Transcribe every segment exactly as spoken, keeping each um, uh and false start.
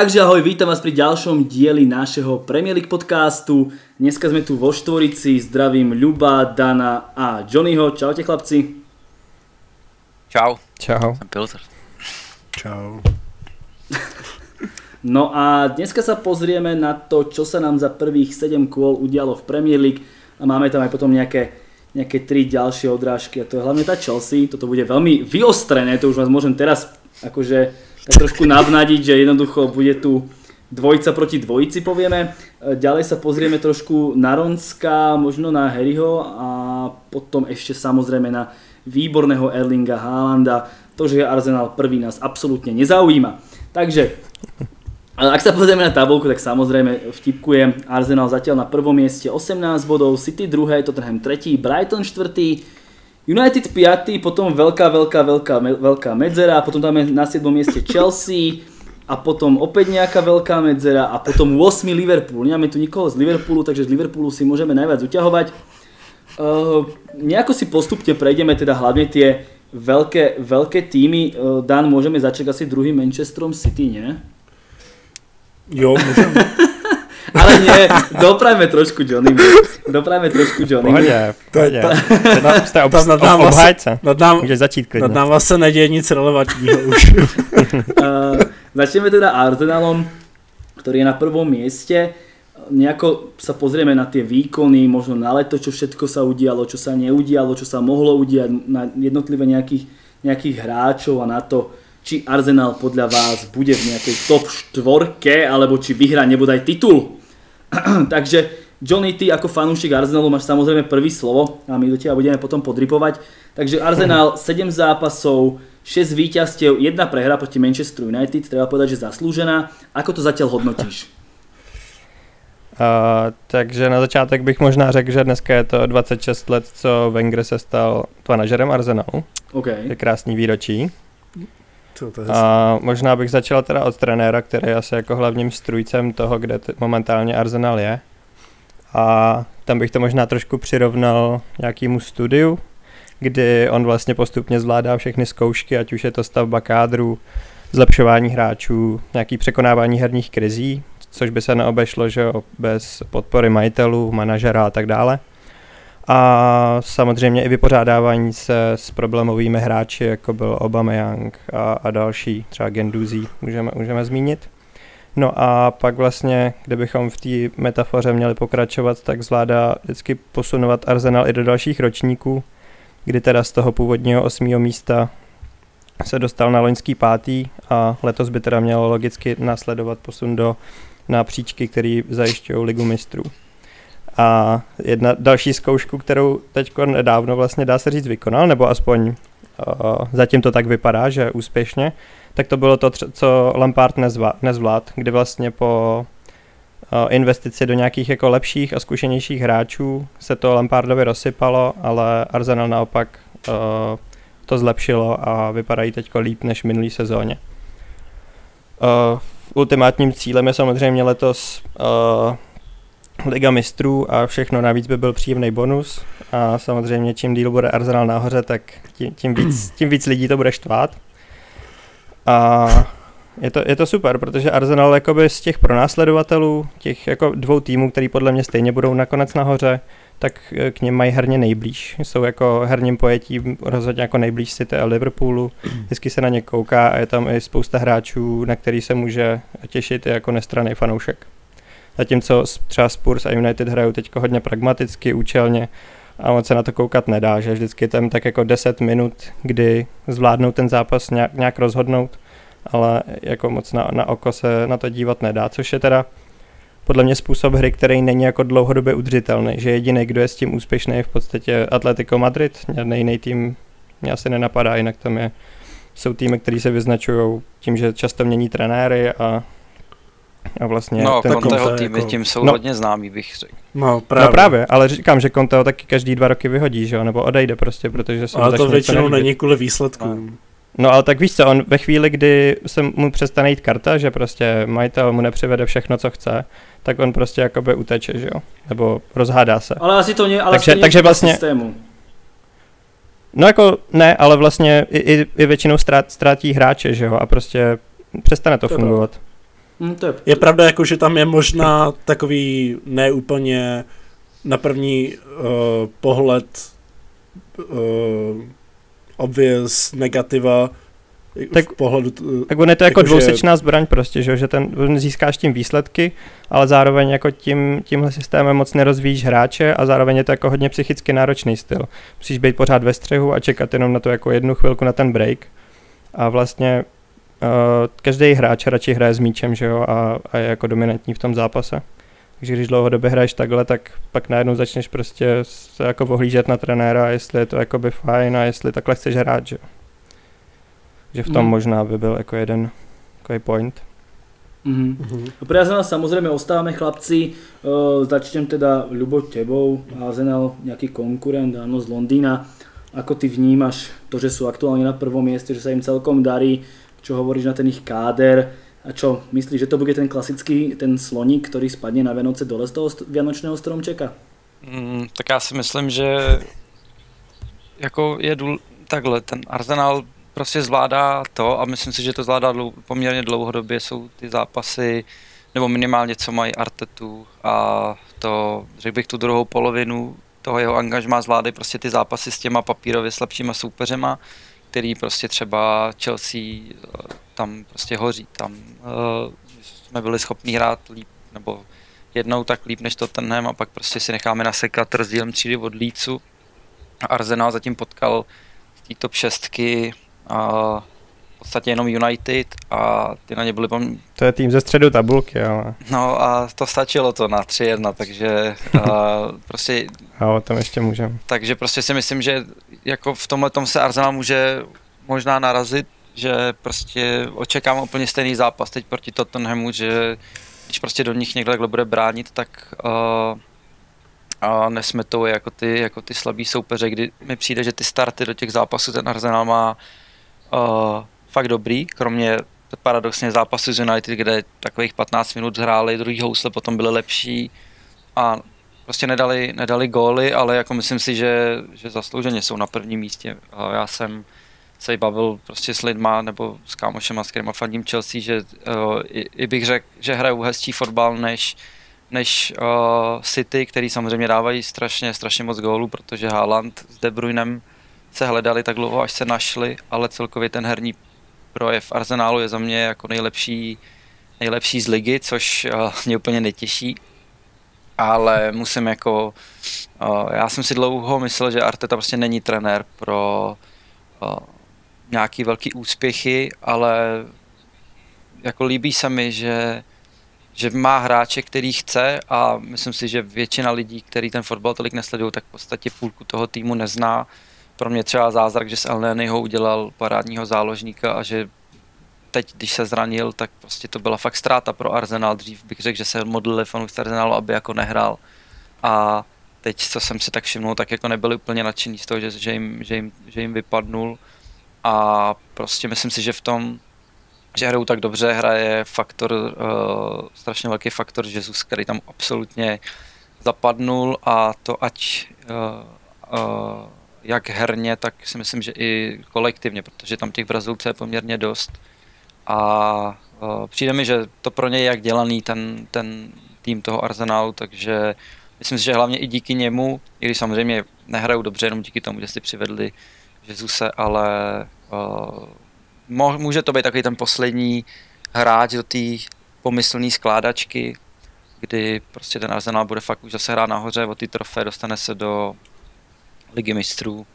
Takže ahoj, vítam vás pri ďalšom dieli našeho Premier League podcastu. Dneska sme tu vo štvorici, zdravím Ľuba, Dana a Johnnyho. Čaute chlapci. Čau. Čau. Som Pilzer. Čau. No a dneska sa pozrieme na to, čo sa nám za prvých sedem kôl udialo v Premier League a máme tam aj potom nejaké nejaké tri ďalšie odrážky a to je hlavne tá Chelsea. Toto bude veľmi vyostrené, to už vás môžem teraz akože tak trošku navnadiť, že jednoducho bude tu dvojica proti dvojici, povieme. Ďalej sa pozrieme trošku na Ronska, možno na Harryho a potom ešte samozrejme na výborného Erlinga Haalanda. To, že je Arsenal prvý, nás absolútne nezaujíma. Takže, ak sa pozrieme na tabulku, tak samozrejme vtipkujem. Arsenal zatiaľ na prvom mieste osemnásť bodov, City druhé, Tottenham tretí, Brighton štvrtý, United piaty, potom veľká, veľká, veľká, veľká medzera, potom tam je na siedmom mieste Chelsea a potom opäť nejaká veľká medzera a potom ôsmy Liverpool. Nemáme tu nikoho z Liverpoolu, takže z Liverpoolu si môžeme najviac uťahovať. Uh, nejako si postupne prejdeme teda hlavne tie veľké, veľké týmy. Uh, Dan, môžeme začať asi druhým Manchesterom City, nie? Jo, môžeme. Ale nie, doprajme trošku Johnnymu. Doprajme trošku Johnnymu. Pohodě, pohodě. Obhájca. Nad náma se neděje nic relevantního už. uh, začneme teda Arsenalom, ktorý je na prvom mieste. Nejako sa pozrieme na tie výkony, možno na leto, čo všetko sa udialo, čo sa neudialo, čo sa mohlo udiať, na jednotlivé nejakých, nejakých hráčov a na to, či Arsenal podľa vás bude v nejakej top štvorke, alebo či vyhrá nebodaj titul. Takže Johnny, ty ako fanúšik Arsenalu máš samozrejme prvý slovo a my do teba budeme potom podripovať. Takže Arsenal sedem zápasov, šesť víťazstiev, jedna prehra proti Manchesteru United, treba povedať, že zaslúžená. Ako to zatiaľ hodnotíš? Uh, takže na začátek bych možná řekl, že dneska je to dvacet šest let, co Wenger se stal manažerem Arsenalu. Okay. Je krásný výročí. A možná bych začal teda od trenéra, který je asi jako hlavním strůjcem toho, kde momentálně Arsenal je. A tam bych to možná trošku přirovnal nějakému studiu, kdy on vlastně postupně zvládá všechny zkoušky, ať už je to stavba kádru, zlepšování hráčů, nějaké překonávání herních krizí, což by se neobešlo, že bez podpory majitelů, manažera a tak dále. A samozřejmě i vypořádávání se s problémovými hráči, jako byl Aubameyang a, a další, třeba Guendouzi, můžeme, můžeme zmínit. No a pak vlastně, kdybychom v té metafoře měli pokračovat, tak zvládá vždycky posunovat Arsenal i do dalších ročníků, kdy teda z toho původního osmého místa se dostal na loňský pátý a letos by teda mělo logicky následovat posun do na příčky, který zajišťují Ligu mistrů. A jedna další zkoušku, kterou teď nedávno vlastně dá se říct vykonal, nebo aspoň uh, zatím to tak vypadá, že úspěšně, tak to bylo to, co Lampard nezva, nezvlád, kdy vlastně po uh, investici do nějakých jako lepších a zkušenějších hráčů se to Lampardovi rozsypalo, ale Arsenal naopak uh, to zlepšilo a vypadají teď líp než v minulý sezóně. Uh, ultimátním cílem je samozřejmě letos uh, Liga mistrů a všechno navíc by byl příjemný bonus a samozřejmě čím díl bude Arsenal nahoře, tak tím, tím, víc, tím víc lidí to bude štvát. A je to, je to super, protože Arsenal jakoby z těch pronásledovatelů, těch jako dvou týmů, který podle mě stejně budou nakonec nahoře, tak k něm mají herně nejblíž. Jsou jako herním pojetím rozhodně jako nejblíž City a Liverpoolu. Vždycky se na ně kouká a je tam i spousta hráčů, na který se může těšit jako nestranný fanoušek. Zatímco třeba Spurs a United hrajou teď hodně pragmaticky, účelně a on se na to koukat nedá, že vždycky tam tak jako deset minut, kdy zvládnou ten zápas nějak, nějak rozhodnout, ale jako moc na, na oko se na to dívat nedá, což je teda podle mě způsob hry, který není jako dlouhodobě udržitelný, že jediný, kdo je s tím úspěšný je v podstatě Atletico Madrid, žádný jiný tým mě asi nenapadá, jinak tam je, jsou týmy, který se vyznačují tím, že často mění trenéry a A vlastně no, Conteho týmy jako... tím jsou no, hodně známý, bych řekl. No právě. no právě, ale říkám, že Conteho taky každý dva roky vyhodí, že jo, nebo odejde prostě, protože se ale to většinou není kvůli výsledkům. No ale tak víš co, on ve chvíli, kdy se mu přestane jít karta, že prostě majitel mu nepřivede všechno, co chce, tak on prostě jakoby uteče, že jo, nebo rozhádá se. Ale asi to nie, ale takže, takže vlastně... systému. No jako ne, ale vlastně i, i, i většinou ztrátí hráče, že jo, a prostě přestane to, to fungovat. Mm, to je... je pravda, jako, že tam je možná takový neúplně na první uh, pohled uh, obvious negativa tak, v pohledu... Uh, tak on je to jako, jako dvousečná že... zbraň prostě, že, že ten získáš tím výsledky, ale zároveň jako tím, tímhle systémem moc nerozvíjíš hráče a zároveň je to jako hodně psychicky náročný styl. Musíš být pořád ve střehu a čekat jenom na to jako jednu chvilku na ten break a vlastně uh, každý hráč radši hraje s míčem, že jo, a, a je jako dominantní v tom zápase. Takže když dlouhodobě hraješ takhle, tak pak najednou začneš prostě se jako ohlížet na trenéra, jestli je to jakoby fajn a jestli takhle chceš hrát, že že v tom mm. možná by byl jako jeden takový point. Mm. Mm. Pre Arsenal samozrejme ostávame chlapci, uh, začnem teda Ľubo tebou, Arsenal nejaký konkurent, áno, z Londýna. Ako ty vnímaš to, že sú aktuálne na prvom mieste, že sa im celkom darí, čo hovoríš na ten ich káder? A čo, myslíš, že to bude ten klasický, ten sloník, který spadne na Vianoce dole z toho vianočného stromčeka? Mm, tak já si myslím, že jako je důl... takhle, ten Arsenal prostě zvládá to a myslím si, že to zvládá dlou... poměrně dlouhodobě, jsou ty zápasy, nebo minimálně co mají Artetu a to, řekl bych, tu druhou polovinu toho jeho angažmá zvládají prostě ty zápasy s těma papírově slabšíma soupeřema, který prostě třeba Chelsea tam prostě hoří, tam uh, jsme byli schopni hrát líp, nebo jednou tak líp než Tottenham a pak prostě si necháme nasekat rozdílem třídy od Leedsu. Arsenal zatím potkal z té top šestky a v podstatě jenom United a ty na ně byly... Pom... To je tým ze středu tabulky, ale... No a to stačilo to na tři jedna, takže uh, prostě... A o tom ještě můžeme. Takže prostě si myslím, že jako v tomhletom se Arsenal může možná narazit, že prostě očekávám úplně stejný zápas teď proti Tottenhamu, že když prostě do nich někdo takhle bude bránit, tak uh, a nesmetou jako ty, jako ty slabý soupeře, kdy mi přijde, že ty starty do těch zápasů ten Arsenal má uh, fakt dobrý, kromě paradoxně zápasu z United, kde takových patnáct minut hráli, druhý housle potom byly lepší a prostě nedali, nedali góly, ale jako myslím si, že, že zaslouženě jsou na prvním místě. Uh, já jsem se bavil prostě s lidma nebo s kámošema, s kterýma fandím Chelsea, že uh, i, i bych řekl, že hrajou hezčí fotbal než, než uh, City, který samozřejmě dávají strašně, strašně moc gólů, protože Haaland s De Bruynem se hledali tak dlouho, až se našli, ale celkově ten herní projev Arsenálu je za mě jako nejlepší, nejlepší z ligy, což uh, mě úplně netěší. Ale musím jako, uh, já jsem si dlouho myslel, že Arteta prostě není trenér pro uh, nějaký velký úspěchy, ale jako líbí se mi, že, že má hráče, který chce a myslím si, že většina lidí, kteří ten fotbal tolik nesledují, tak v podstatě půlku toho týmu nezná. Pro mě třeba zázrak, že z Elnenyho udělal parádního záložníka a že teď, když se zranil, tak prostě to byla fakt ztráta pro Arsenal. Dřív bych řekl, že se modlili fanoušci Arsenalu, aby jako nehrál. A teď, co jsem si tak všimnul, tak jako nebyli úplně nadšení z toho, že, že, jim, že, jim, že jim vypadnul. A prostě myslím si, že v tom, že hrajou tak dobře, hraje faktor, uh, strašně velký faktor Jezus, který tam absolutně zapadnul a to ať uh, uh, jak herně, tak si myslím, že i kolektivně, protože tam těch Brazilců je poměrně dost. A uh, přijde mi, že to pro něj je jak dělaný ten, ten tým toho Arsenalu, takže myslím si, že hlavně i díky němu, i když samozřejmě nehrajou dobře, jenom díky tomu, že si přivedli Jezuse, ale uh, může to být takový ten poslední hráč do té pomyslné skládačky, kdy prostě ten Arsenal bude fakt už zase hrát nahoře o ty trofé, dostane se do Ligy mistrů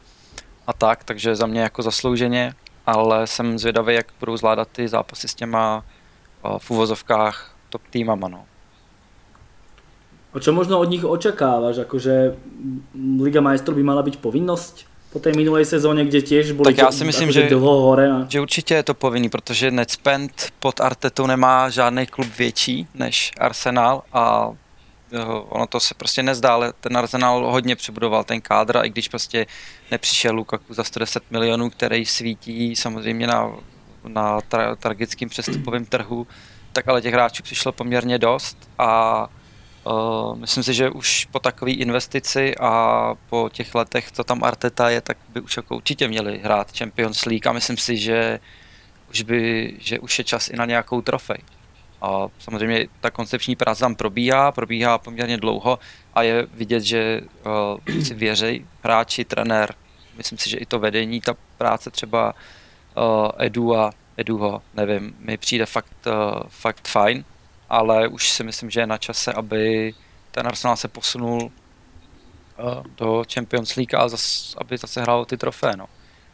a tak, takže za mě jako zaslouženě, ale jsem zvědavý, jak budou zvládat ty zápasy s těma uh, v uvozovkách top týmama, no. A čo možno od nich očakáváš, akože Liga majstrov by mala být povinnost? Po té minulé sezóně, kde těž byly. Tak já si myslím, že, a... že určitě je to povinný, protože Netspend pod Artetou nemá žádný klub větší než Arsenal a ono to se prostě nezdá, ale ten Arsenal hodně přebudoval ten kádr, i když prostě nepřišel Lukaku za sto deset milionů, který svítí samozřejmě na, na tra- tragickým přestupovém trhu, tak ale těch hráčů přišlo poměrně dost a Uh, myslím si, že už po takové investici a po těch letech, co tam Arteta je, tak by už jako určitě měli hrát Champions League a myslím si, že už, by, že už je čas i na nějakou trofej. A samozřejmě ta koncepční práce tam probíhá, probíhá poměrně dlouho a je vidět, že uh, si věří hráči, trenér, myslím si, že i to vedení, ta práce třeba uh, Edu a Eduho, nevím, mi přijde fakt, uh, fakt fajn, ale už si myslím, že je na čase, aby ten Arsenal se posunul uh, do Champions League a zas, aby zase hrál ty trofé, no.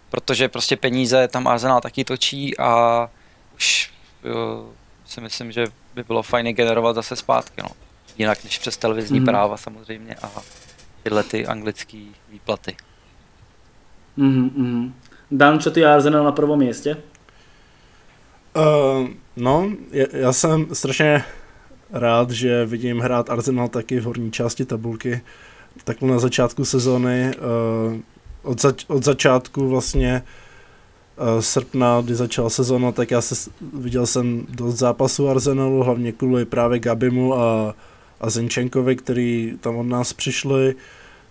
Protože prostě peníze tam Arsenal taky točí a už uh, si myslím, že by bylo fajn generovat zase zpátky, no. Jinak než přes televizní mm. práva samozřejmě a tyhle ty anglické výplaty. Mm, mm. Dan, čo ty Arsenal na prvom mieste? Uh, no, je, já jsem strašně rád, že vidím hrát Arsenal taky v horní části tabulky. Takhle na začátku sezóny, uh, od, zač od začátku vlastně srpna, kdy začala sezóna, tak já se, viděl jsem dost zápasů Arsenalu, hlavně kvůli právě Gabimu a, a Zincenkovi, který tam od nás přišli.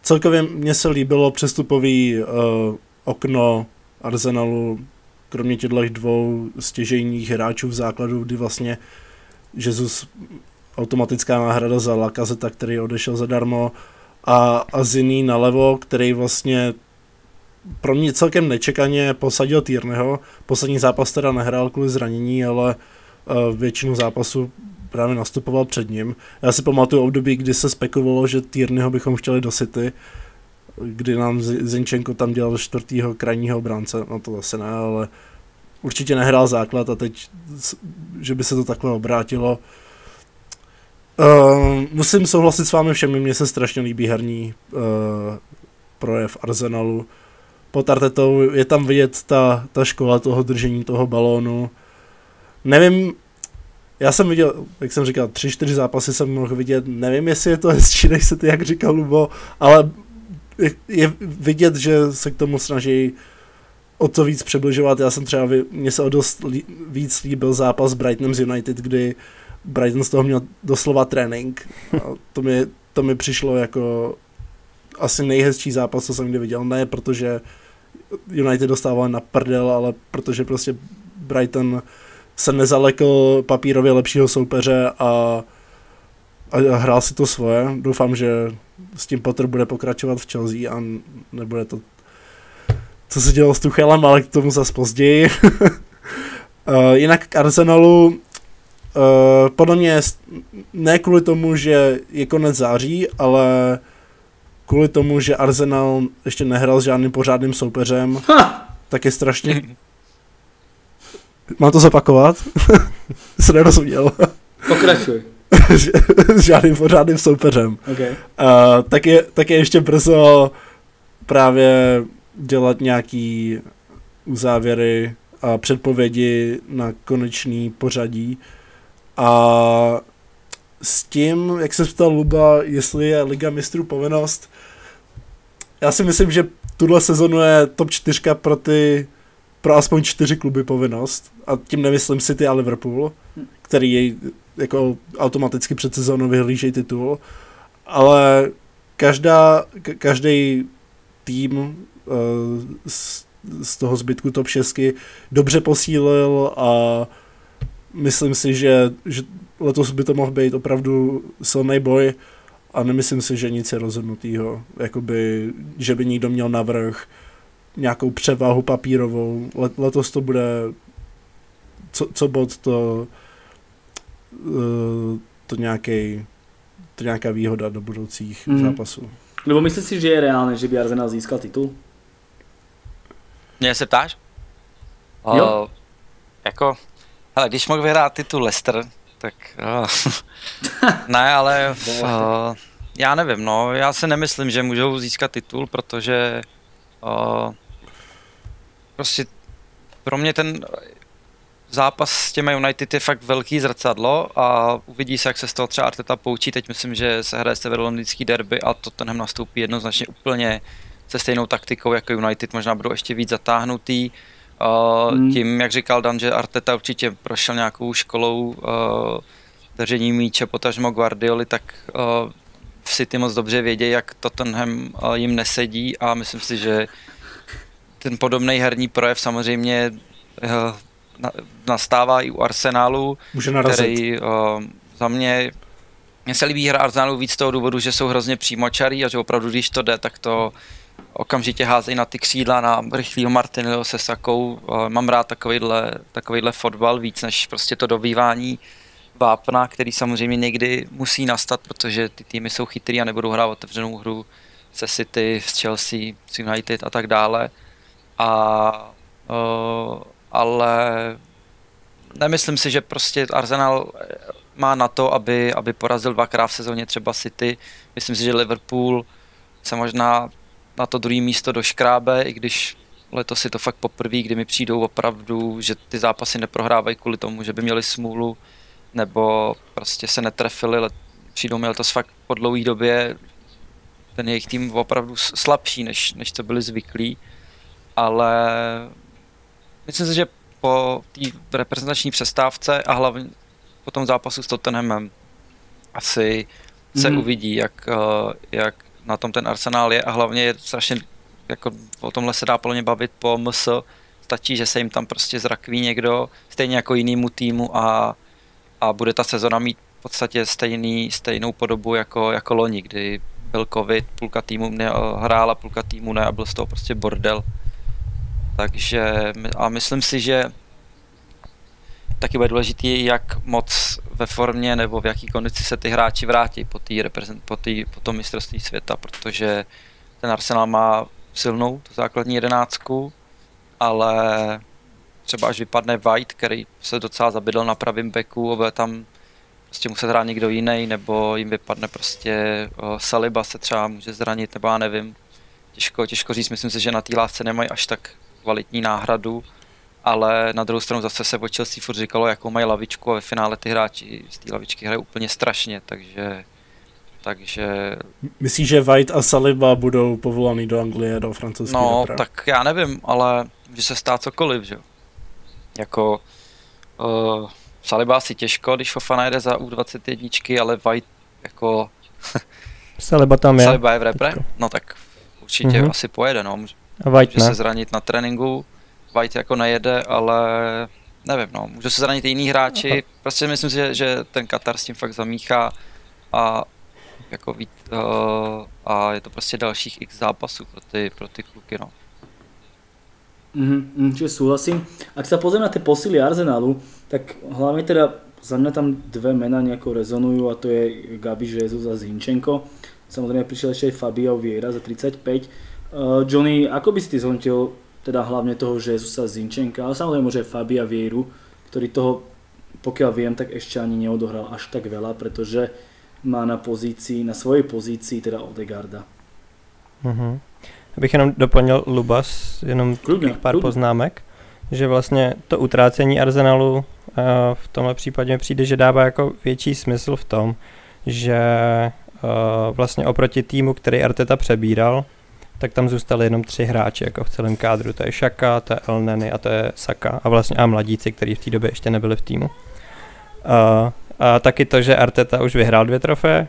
Celkově mně se líbilo přestupový uh, okno Arsenalu, kromě těchto dvou stěžejních hráčů v základu, kdy vlastně Jezus, automatická náhrada za Lacazette, který odešel zadarmo, a, a Ziní nalevo, který vlastně pro mě celkem nečekaně posadil Tierneyho. Poslední zápas teda nehrál kvůli zranění, ale uh, většinu zápasů právě nastupoval před ním. Já si pamatuju období, kdy se spekulovalo, že Tierneyho bychom chtěli do City, kdy nám Zincenko tam dělal čtvrtýho krajního obránce, no to zase ne, ale určitě nehrál základ a teď, že by se to takhle obrátilo. Uh, musím souhlasit s vámi všemi, mně se strašně líbí herní uh, projev Arsenalu. Pod Artetou je tam vidět ta, ta škola toho držení toho balónu. Nevím, já jsem viděl, jak jsem říkal, tři, čtyři zápasy jsem mohl vidět, nevím, jestli je to hezčí, než se ty, jak říkal Lubo, ale je, je vidět, že se k tomu snaží o to víc přibližovat. Já jsem třeba, mně se o dost lí, víc líbil zápas s Brightonem z United, kdy Brighton z toho měl doslova trénink. A to, mi, to mi přišlo jako asi nejhezčí zápas, co jsem kdy viděl. Ne, protože United dostával na prdel, ale protože prostě Brighton se nezalekl papírově lepšího soupeře a, a hrál si to svoje. Doufám, že s tím Potter bude pokračovat v Chelsea a nebude to, co se dělalo s Tuchelem, ale k tomu zase později. uh, jinak k Arsenalu, uh, podle mě ne kvůli tomu, že je konec září, ale kvůli tomu, že Arsenal ještě nehrál s žádným pořádným soupeřem, ha! Tak je strašně... Mám to zopakovat? Se nerozuměl. Pokračuj. S žádným pořádným soupeřem. Okay. Uh, tak, je, tak je ještě brzo právě dělat nějaký uzávěry a předpovědi na konečný pořadí. A s tím, jak se ptal Luba, jestli je Liga mistrů povinnost, já si myslím, že tuhle sezonu je top čtyři pro ty, pro aspoň čtyři kluby povinnost. A tím nemyslím City a Liverpool, který jej jako automaticky před sezónou vyhlížejí titul. Ale každá, každý tým uh, z, z toho zbytku top šest dobře posílil a myslím si, že, že letos by to mohl být opravdu silný boj a nemyslím si, že nic je rozhodnutýho. Jakoby, že by někdo měl navrch nějakou převahu papírovou. Let, letos to bude co, co bod to uh, to nějaký to nějaká výhoda do budoucích mm. zápasů. Nebo myslíš si, že je reálné, že by Arsenal získal titul? Mě se ptáš? Jo. Uh, jako, hele, když mohl vyhrát titul Leicester, tak uh, ne, ale uh, já nevím, no, já si nemyslím, že můžou získat titul, protože uh, prostě pro mě ten zápas s těmi United je fakt velký zrcadlo a uvidí se, jak se z toho třeba Arteta poučí. Teď myslím, že se hraje severolondýnský derby a Tottenham nastoupí jednoznačně úplně se stejnou taktikou jako United, možná budou ještě víc zatáhnutý. Uh, hmm. Tím, jak říkal Dan, že Arteta určitě prošel nějakou školou uh, držení míče, potažmo Guardioli, tak uh, v City moc dobře vědí, jak Tottenham uh, jim nesedí a myslím si, že ten podobný herní projev samozřejmě uh, nastává i u Arsenalu, který uh, za mě, mně se líbí hra Arsenalu víc z toho důvodu, že jsou hrozně přímočarí a že opravdu, když to jde, tak to okamžitě házejí na ty křídla, na rychlýho Martinelliho se Sakou. Uh, mám rád takovýhle, takovýhle fotbal víc než prostě to dobývání vápna, který samozřejmě někdy musí nastat, protože ty týmy jsou chytrý a nebudou hrát otevřenou hru se City, s Chelsea, s United a tak dále. A, uh, ale nemyslím si, že prostě Arsenal má na to, aby, aby porazil dvakrát v sezóně třeba City. Myslím si, že Liverpool se možná na to druhé místo doškrábe, i když letos je to fakt poprvé, kdy mi přijdou opravdu, že ty zápasy neprohrávají kvůli tomu, že by měli smůlu, nebo prostě se netrefili, ale přijdou mi letos fakt po dlouhé době ten jejich tým opravdu slabší, než, než to byli zvyklí. Ale myslím si, že po té reprezentační přestávce a hlavně po tom zápasu s Tottenhamem asi se mm. uvidí, jak, jak na tom ten Arsenál je, a hlavně je strašně, jako o tomhle se dá plně bavit po M S, stačí, že se jim tam prostě zrakví někdo, stejně jako jinému týmu, a, a bude ta sezona mít v podstatě stejný, stejnou podobu jako, jako loni, kdy byl covid, půlka týmu hrála, půlka týmu ne a byl z toho prostě bordel. Takže a myslím si, že taky bude důležitý, jak moc ve formě nebo v jaký kondici se ty hráči vrátí po, tý reprezent, po, tý, po tom mistrovství světa, protože ten Arsenal má silnou tu základní jedenáctku, ale třeba až vypadne White, který se docela zabydl na pravém beku, a bude tam prostě muset hrát někdo jiný, nebo jim vypadne prostě o, Saliba se třeba může zranit, nebo já nevím. Těžko, těžko říct, myslím si, že na té lávce nemají až tak kvalitní náhradu, ale na druhou stranu zase se o Chelsea furt říkalo, jakou mají lavičku, a ve finále ty hráči z té lavičky hrají úplně strašně, takže... takže... Myslíš, že White a Saliba budou povolaný do Anglie, do francouzské No, repre? Tak já nevím, ale může se stát cokoliv, že jo. Jako... Uh, Saliba asi těžko, když Fofana jede za U dvacet jedna, ale White jako... Saliba tam je. Saliba je v repre? Teďko. No tak určitě mm-hmm. asi pojede, no. Může, a může se zranit na tréninku. White jako nejede, ale nevím, no, můžou se zranit i jiní hráči, aha. Prostě myslím si, že, že ten Katar s tím fakt zamíchá a jako víc, uh, a je to prostě dalších x zápasů pro ty, pro ty kluky, no. Mhm, čiže súhlasím. Ak sa pozriem na tie posily Arsenalu, tak hlavne teda za mňa tam dve mená nejako rezonujú, a to je Gabi, Jezus a Zincenko. Samozrejme prišiel ešte aj Fabio Vieira za tridsaťpäť. Uh, Johnny, ako by si ty zhodnotil teda hlavne toho Jezusa, Zincenka, ale samozrejme že Fabia Vieru, ktorý toho, pokiaľ viem, tak ešte ani neodohral až tak veľa, pretože má na pozícii, na svojej pozícii teda Odegaarda. Uh-huh. Abych jenom doplnil Lubas, jenom kludně, pár kludně. poznámek, že vlastně to utrácení Arsenalu uh, v tomhle případě mi přijde, že dává jako větší smysl v tom, že uh, vlastně oproti týmu, který Arteta přebíral, tak tam zůstali jenom tři hráči jako v celém kádru, to je Saka, to je Elneny a to je Saka, a vlastně a mladíci, kteří v té době ještě nebyli v týmu. A, a taky to, že Arteta už vyhrál dvě trofeje,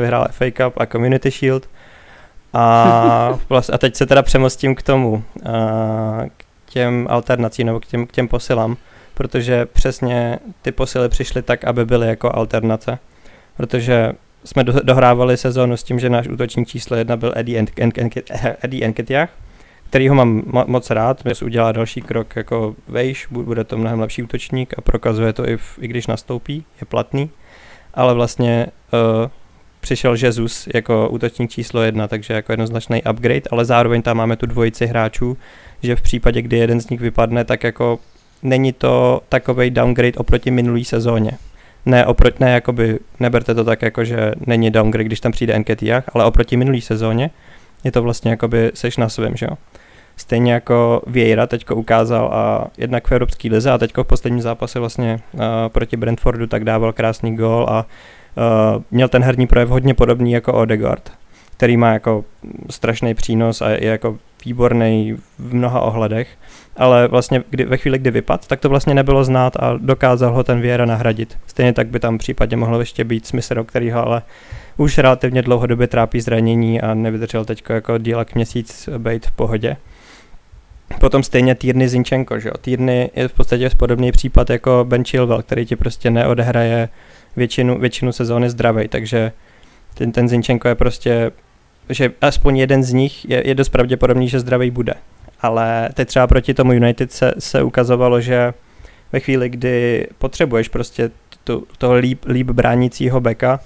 vyhrál F A Cup a Community Shield, a, vlastně, a teď se teda přemostím k tomu, a, k těm alternacím nebo k těm, k těm posilám, protože přesně ty posily přišly tak, aby byly jako alternace, protože jsme do, dohrávali sezónu s tím, že náš útoční číslo jedna byl Eddie, Enk, Enk, Enk, Eddie Nketiah, kterýho mám mo, moc rád, protože udělá další krok jako vejš, bude to mnohem lepší útočník a prokazuje to i, v, i když nastoupí, je platný, ale vlastně uh, přišel Jezus jako útočník číslo jedna, takže jako jednoznačný upgrade, ale zároveň tam máme tu dvojici hráčů, že v případě, kdy jeden z nich vypadne, tak jako není to takovej downgrade oproti minulý sezóně. Ne, oproti, ne, jakoby, neberte to tak, jako, že není downgrade, když tam přijde Nketiah, ale oproti minulý sezóně je to vlastně, jakoby, seš na svém, že jo. Stejně jako Vieira teďko ukázal a jednak v Evropské lize a teďko v posledním zápase vlastně uh, proti Brentfordu tak dával krásný gól a uh, měl ten herní projev hodně podobný jako Odegaard, který má jako strašný přínos a je jako výborný v mnoha ohledech, ale vlastně kdy, ve chvíli, kdy vypad, tak to vlastně nebylo znát a dokázal ho ten Vieira nahradit. Stejně tak by tam případně mohlo ještě být Smysl, kterýho ale už relativně dlouhodobě trápí zranění a nevydržel teď jako dílak měsíc být v pohodě. Potom stejně Tierney Zincenko, že jo. Tierney je v podstatě podobný případ jako Ben Chilwell, který ti prostě neodehraje většinu, většinu sezóny zdravej, takže ten, ten Zincenko je prostě, že aspoň jeden z nich je, je dost pravděpodobný, že zdravý bude. Ale teď třeba proti tomu United se, se ukazovalo, že ve chvíli, kdy potřebuješ prostě tu, toho líp, líp bránícího beka,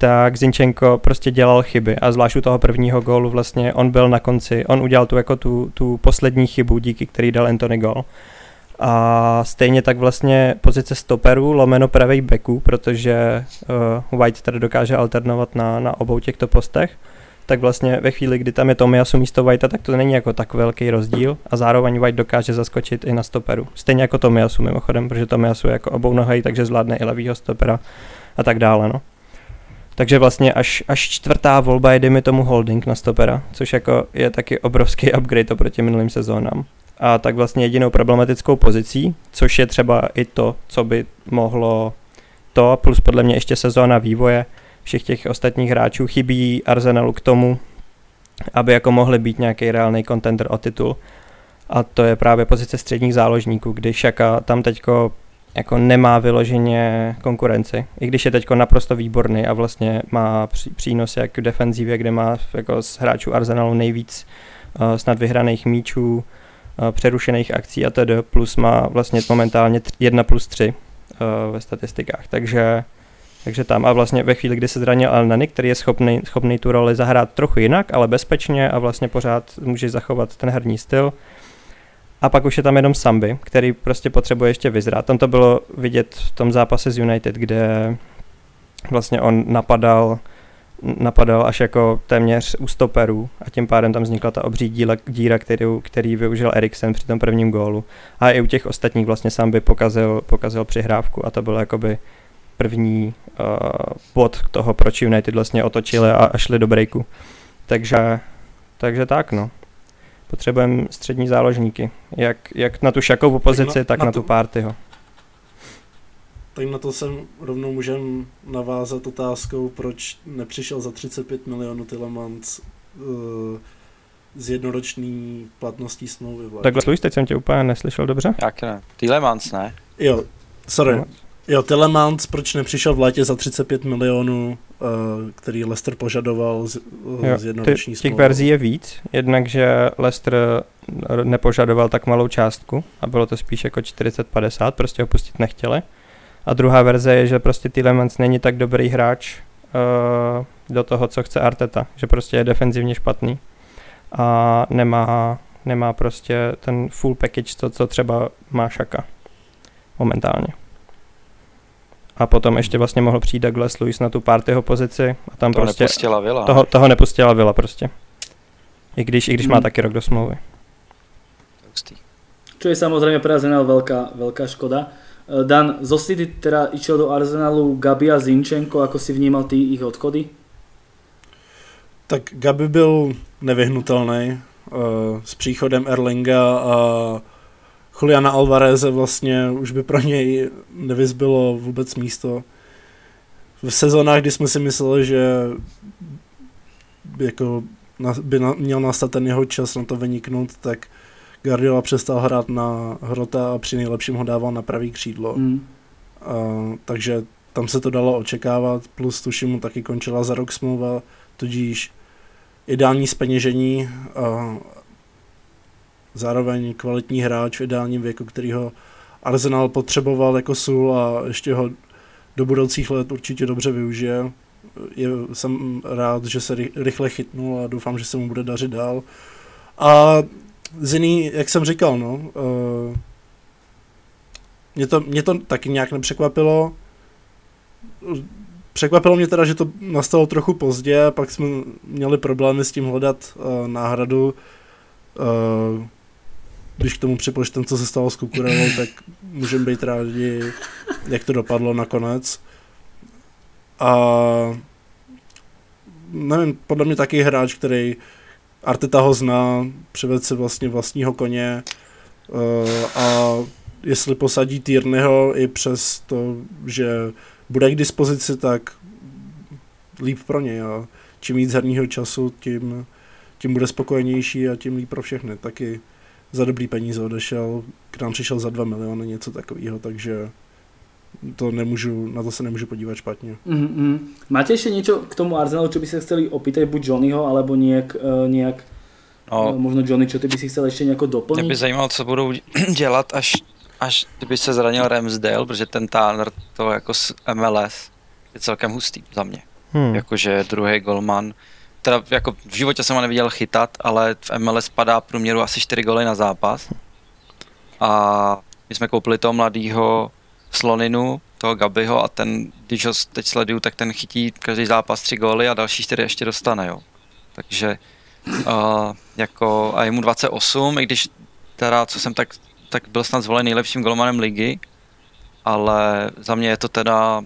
tak Zincenko prostě dělal chyby a zvlášť u toho prvního gólu vlastně on byl na konci, on udělal tu, jako tu, tu poslední chybu, díky který dal Antony gól. A stejně tak vlastně pozice stoperů lomeno pravej beku, protože uh, White tady dokáže alternovat na, na obou těchto postech, tak vlastně ve chvíli, kdy tam je Tomiasu místo Whitea, tak to není jako tak velký rozdíl a zároveň White dokáže zaskočit i na stoperu. Stejně jako Tomiasu mimochodem, protože Tomiasu je jako obou nohej, takže zvládne i levýho stopera a tak dále, no. Takže vlastně až, až čtvrtá volba je dejme tomu holding na stopera, což jako je taky obrovský upgrade oproti minulým sezónám. A tak vlastně jedinou problematickou pozicí, což je třeba i to, co by mohlo to, plus podle mě ještě sezóna vývoje všech těch ostatních hráčů, chybí Arsenalu k tomu, aby jako mohli být nějaký reálný contender o titul. A to je právě pozice středních záložníků, kdy Saka tam teďko jako nemá vyloženě konkurenci, i když je teď naprosto výborný a vlastně má přínos jak v defenzivě, kde má jako z hráčů Arsenalu nejvíc uh, snad vyhraných míčů, uh, přerušených akcí a tedy plus má vlastně momentálně jedna plus tři uh, ve statistikách, takže, takže tam a vlastně ve chvíli, kdy se zranil Elneny, který je schopný, schopný tu roli zahrát trochu jinak, ale bezpečně a vlastně pořád může zachovat ten herní styl. A pak už je tam jenom Sambi, který prostě potřebuje ještě vyzrát. Tam to bylo vidět v tom zápase z United, kde vlastně on napadal, napadal až jako téměř u stoperů a tím pádem tam vznikla ta obří díla, díra, kterou, který využil Eriksen při tom prvním gólu. A i u těch ostatních vlastně Sambi pokazil, pokazil přihrávku a to byl jakoby první uh, bod toho, proč United vlastně otočili a, a šli do breaku. Takže, takže tak no. Potřebujeme střední záložníky. Jak, jak na tu Šakovu pozici, tak na, tak na, na tu, tu Partyho. Tak na to jsem rovnou můžem navázat otázkou, proč nepřišel za třicet pět milionů Tielemans uh, z jednoroční platností smlouvy. Vlak. Takhle sluš, teď jsem tě úplně neslyšel dobře. Jak ne? Tielemans ne? Jo, sorry. Jo, Tielemans, proč nepřišel v létě za třicet pět milionů, který Leicester požadoval z, z jednoroční smlouvy? Těch verzí je víc, jednakže Leicester nepožadoval tak malou částku a bylo to spíš jako čtyřicet padesát, prostě opustit nechtěli. A druhá verze je, že prostě Tielemans není tak dobrý hráč uh, do toho, co chce Arteta, že prostě je defenzivně špatný a nemá, nemá prostě ten full package, to, co třeba má Saka momentálně. A potom ještě vlastně mohl přijít Douglas Lewis na tu Partyho pozici a tam to prostě nepustila Villa. Toho, toho nepustila Villa prostě. I když, i když hmm. má taky rok do smlouvy. Čo je samozrejme pre Arsenal veľká, veľká škoda. Dan, zo City teda išiel do Arsenalu Gabi a Zincenko, ako si vnímal ty ich odchody? Tak Gabi byl nevyhnutelný. S příchodem Erlinga a Juliana Alvareze vlastně už by pro něj nevyzbylo vůbec místo. V sezónách, kdy jsme si mysleli, že jako by měl nastat ten jeho čas na to vyniknout, tak Guardiola přestal hrát na hrota a při nejlepším ho dával na pravý křídlo. Mm. A, takže tam se to dalo očekávat, plus tuším mu taky končila za rok smlouva, tudíž ideální zpeněžení a zároveň kvalitní hráč v ideálním věku, který ho Arsenal potřeboval jako sůl a ještě ho do budoucích let určitě dobře využije. Je, jsem rád, že se rychle chytnul a doufám, že se mu bude dařit dál. A z jiný, jak jsem říkal, no, uh, mě, to, mě to taky nějak nepřekvapilo. Překvapilo mě teda, že to nastalo trochu pozdě, pak jsme měli problémy s tím hledat uh, náhradu. Uh, Když k tomu připočtem, co se stalo s Kukurelou, tak můžeme být rádi, jak to dopadlo nakonec. A nevím, podle mě taky hráč, který Arteta ho zná, přivedl si vlastně vlastního koně uh, a jestli posadí Tierneyho i přes to, že bude k dispozici, tak líp pro něj. A čím víc herního času, tím, tím bude spokojenější a tím líp pro všechny. Taky za dobrý peníze odešel, k nám přišel za dva miliony, něco takového, takže to nemůžu, na to se nemůžu podívat špatně. Mm-hmm. Máte ještě něco k tomu Arsenalu, čo by ste chceli opýtať buď Johnnyho, alebo nějak, nějak no. možno Johnny, čo ty by si chcel ještě nějako doplnit? Mě by zajímalo, co budou dělat, až, až kdyby se zranil Ramsdale, protože ten Tanner to jako z M L S je celkem hustý za mě. Hmm. Jakože druhý golman, teda jako v životě jsem ho neviděl chytat, ale v M L S padá průměru asi čtyři góly na zápas. A my jsme koupili toho mladýho Sloninu, toho Gabiho, a ten, když ho teď sleduju, tak ten chytí každý zápas tři góly a další čtyři ještě dostane, jo. Takže uh, jako a je mu dvacet osm, i když teda, co jsem tak, tak byl snad zvolen nejlepším golmanem ligy, ale za mě je to teda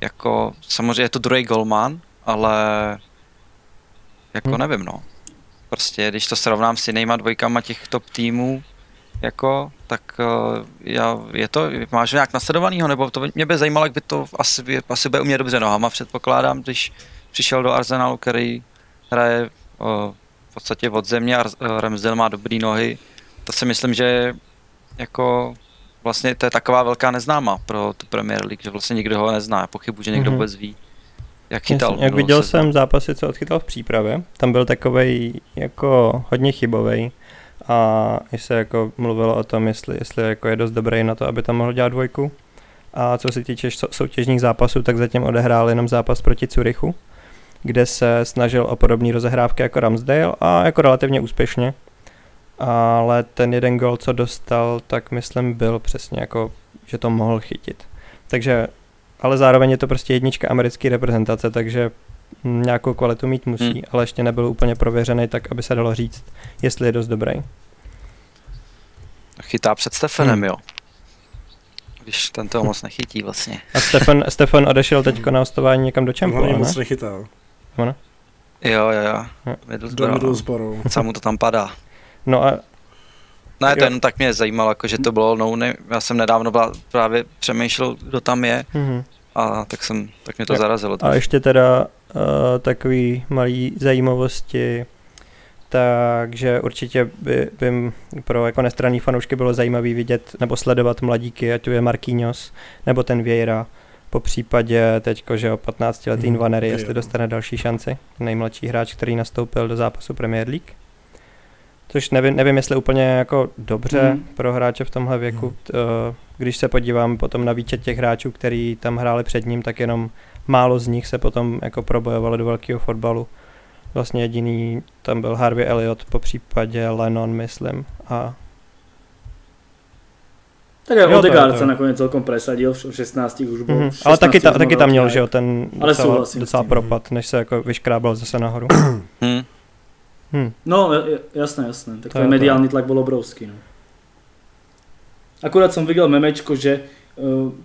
jako, samozřejmě je to druhý golman, ale jako hmm. nevím, no. Prostě, když to srovnám s jinýma dvojkama těch top týmů, jako, tak uh, já, je to, máš nějak nasledovanýho, nebo to mě by zajímalo, jak by to asi, asi bude umět dobře nohama, předpokládám, když přišel do Arsenalu, který hraje uh, v podstatě od země a uh, Ramsdale má dobrý nohy, to si myslím, že jako vlastně to je taková velká neznáma pro tu Premier League, že vlastně nikdo ho nezná, pochybuji, že někdo mm-hmm. vůbec ví, jak chytal. Jasně, jak viděl sezon. Jsem zápasy, co odchytal v přípravě, tam byl takovej jako hodně chybovej, a i se jako mluvilo o tom, jestli, jestli jako je dost dobrý na to, aby tam mohl dělat dvojku. A co se týče soutěžních zápasů, tak zatím odehrál jenom zápas proti Curychu, kde se snažil o podobné rozehrávky jako Ramsdale a jako relativně úspěšně. Ale ten jeden gol, co dostal, tak myslím byl přesně jako, že to mohl chytit. Takže, ale zároveň je to prostě jednička americké reprezentace, takže nějakou kvalitu mít musí, hmm. ale ještě nebyl úplně prověřený, tak aby se dalo říct, jestli je dost dobrý. Chytá před Stefanem, hmm. jo. Když ten toho moc nechytí vlastně. A Stefan, Stefan odešel teďko na hostování někam do Champions, ne? Moc nechytal. Ano? Jo, jo, jo. Do Middlesbroughu. Co mu to tam padá. No a... No je to jenom tak mě zajímalo, jako, že to bylo no name. Já jsem nedávno byla, právě přemýšlel, kdo tam je. Hmm. A tak, jsem, tak mě to tak zarazilo. A ještě teda uh, takový malý zajímavosti, takže určitě by, by pro jako nestranný fanoušky bylo zajímavý vidět nebo sledovat mladíky, ať je Marquinhos nebo ten Vieira, po případě teďko, že o patnáctiletý hmm, Vanery, jestli dostane další šanci, nejmladší hráč, který nastoupil do zápasu Premier League. Což nevím, nevím jestli úplně jako dobře mm. pro hráče v tomhle věku. Mm. Když se podívám potom na výčet těch hráčů, kteří tam hráli před ním, tak jenom málo z nich se potom jako probojovalo do velkého fotbalu. Vlastně jediný tam byl Harvey Elliott, po případě Lennon, myslím. A... Tak jo, Odegaard se nakonec celkom presadil, v šestnácti už byl. Mm. Ale taky, ta, taky tam měl, že jo, ten docela, docela propad, než se jako vyškrábal zase nahoru. Mm. Hmm. No, jasné, jasné. Tak ten mediálny tlak bol obrovský. No. Akurát som videl memečko, že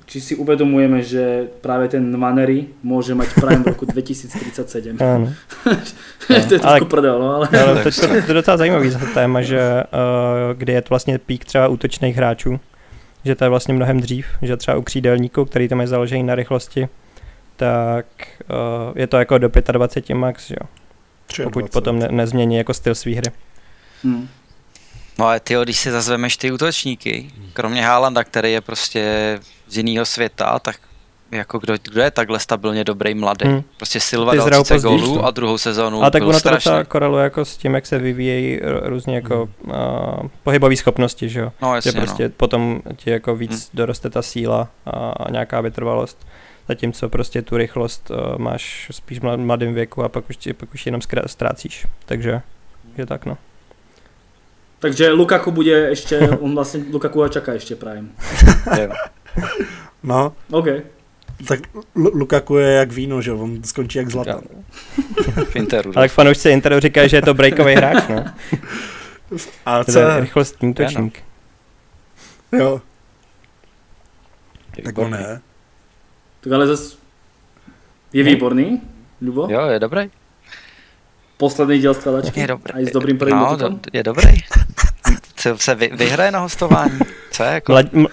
či si uvedomujeme, že práve ten Maneri môže mať prime v roku dva tisíce třicet sedm. Ano. To je trošku prdel, no, ale... ale to, to je docela zajímavý za téma, že kde je to vlastně pík třeba útočných hráčů, že to je vlastně mnohem dřív, že třeba u křídelníků, který tam je založený na rychlosti, tak je to jako do dvacet pět max, jo. Pokud potom ne- nezmění jako styl svý hry. Hmm. No ale tyjo, když si zazvemeš ty útočníky, kromě Haalanda, který je prostě z jiného světa, tak jako kdo, kdo je takhle stabilně dobrý mladý? Hmm. Prostě Silva dal třicet gólů a druhou sezónu. A tak ono to koreluje jako s tím, jak se vyvíjejí různě jako hmm. uh, pohybové schopnosti, že jo? No, jasně, že prostě no. Potom ti jako víc hmm. doroste ta síla a nějaká vytrvalost. Zatímco prostě tu rychlost uh, máš spíš v mladém věku a pak už, pak už jenom ztrácíš, takže je tak no. Takže Lukaku bude ještě, on vlastně Lukaku a čaká ještě prime. No, okay. Tak L- Lukaku je jak víno, že on skončí jak Zlatan. Ale k fanoušci Interu říkají, že je to breakový hráč, no. A co? Rychlostní točník. No. Jo. Tak on ne. Tak ale zase je výborný, Ľubo. Jo, je dobrý. Posledný díl skladačky. Je dobrý. A s dobrým prvním no, dotykem. Do, je dobrý. Co se vy, vyhraje na hostování? Co je jako? Mlad, m-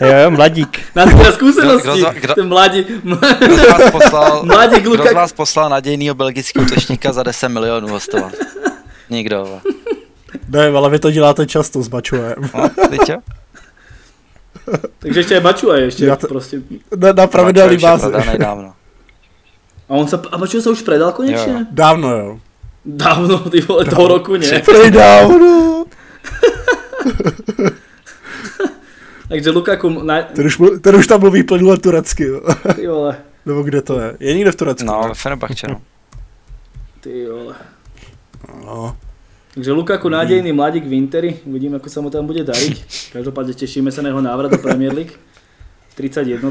jo, jo, mladík. Na tvé zkušenosti. Kdo, kdo, ten mladík. Kdo z vás poslal, mladík kdo z vás poslal nadějnýho belgického útočníka za deset milionů hostovat? Nikdo. Nevím, ale vy to děláte často s Bačuajem. No, takže ještě je Bačuaj, ještě na to, prostě. Na, na pravidelný bázi. A on se, a Bačuaj se už predal konečně? Jo. Dávno jo. Dávno, ty vole, dávno. Toho roku ne. Predávno. Takže Lukaku... Na... Ten, už, ten už tam mluví plnule turecky. Ty vole. Nebo kde to je? Je někde v Turecku? No, ve Fenerbahče, no. Ty vole. No. Takže Lukaku, nádejný mladík v Interi, uvidíme, ako sa mu tam bude dariť. Každopádne tešíme sa na jeho návrat do Premier League v třicet jedna.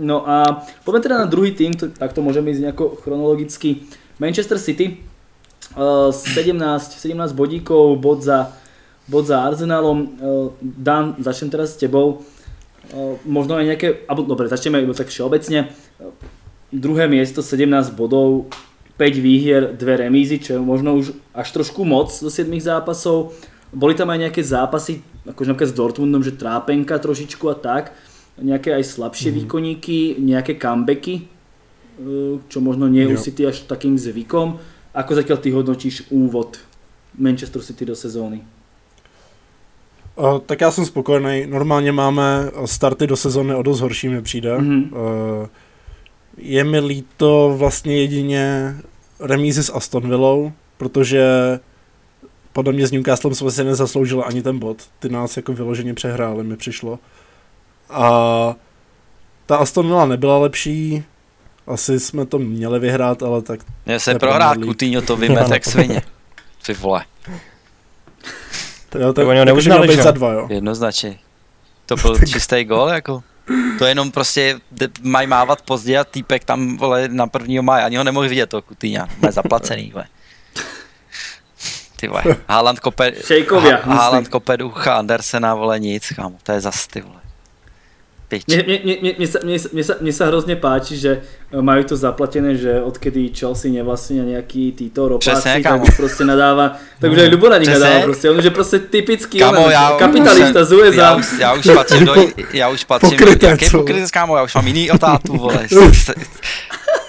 No a poďme teda na druhý tým, tak to môžeme ísť nejako chronologicky. Manchester City, sedmnáct, sedmnáct bodíkov, bod za, bod za Arsenalom. Dan, začnem teraz s tebou. Možno aj nejaké, dobre, začneme tak všeobecne. Druhé miesto, sedmnáct bodov. päť výhier, dve remízy, čo je možno už až trošku moc do sedem zápasov. Boli tam aj nejaké zápasy, akože napríklad s Dortmundom, že trápenka trošičku a tak. Nejaké aj slabšie mm. výkonníky, nejaké comebacky, čo možno nie je u City až takým zvykom. Ako zatiaľ ty hodnotíš úvod Manchester City do sezóny? O, tak ja som spokojný. Normálne máme starty do sezóny o dosť horší, mi přijde. Mm. E- Je mi líto vlastně jedině remízy s Aston Villou, protože podle mě s Newcastlem jsme si nezasloužili ani ten bod. Ty nás jako vyloženě přehráli, mi přišlo. A ta Aston Villa nebyla lepší, asi jsme to měli vyhrát, ale tak... Měl se prohrát, Coutinho to vymet jak svině. Ty vole. To oni ho neuznali, že? Jednoznačně. To byl čistý gól jako... To je jenom prostě mají mávat pozdě a týpek tam vole na prvního máje, ani ho nemohl vidět toho Coutinha, má zaplacený, vole. Ty vole, Haaland kope, Šejkovia, ha, Haaland kope ducha Andersena, vole nic, chámo, to je zas ty vole. Mně se hrozně páči, že mají to zaplatené, že odkedy Chelsea nevlastní nějaký títo ropáci, tak už prostě nadává, tak už aj Luboradík nadává prostě, on už je prostě typický kamo, já, kapitalista z U S A. Já už patřím do, já už patřím, jaký pokrytec, kámo, já už mám jiný otátu, vole,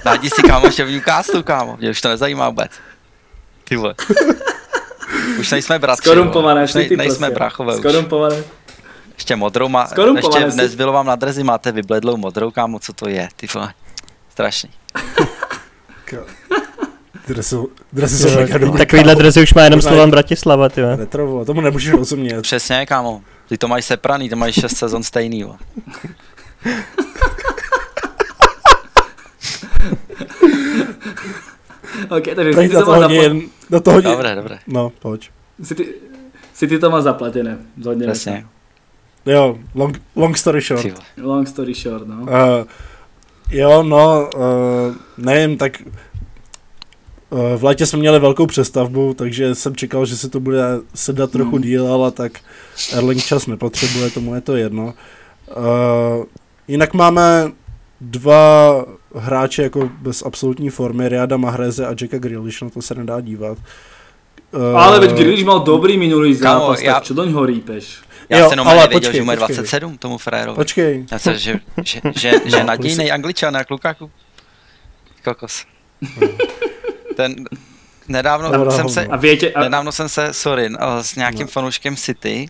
nájdi si kámo ještě v Newcastle, kámo, mě už to nezajímá vůbec, ty vole, už nejsme bratři, už nej, nejsme bráchové už. Ještě modrou má, ještě dnes bylo vám na drezi, máte vybledlou modrou, kámo, co to je, ty vole, strašný. Dresu, dresu jsou mega dobrý. Takovýhle dresy už má jenom Slovan Bratislava, ty vole. Retro, tomu nemůžeš rozumět. Přesně, kámo, ty to mají sepraný, to mají šest sezon stejný, vole. Ok, takže si to má zaplatené. Do toho hodí. Dobré, dobré. No, pojď. Si ty to má zaplatené, zhodně. Přesně. Jo, long, long story short. Long story short, no. Uh, jo, no, uh, nevím, tak uh, v létě jsme měli velkou přestavbu, takže jsem čekal, že se to bude sedat trochu hmm. díl, ale tak Erling čas nepotřebuje, tomu je to jedno. Uh, jinak máme dva hráče jako bez absolutní formy, Riada Mahreze a Jacka Grealish, no to se nedá dívat. Uh, ale veď Grealish mal dobrý minulý zápas, já... tak čo do něho rýpeš? Já jo, jsem normálně věděl, počkej, že mu je dvacet sedm, počkej. Tomu frajerovi. Počkej. Já jsem, že, že, že, no, že nadějnej Angličan jak Lukaku. Kokos. Ten, nedávno, no, jsem se, a větě, a... nedávno jsem se, sorry, s nějakým no. fanouškem City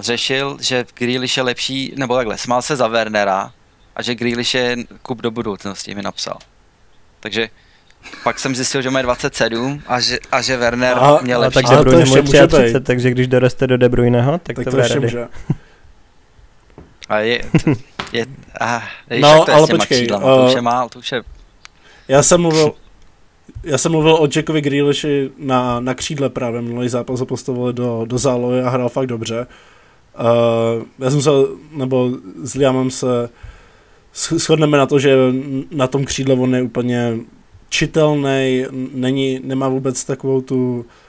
řešil, že Grealish je lepší, nebo takhle, smál se za Wernera a že Grealish je kup do budoucnosti, mi napsal. Takže pak jsem zjistil, že má dvacet sedm a že, a že Werner a, měl lepší. Tak De Bruyne může třicet, takže když doroste do De Bruyneho, tak, tak to bude rady. A je, je, a, je no, to je ale počkej, uh, to už je mál, to už je... Já jsem mluvil, já jsem mluvil o Jackovi Grealishi na, na křídle právě, minulý zápas ho postavili do, do zálohy a hrál fakt dobře. Uh, já jsem se, nebo s Liamem se shodneme na to, že na tom křídle on je úplně... čitelnej, není, nemá vůbec takovou tu...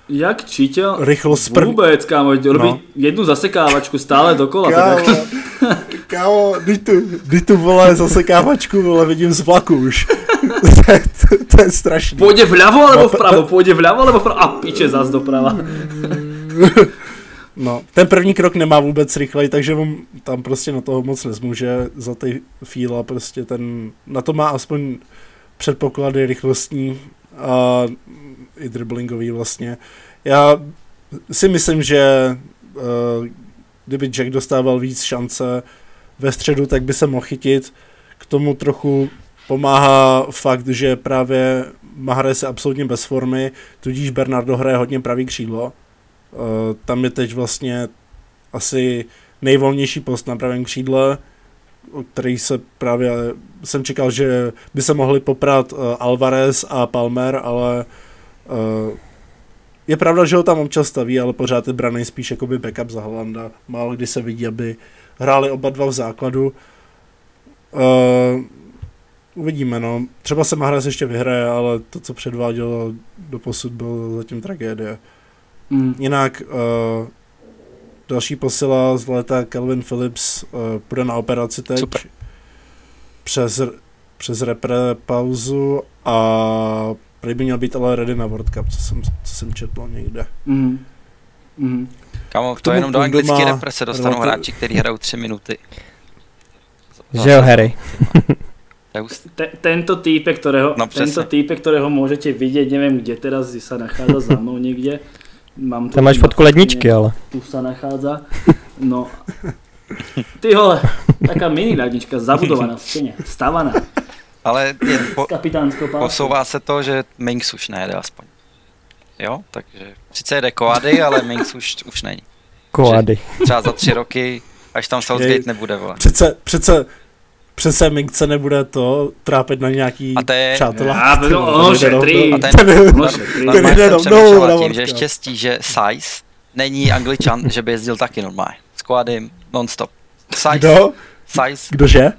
Jak čitel? Rychlost prv... Vůbec, kámo, robí no. jednu zasekávačku stále dokola. Kámo, kámo, dej tu, dej tu vole zasekávačku, vole, vidím z vlaku už. to, je, to, to je strašný. Půjde vľavo alebo vpravo, půjde vľavo alebo vpravo, a piče zas doprava. No, ten první krok nemá vůbec rychlej, takže on tam prostě na toho moc nezmůže, za ty fíla prostě ten, na to má aspoň předpoklady rychlostní a i driblingový vlastně. Já si myslím, že uh, kdyby Jack dostával víc šance ve středu, tak by se mohl chytit. K tomu trochu pomáhá fakt, že právě Mahrez je absolutně bez formy, tudíž Bernardo hraje hodně pravý křídlo. Uh, tam je teď vlastně asi nejvolnější post na pravém křídle, o který se právě jsem čekal, že by se mohli poprat uh, Alvarez a Palmer, ale uh, je pravda, že ho tam občas staví, ale pořád je braný spíš jakoby backup za Haalanda. Málo kdy se vidí, aby hráli oba dva v základu. Uh, uvidíme, no. Třeba se Mahrez ještě vyhraje, ale to, co předvádělo doposud, bylo zatím tragédie. Mm. Jinak uh, další posila z léta, Calvin Phillips uh, půjde na operaci teď. Super. Přes, přes repre pauzu a prý by měl být ale ready na World Cup, co jsem, co jsem četl někde. Mm. Mm. Kámo, to jenom do anglické repre se dostanou relativ... hráči, který hrajou tři minuty. Žel Harry. Tento týpek, kterého, no, tento týpek, kterého můžete vidět, nevím kde teraz, kde se nachází za mnou někde. Mám tam máš fotku ledničky, ale. Tu se nachází. No. Ty vole, taká mini lednička zabudovaná v stěně, stavaná. Ale je, po, posouvá se to, že Minks už nejede aspoň. Jo, takže sice jede Koady, ale Minks už, už není. Koady. Třeba za tři roky, až tam Southgate nebude, vole. Přece, přece, přece Minkce nebude to trápit na nějaký přátelá. A ten jde rovnou. Tím, že je štěstí, že Size není Angličan, že by jezdil taky normálně. S Koadym non-stop. Size. Kdo? Size. Kdože?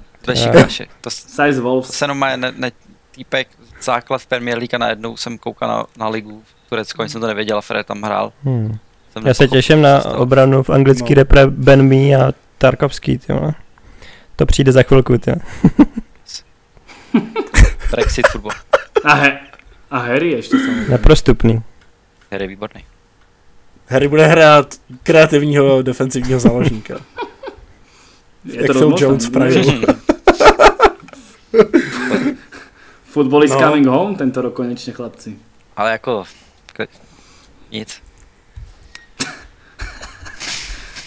Kaši. To, Size Wolves. To se normálně ne, ne, týpek základ v Premier League a najednou jsem koukal na, na ligu v Turecku, ani jsem to nevěděl a Fred tam hrál. Hmm. Já se těším na obranu v anglický no. repre Ben Mee a Tarkovský, tyma. To přijde za chvilku, tyma. Brexit football. A, he, a Harry ještě samozřejmě. Neprostupný. Harry výborný. Harry bude hrát kreativního defensivního záložníka. Je jak to Phil Jones v Prahu. Football is no. coming home tento rok konečně, chlapci. Ale jako... nic.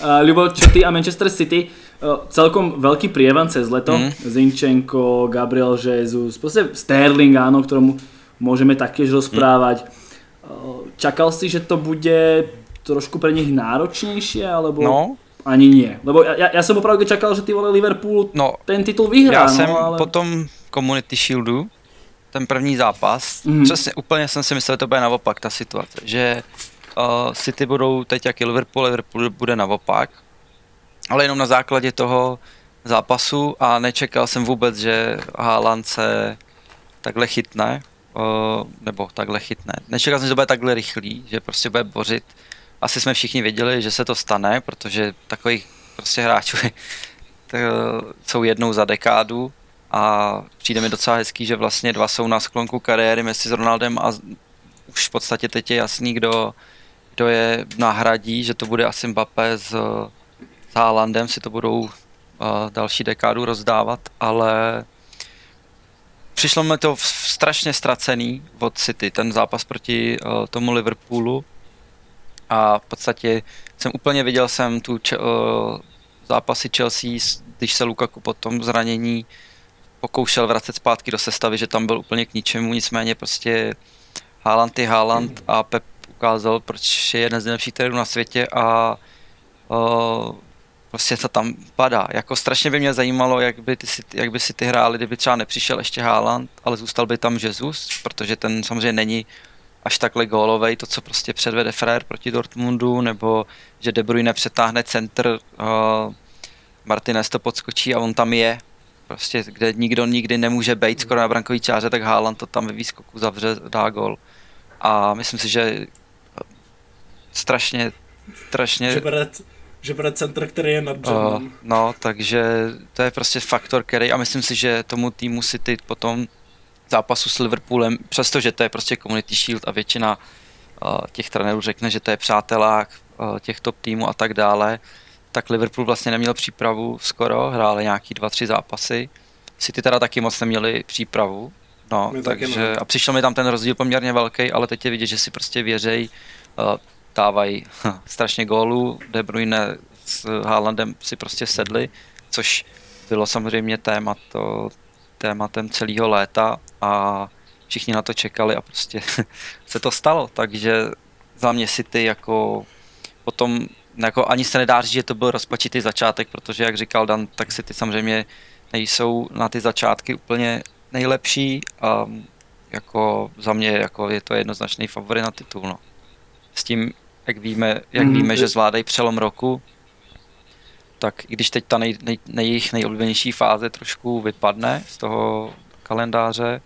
Uh, Ľubo, čo ty a Manchester City, uh, celkom veľký prievan cez leto, mm. Zincenko, Gabriel Jesus, proste Sterling, áno, ktorému môžeme taktiež rozprávať. Uh, čakal si, že to bude trošku pre nich náročnejšie, alebo no. ani nie? Lebo ja, ja som opravdu čakal, že ty vole Liverpool no. ten titul vyhrá. Ja no, som ale... potom v Community Shieldu, ten první zápas, mm. přesně úplně jsem si myslel, že to bude naopak ta situace, že Uh, City budou teď jak i Liverpool, Liverpool bude naopak, ale jenom na základě toho zápasu a nečekal jsem vůbec, že Haaland se takhle chytne, uh, nebo takhle chytne. Nečekal jsem, že to bude takhle rychlý, že prostě bude bořit. Asi jsme všichni věděli, že se to stane, protože takových prostě hráčů jsou jednou za dekádu a přijde mi docela hezký, že vlastně dva jsou na sklonku kariéry, Messi s Ronaldem a už v podstatě teď je jasný, kdo kdo je nahradí, že to bude asi Mbappé s, s Haalandem, si to budou uh, další dekádu rozdávat, ale přišlo mi to v, strašně ztracený od City, ten zápas proti uh, tomu Liverpoolu a v podstatě jsem úplně viděl jsem tu če, uh, zápasy Chelsea, když se Lukaku po tom zranění pokoušel vracet zpátky do sestavy, že tam byl úplně k ničemu, nicméně prostě Haaland je Haaland a Pep ukázal, proč je jeden z nejlepších trenérů na světě a uh, prostě to tam padá. Jako strašně by mě zajímalo, jak by, ty, jak by si ty hráli, kdyby třeba nepřišel ještě Haaland, ale zůstal by tam Jezus, protože ten samozřejmě není až takhle gólovej, to, co prostě předvede Frér proti Dortmundu, nebo že De Bruyne přetáhne centr, uh, Martinez to podskočí a on tam je. Prostě, kde nikdo nikdy nemůže být skoro na brankový čáře, tak Haaland to tam ve výskoku zavře, dá gol. A myslím si, že strašně, strašně... Že bude, že bude centr, který je nad břehnem. Uh, no, takže to je prostě faktor, který... A myslím si, že tomu týmu City potom zápasu s Liverpoolem, přestože to je prostě Community Shield a většina uh, těch trenérů řekne, že to je přátelák uh, těch top týmů a tak dále, tak Liverpool vlastně neměl přípravu skoro, hráli nějaký dva, tři zápasy. City teda taky moc neměli přípravu, no, takže, a přišel mi tam ten rozdíl poměrně velký, ale teď je vidět, že si prostě věřej. dávají strašně gólů, De Bruyne s Haalandem si prostě sedli, což bylo samozřejmě téma to, tématem celého léta a všichni na to čekali a prostě se to stalo, takže za mě City jako potom jako ani se nedá říct, že to byl rozpačitý začátek, protože jak říkal Dan, tak City samozřejmě nejsou na ty začátky úplně nejlepší a jako za mě jako je to jednoznačný favorit na titul. No. S tím, jak víme, jak mm-hmm. víme, že zvládají přelom roku, tak i když teď ta nej, nej, nej, jejich nejoblíbenější fáze trošku vypadne z toho kalendáře,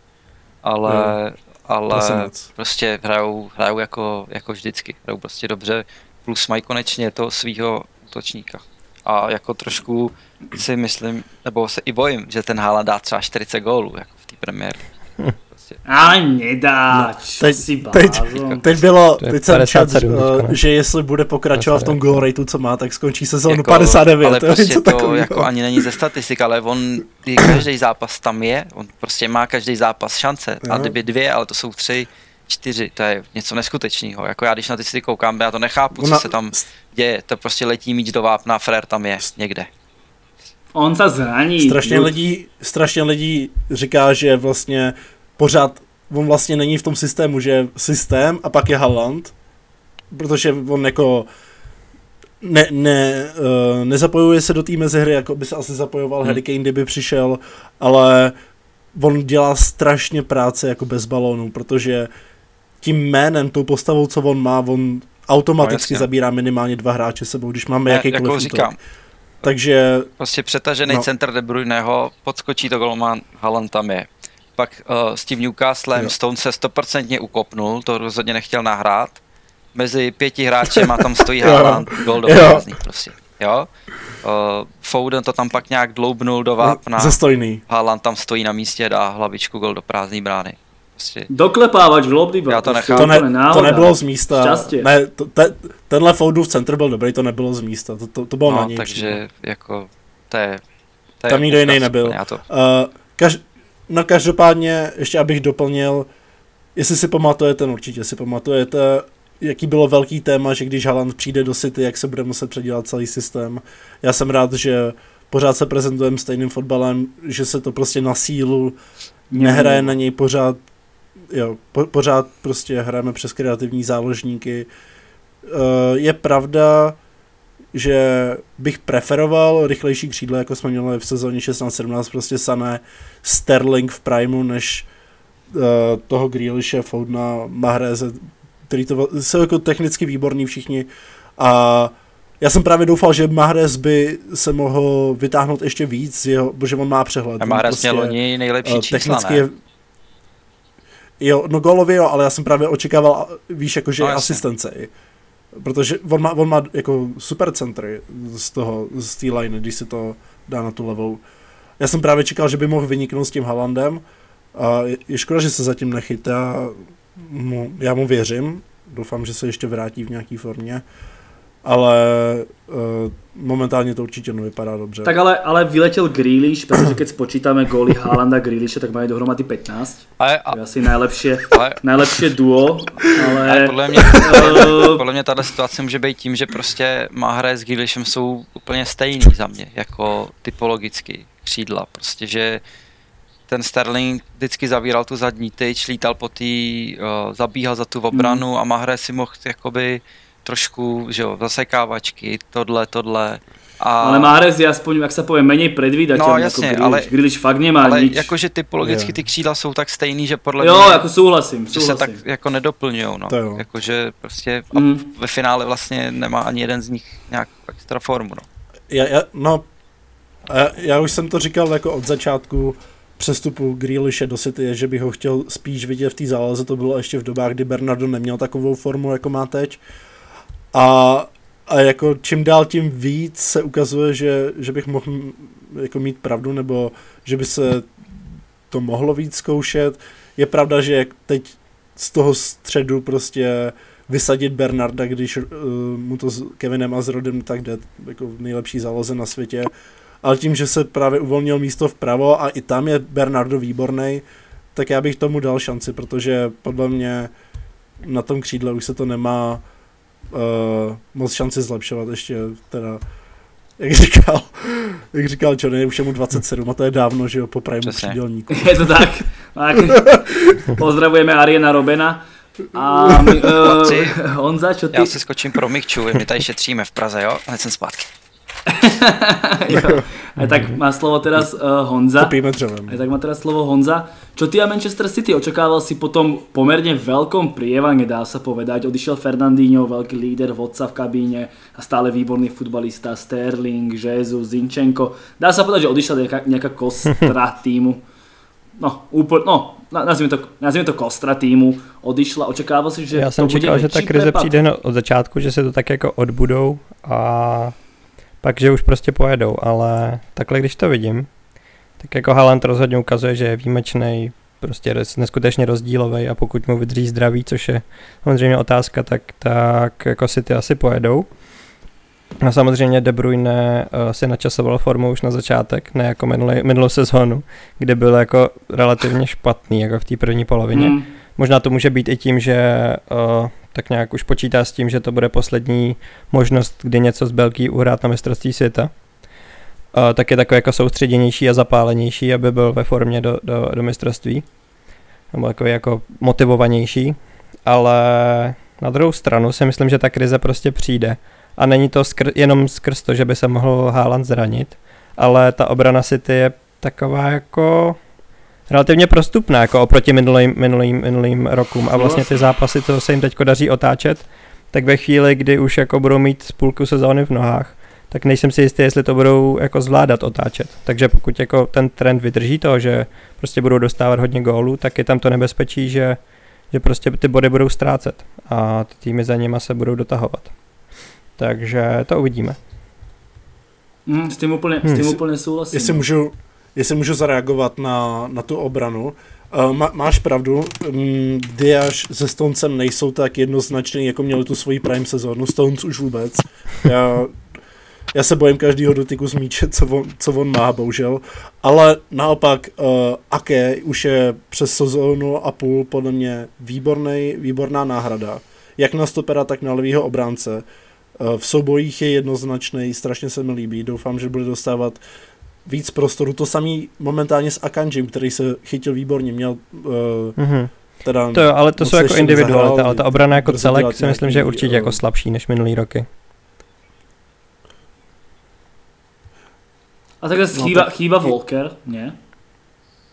ale, no, ale prostě hrajou, hrajou jako, jako vždycky, hrajou prostě dobře, plus mají konečně toho svého útočníka. A jako trošku si myslím, nebo se i bojím, že ten Haaland dá třeba čtyřicet gólů jako v té premiéře. A nedá, no, si teď, teď bylo, teď jsem čat, že jestli bude pokračovat v tom goal rateu, co má, tak skončí sezónu jako, padesát devět. Ale prostě to takový, jako ani není ze statistik, ale on každý zápas tam je, on prostě má každý zápas šance. A kdyby dvě, ale to jsou tři, čtyři, to je něco neskutečného. Jako já když na ty si koukám, já to nechápu, co Ona... se tam děje, to prostě letí míč do vápna, frér tam je někde. On se zraní. Strašně lidí, strašně lidí říká, že vlastně pořád on vlastně není v tom systému, že je systém a pak je Haaland, protože on jako ne, ne, uh, nezapojuje se do té mezihry, jako by se asi zapojoval hmm. Harry Kane, kdyby přišel, ale on dělá strašně práce jako bez balónu, protože tím jménem, tou postavou, co on má, on automaticky no, zabírá minimálně dva hráče sebou, když máme ne, jakýkoliv jako říkám. Útok. Takže... Prostě přetažený no. centr De Bruyneho, podskočí to golman, Haaland tam je. Pak uh, s tím Newcastlem no. Stone se stoprocentně ukopnul, to rozhodně nechtěl nahrát. Mezi pěti hráčem a tam stojí Haaland, gol do prázdný prostě. Jo? Uh, Foden to tam pak nějak dloubnul do vápna. Zastojný. Haaland tam stojí na místě, dá hlavičku, gol do prázdný brány. Prostě. Doklepávač v lobby, já to nechám. To, ne, to nebylo z místa. Šťastě. Ne, to, te, tenhle Foden v centru byl dobrý, to nebylo z místa. To, to, to bylo no, na něj. Takže jako, to je... To tam je nikdo jiný nebyl. To... Uh, kaž, no každopádně, ještě abych doplnil, jestli si pamatujete, no určitě si pamatujete, jaký bylo velký téma, že když Haaland přijde do City, jak se bude muset předělat celý systém. Já jsem rád, že pořád se prezentujeme stejným fotbalem, že se to prostě na sílu nehraje na něj pořád, jo, po, pořád prostě hrajeme přes kreativní záložníky. Je pravda, že bych preferoval rychlejší křídlo, jako jsme měli v sezóně šestnáct sedmnáct, prostě Sané, Sterling v primu, než toho Grealishe, Fodena, Mahreze, který to jsou jako technicky výborní všichni a já jsem právě doufal, že Mahrez by se mohl vytáhnout ještě víc, jeho, protože on má přehled. A Mahrez prostě měl loni nejlepší čísla, ne? Jo, no gólově jo, ale já jsem právě očekával, víš, jakože no, asistence. Protože on má, on má jako super centry z toho, z té line, když se to dá na tu levou. Já jsem právě čekal, že by mohl vyniknout s tím Haalandem a je škoda, že se zatím nechytá. No, já mu věřím, doufám, že se ještě vrátí v nějaký formě, ale uh, momentálně to určitě nevypadá dobře. Tak ale, ale vyletěl Grealish, protože keď spočítáme góly Haalanda a Grealisha, tak mají dohromady patnáct. Ale, a... To je asi nejlepší, nejlepší duo, ale... ale podle mě, podle mě tato situace může být tím, že prostě Mahrez s Grealishem jsou úplně stejný za mě, jako typologicky křídla, prostě, že ten Sterling vždycky zavíral tu zadní tyč, lítal po tý, uh, zabíhal za tu obranu mm. a Mahrez si mohl jakoby trošku, že jo, zasekávačky, tohle, tohle. A... Ale Mahrez je aspoň, jak se pově, méně predvídatelný. No jasně, jako Grealish. Ale Grealish fakt nemá ale nič. Jakože typologicky ty křídla jsou tak stejný, že podle jo, mě... Jo, jako souhlasím, souhlasím. Se tak jako nedoplňujou, no. Jakože prostě mm. ve finále vlastně nemá ani jeden z nich nějak extra formu, no. Já, já, no, já, já už jsem to říkal jako od začátku, přestupu Grealishe do City je, že bych ho chtěl spíš vidět v té záloze, to bylo ještě v dobách, kdy Bernardo neměl takovou formu, jako má teď. A, a jako čím dál tím víc se ukazuje, že, že bych mohl jako mít pravdu, nebo že by se to mohlo víc zkoušet. Je pravda, že teď z toho středu prostě vysadit Bernarda, když uh, mu to s Kevinem a s Rodem tak jde, jako nejlepší záloze na světě. Ale tím, že se právě uvolnil místo vpravo a i tam je Bernardo výborný, tak já bych tomu dal šanci, protože podle mě na tom křídle už se to nemá uh, moc šanci zlepšovat ještě, teda, jak říkal, jak říkal Johnny, už je mu dvacet sedm a to je dávno, že jo, po prime přídělníku. Je to tak, tak. Pozdravujeme Ariana Robena. A my, uh, Honza, čo ty? Já si skočím pro Mikču, my tady šetříme v Praze, jo? Hned jsem zpátky. Jo. A tak má slovo teraz uh, Honza. A tak má teraz slovo Honza. Čo ty a Manchester City? Očakával si potom pomerne veľkom prievane, dá sa povedať. Odišiel Fernandinho, veľký líder, vodca v kabíne a stále výborný futbalista Sterling, Jezus, Zincenko. Dá sa povedať, že odišla nejaká, nejaká kostra týmu. No, úplne, no, nazvím to, nazvím to kostra týmu. Odišla, očakával si, že ja to bude čekal, väčší prepad. Ja som čekal, že tá krize prepad přijde od začátku, že se to tak jako odbudou a takže už prostě pojedou, ale takhle když to vidím, tak jako Haaland rozhodně ukazuje, že je výjimečný, prostě neskutečně rozdílový a pokud mu vydrží zdraví, což je samozřejmě otázka, tak, tak jako si ty asi pojedou. A samozřejmě De Bruyne si načasoval formu už na začátek, ne jako minulý, minulou sezónu, kde byl jako relativně špatný jako v té první polovině. Mm. Možná to může být i tím, že uh, tak nějak už počítá s tím, že to bude poslední možnost, kdy něco z Belgii uhrát na mistrovství světa. Uh, tak je takový jako soustředěnější a zapálenější, aby byl ve formě do, do, do mistrovství. Nebo takový jako motivovanější. Ale na druhou stranu si myslím, že ta krize prostě přijde. A není to skr- jenom skrz to, že by se mohl Haaland zranit. Ale ta obrana City je taková jako relativně prostupná jako oproti minulým, minulým, minulým rokům a vlastně ty zápasy, co se jim teďko daří otáčet, tak ve chvíli, kdy už jako budou mít půlku sezóny v nohách, tak nejsem si jistý, jestli to budou jako zvládat otáčet. Takže pokud jako ten trend vydrží to, že prostě budou dostávat hodně gólů, tak je tam to nebezpečí, že, že prostě ty body budou ztrácet a ty týmy za nima se budou dotahovat. Takže to uvidíme. Hmm, s tím úplně, hmm. s tím úplně souhlasím. Jestli můžu... Jestli můžu zareagovat na, na tu obranu. Má, máš pravdu, Diaz se Stonesem nejsou tak jednoznačný, jako měli tu svoji prime sezónu. Stones už vůbec. Já, já se bojím každého dotyku z míče, co on, co on má, bohužel. Ale naopak uh, Ake už je přes sezónu a půl podle mě výborný, výborná náhrada. Jak na stopera, tak na levýho obránce. Uh, v soubojích je jednoznačný, strašně se mi líbí. Doufám, že bude dostávat víc prostoru, to samý momentálně s Akanjim, který se chytil výborně, měl uh, mm-hmm. teda... To jo, ale to jsou jako individualita, ale ta obrana jako celek si myslím, že je určitě uh, jako slabší než minulý roky. A takhle no, chýba, tak, chýba Walker, ne?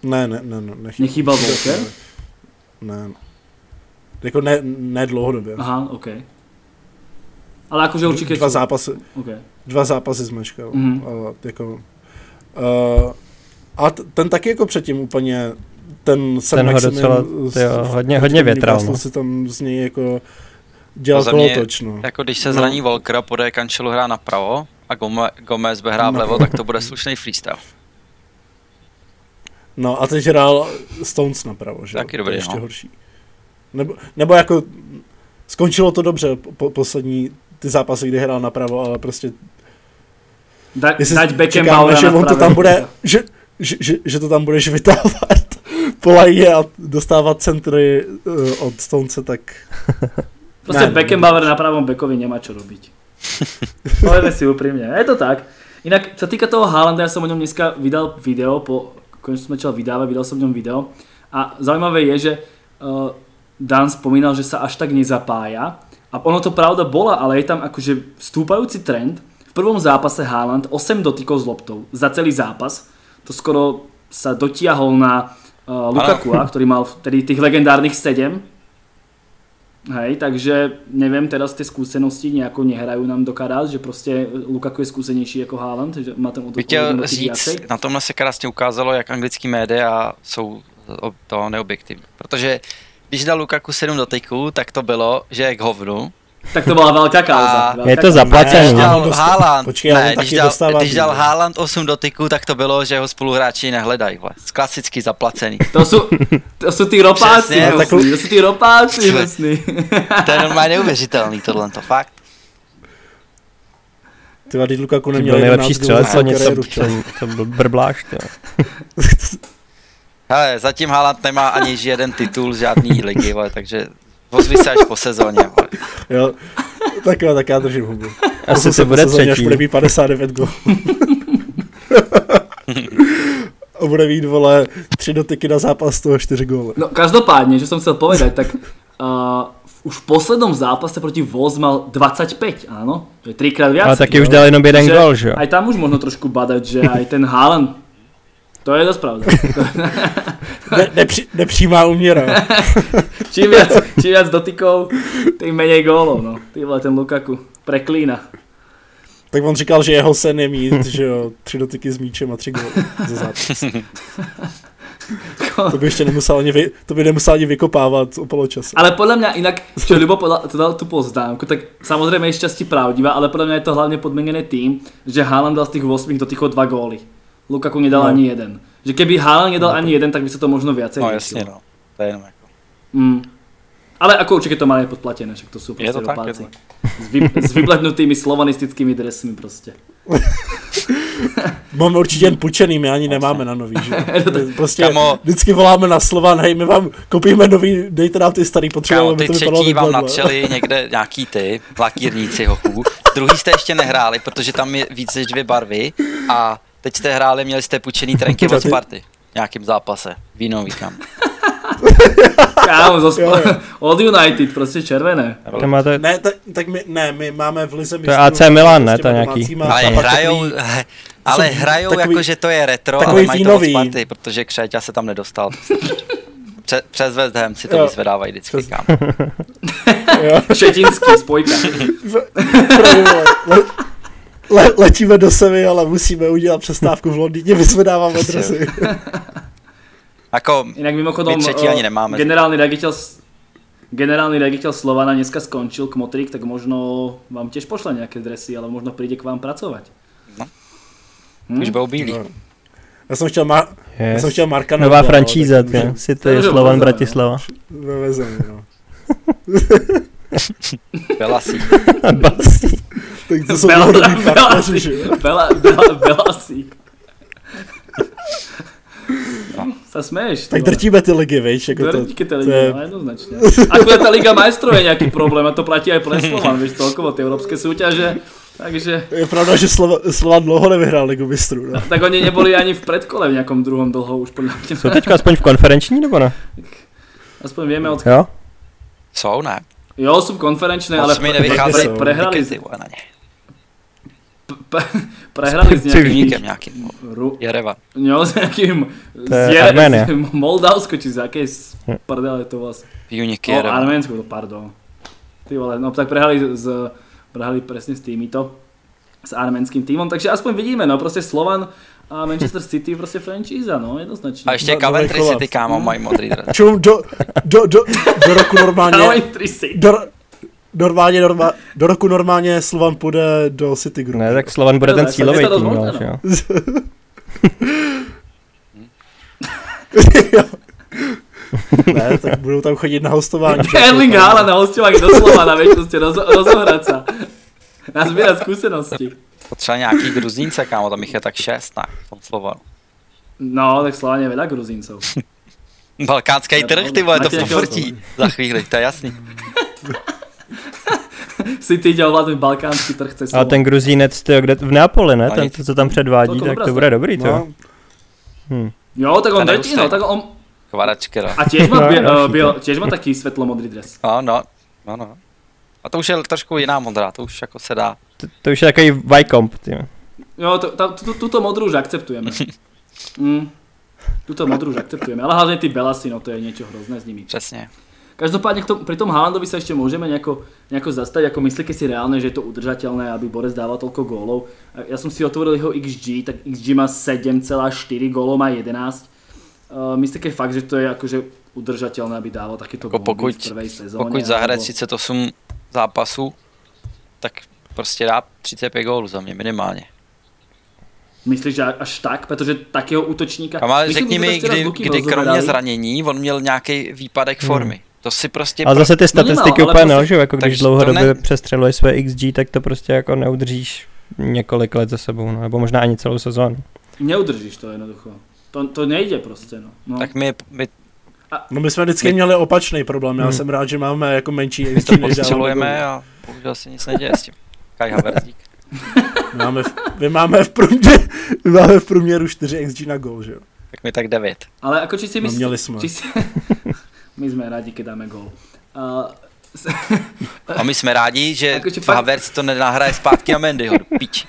Ne, ne, ne, ne nechýba. Nechýba Walker? Ne, ne. Jako ne, ne dlouhodobě. Aha, ok. Ale jakože určitě... Dva zápasy, okay. dva zápasy zmeškal, mm-hmm. ale jako... Uh, a t- ten taky jako předtím úplně ten Sam Maximin hodně, hodně větral, no. Si tam z něj jako dělal kolotoč, no. Jako když se zraní no. Volkera, podé Cancelo hrá napravo a Gome- Gomez bude hrát vlevo, no. Tak to bude slušný freestyle. No a teď hrál Stones napravo, že? Taky dobrý, ještě no. horší. Nebo, nebo jako skončilo to dobře po- poslední ty zápasy, kdy hrál napravo, ale prostě Da, dať Beckenbauera na pravě. Že, že, že, že to tam budeš vytávat po lajně a dostávat centry uh, od Stonce, tak... Prostě Beckenbauer na pravom bekovi nemá čo robiť. Poveme si upřímně, je to tak. Jinak, co týká toho Haalanda, já jsem o něm dneska vydal video, po konečně jsem začal vydávat, vydal jsem o něm video. A zajímavé je, že uh, Dan spomínal, že se až tak nezapája. A ono to pravda bola, ale je tam akože vstúpajúci trend. V prvom zápase Haaland osem dotykov s loptou za celý zápas. To skoro sa dotiahol na uh, Lukakua, ktorý mal vtedy tých legendárnych sedem. Hej, takže neviem, teraz tie skúsenosti nejako nehrajú nám do karát, že proste Lukaku je skúsenejší ako Haaland, že má ten odokol jeden dotyk viacej. Na tomhle se krásne ukázalo, jak anglický média sú to neobjektivní. Protože když dal Lukaku sedm dotyků, tak to bylo, že je k hovnu. Tak to byla velká kauza. Je to zaplacené. Když dal, dal Haaland osm dotyků, tak to bylo, že ho spoluhráči nehledají. Klasicky zaplacený. To jsou, to jsou ty ropáci. To jsou ty ropáci. Vesný. To je normálně neuvěřitelný tohle, to fakt. Tyhle Lukaku neměl nejlepší střelec, co něco to byl brbláš. Hele, zatím Haaland nemá ani jeden titul, žádný ligy, takže ozvi se až po sezóně. Jo, Tak jo, tak já držím hubu. Asi to se bude třetí. Až bude mít padesát devět gólů. A bude mít, vole, tři dotyky na zápas, toho čtyři góly. No každopádně, že jsem chcel povedať, tak uh, už v poslednom zápase proti Wolves mal dvadsaťpäť, áno? Že trikrát viac. Ale taky už dal jenom jeden gól, že jo? Aj tam už možno trošku badať, že aj ten Haaland, to je dost pravda. Ne, nepří, nepřímá úměra. čím, viac, čím viac dotykov, tým menej gólov, no. Ty vole, ten Lukaku preklína. Tak on říkal, že jeho sen je mít, že jo, tři dotyky s míčem a tři góly za zápas. To by ještě nemusel ani, vy, to by nemusel ani vykopávat o poločase. Ale podle mě jinak, čo Ľubo to dal tu poznámku, tak samozřejmě je šťastí pravdivá, ale podle mě je to hlavně podmenené tým, že Haaland dal z těch osmých dotychov dva góly. Lukaku nedal no. ani jeden. Že keby Haaland nedal no, ani jeden, tak by se to možno viacej no, jasně no, to je jenom jako. Mm. Ale ako určite to mali podplatené, však to sú proste opáci. S, vy, s vyblednutými slovanistickými dresmi proste. Máme určite jen půjčený, my ani nemáme na nový, že? Proste vždycky voláme na Slovan, hej, my vám koupíme nový, dejte nám ty starý, potřebujeme. Kámo, ty třetí vám natřeli někde nějaký ty, lakírníci hoků. Druhý jste ještě nehráli, protože tam je víc než dvě barvy a teď jste hráli, měli jste půjčený trenky od Sparty. V nějakým zápase, vínový kam. Kámo, zo sp- jo, jo. Od United, prostě červené. Máte... Ne, tak, tak my, ne, my máme v lize... To je A C Milan, ne, to nějaký. Ale hrajou, he, ale hrajou takový, jako, že to je retro, ale mají to od Sparty, protože Křeťa se tam nedostal. Pře- přes West Ham si to jo. vyzvedávají vždycky, přes... kámo. Šetinský spojka. Le- letíme do Sevy, ale musíme udělat přestávku v Londýně, vyzvedáváme dresy. Ako inak mimochodom uh, generálny riaditeľ generálny riaditeľ Slovana dneska skončil Kmotrík, tak možno vám tiež pošle nejaké dresy, ale možno príde k vám pracovať. No. Hm? Už bol bílý. No. Ja som chtiel ma- yes. ja som chtiel Marka na Nová frančíza, tak si to je Slovan Bratislava. Dovezeme, no. Belasí. Belasí. Tak to sú národní partneři, že? Belasí. No. Sa smeješ. Tak drtíme ty ligy, víš? Jako drtíky ty ligy, je... no jednoznačně. Ako je ta Liga majstrov je nějaký problém a to platí aj pre Slovan, víš, celkovo ty evropské súťaže, takže... Je pravda, že Slovan Slova dlouho nevyhrál Ligu mistrů, no. Tak oni neboli ani v predkole v nějakom druhom dlho už podľa mňa. Jsou teďka aspoň v konferenční, nebo ne? Aspoň vieme od... Jo? Jsou, ne? Jo, jsou v konferenčné, ale... Osmi nevychází prehrali z... P- prehrali s nějakým nějakým Ru- Jerevan. Jo, s nějakým z Jere- Moldavsko, či z jaké z prdele to vlastně. Unique no, Jerevan. Arménsko, to pardon. Ty vole, no tak prehrali z, prehrali presne s týmito, s arménským týmom, takže aspoň vidíme, no prostě Slovan a Manchester City prostě franchise, no jednoznačně. A ještě Coventry City, kámo, mají modrý dres. Čum, do, do, do, do roku normálně. Coventry City. Normálně, normálně, do roku normálně Slovan půjde do City Group. Ne, tak Slovan bude no, ten cílovej tým, no, že jo. Ne, tak budou tam chodit na hostování. Erling Haaland na hostování do Slovana, víš, prostě roz, rozohrat se. Nazbírat zkušenosti. Potřeba nějaký Gruzínce, kámo, tam jich je tak šest, ne, v tom Slovanu. No, tak Slovan je veľa Gruzíncov. Balkánský trh, ty vole, to v tom vrtí. Za chvíli, to je jasný. City ide ovládnout balkánský trh cez Slovo. Ale ten Gruzínec, tyjo, kde, v Neapoli, ne? Tam, to, co tam předvádí, no, tak to bude dobrý, no. To. Hm. Jo, tak on drtí, no, tak on... Kvaračkera. A tiež má, bie, uh, bio, tiež má taký svetlomodrý dres. No, no, no, no. A to už je trošku jiná modrá, to už jako se dá. To, to už je takový Vycomp, tyjo. Jo, to, ta, tu, tuto modrou už akceptujeme. mm. Tuto modrou už akceptujeme, ale hlavně ty Belasy, no to je niečo hrozné s nimi. Přesně. Každopádne k tomu, pri tom Haalandovi sa ešte môžeme nejako, nejako zastaviť, ako myslíte si reálne, že je to udržateľné, aby Boris dával toľko gólov. Ja som si otvoril jeho iks gé, tak iks gé má sedem celá štyri, gólov má jedenásť. Uh, myslíte fakt, že to je akože udržateľné, aby dával takéto góly v prvej sezóne? Pokud zahraje třicet osm zápasů, tak prostě dá třicet pět gólů za mě minimálně. Myslíš, že až tak? Protože takého útočníka... Kamal, řekni mi, kdy, kdy kromě zranění on měl nějaký výpadek hmm. formy. To si prostě a zase ty statistiky no, úplně nelžou, jako když dlouhodobě ne... přestřeluješ své iks gé, tak to prostě jako neudržíš několik let za sebou, no, nebo možná ani celou sezónu. Neudržíš to jednoducho, to, to nejde prostě. No. No. Tak my, my, a... no my jsme vždycky my... měli opačný problém, já hmm. jsem rád, že máme jako menší iks gé, než dáváme. druhého se nic neděje s tím. Kaj Havertz, dík. Máme v, my máme v průměru, my máme v průměru čtyři xG na gól, že jo? Tak mi tak devět. Ale jako či si myslíš... No, měli jsme. Si, my jsme rádi, když dáme gól. Uh, a my jsme rádi, že jako pak... Havertz to nenahraje zpátky a Mendyho, do piči.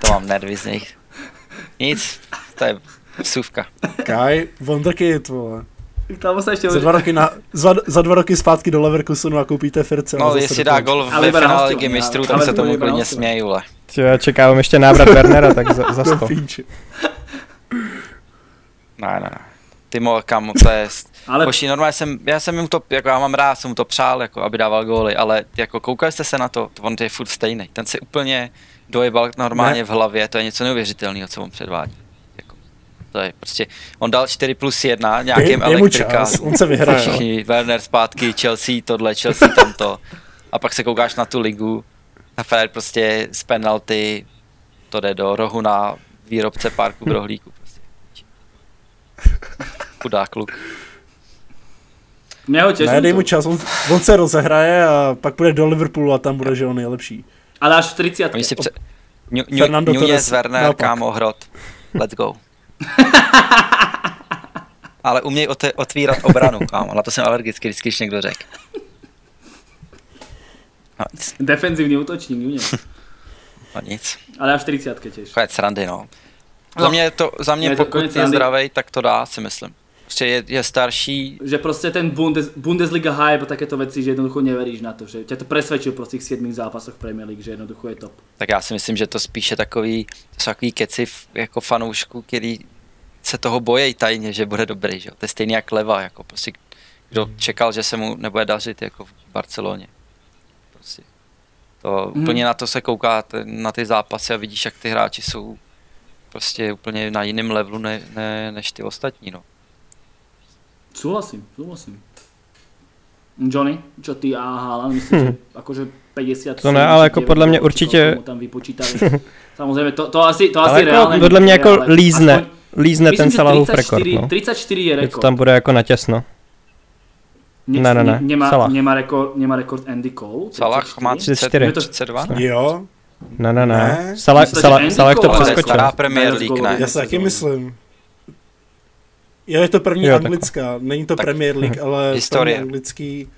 To mám nervy z nich. Nic, to je vsuvka. Kaj, wonderkid, vole. Tam se ještě za, dva roky na, za, za dva roky zpátky do Leverkusenu a koupíte Firce. No, jestli dá gol ve finále Ligy mistrů, tam se tomu klidně smějí, ule. Já čekávám ještě návrat Wernera, tak za, za sto. Ne, ne, ne. Timo, kamo, to je... Ale... Poští, normálně jsem, já jsem jim to, jako já mám rád, jsem mu to přál, jako aby dával góly, ale jako koukali jste se na to, on je furt stejný. Ten si úplně dojebal normálně ne. v hlavě, to je něco neuvěřitelného, co on předvádí. Jako, to je prostě, on dal čtyři plus jedna, nějakým elektrika, on se vyhraje, všichni, Werner zpátky, Chelsea tohle, Chelsea tamto. A pak se koukáš na tu ligu, na Ferrer prostě z penalty, to jde do rohu na výrobce párku v rohlíku. Prostě. Chudá kluk. Těžím, ne, dej mu čas, on, on se rozehraje a pak půjde do Liverpoolu a tam bude, že on je lepší. Ale až v třicátce. Nunez, Werner, kámo, Hrot. Let's go. Ale uměj ote, otvírat obranu, kámo, na to jsem alergický, vždycky, když někdo řekl. No nic. Defenzivní útočník, Nunez. No nic. Ale až v třicátce těž. Konec srandy, no. Za mě, to, za mě, mě to pokud je zdravej, tak to dá, si myslím. Je, je starší. Že prostě ten Bundes, Bundesliga hype a takéto věci, že jednoducho neveríš na to, že tě to přesvědčil prostě v sedmých zápasech Premier League, že jednoducho je top. Tak já si myslím, že to spíše takový, takový keci jako fanoušku, který se toho bojí tajně, že bude dobrý, že? To je stejný jak Leva, jako prostě kdo mm. čekal, že se mu nebude dařit jako v Barceloně. Prostě. To mm. úplně na to se kouká, na ty zápasy a vidíš, jak ty hráči jsou prostě úplně na jiném levelu ne, ne, než ty ostatní, no. Súhlasím, súhlasím. Johnny, čo ty a Haaland, myslím, hmm. že akože päťdesiat... To ne, ale jako podle mě určitě... Tam vypočítali. Samozřejmě to, to asi, to asi jako reálně... Podle mě jako ale... lízne, aspoň... lízne myslím, ten Salahův rekord. No. tridsaťštyri je rekord. To tam bude jako natěsno. Ne, ne, ne, ne. Nemá, Salah. Nemá, rekord, nemá rekord Andy Cole. Salah má tridsaťštyri, tridsaťdva. Jo. Ne, ne, ne. Salah, Salah, Salah to přeskočil. Premier League, ne. Já si taky myslím. Je to první jo, anglická, není to tak, Premier League, ale historie. Anglický...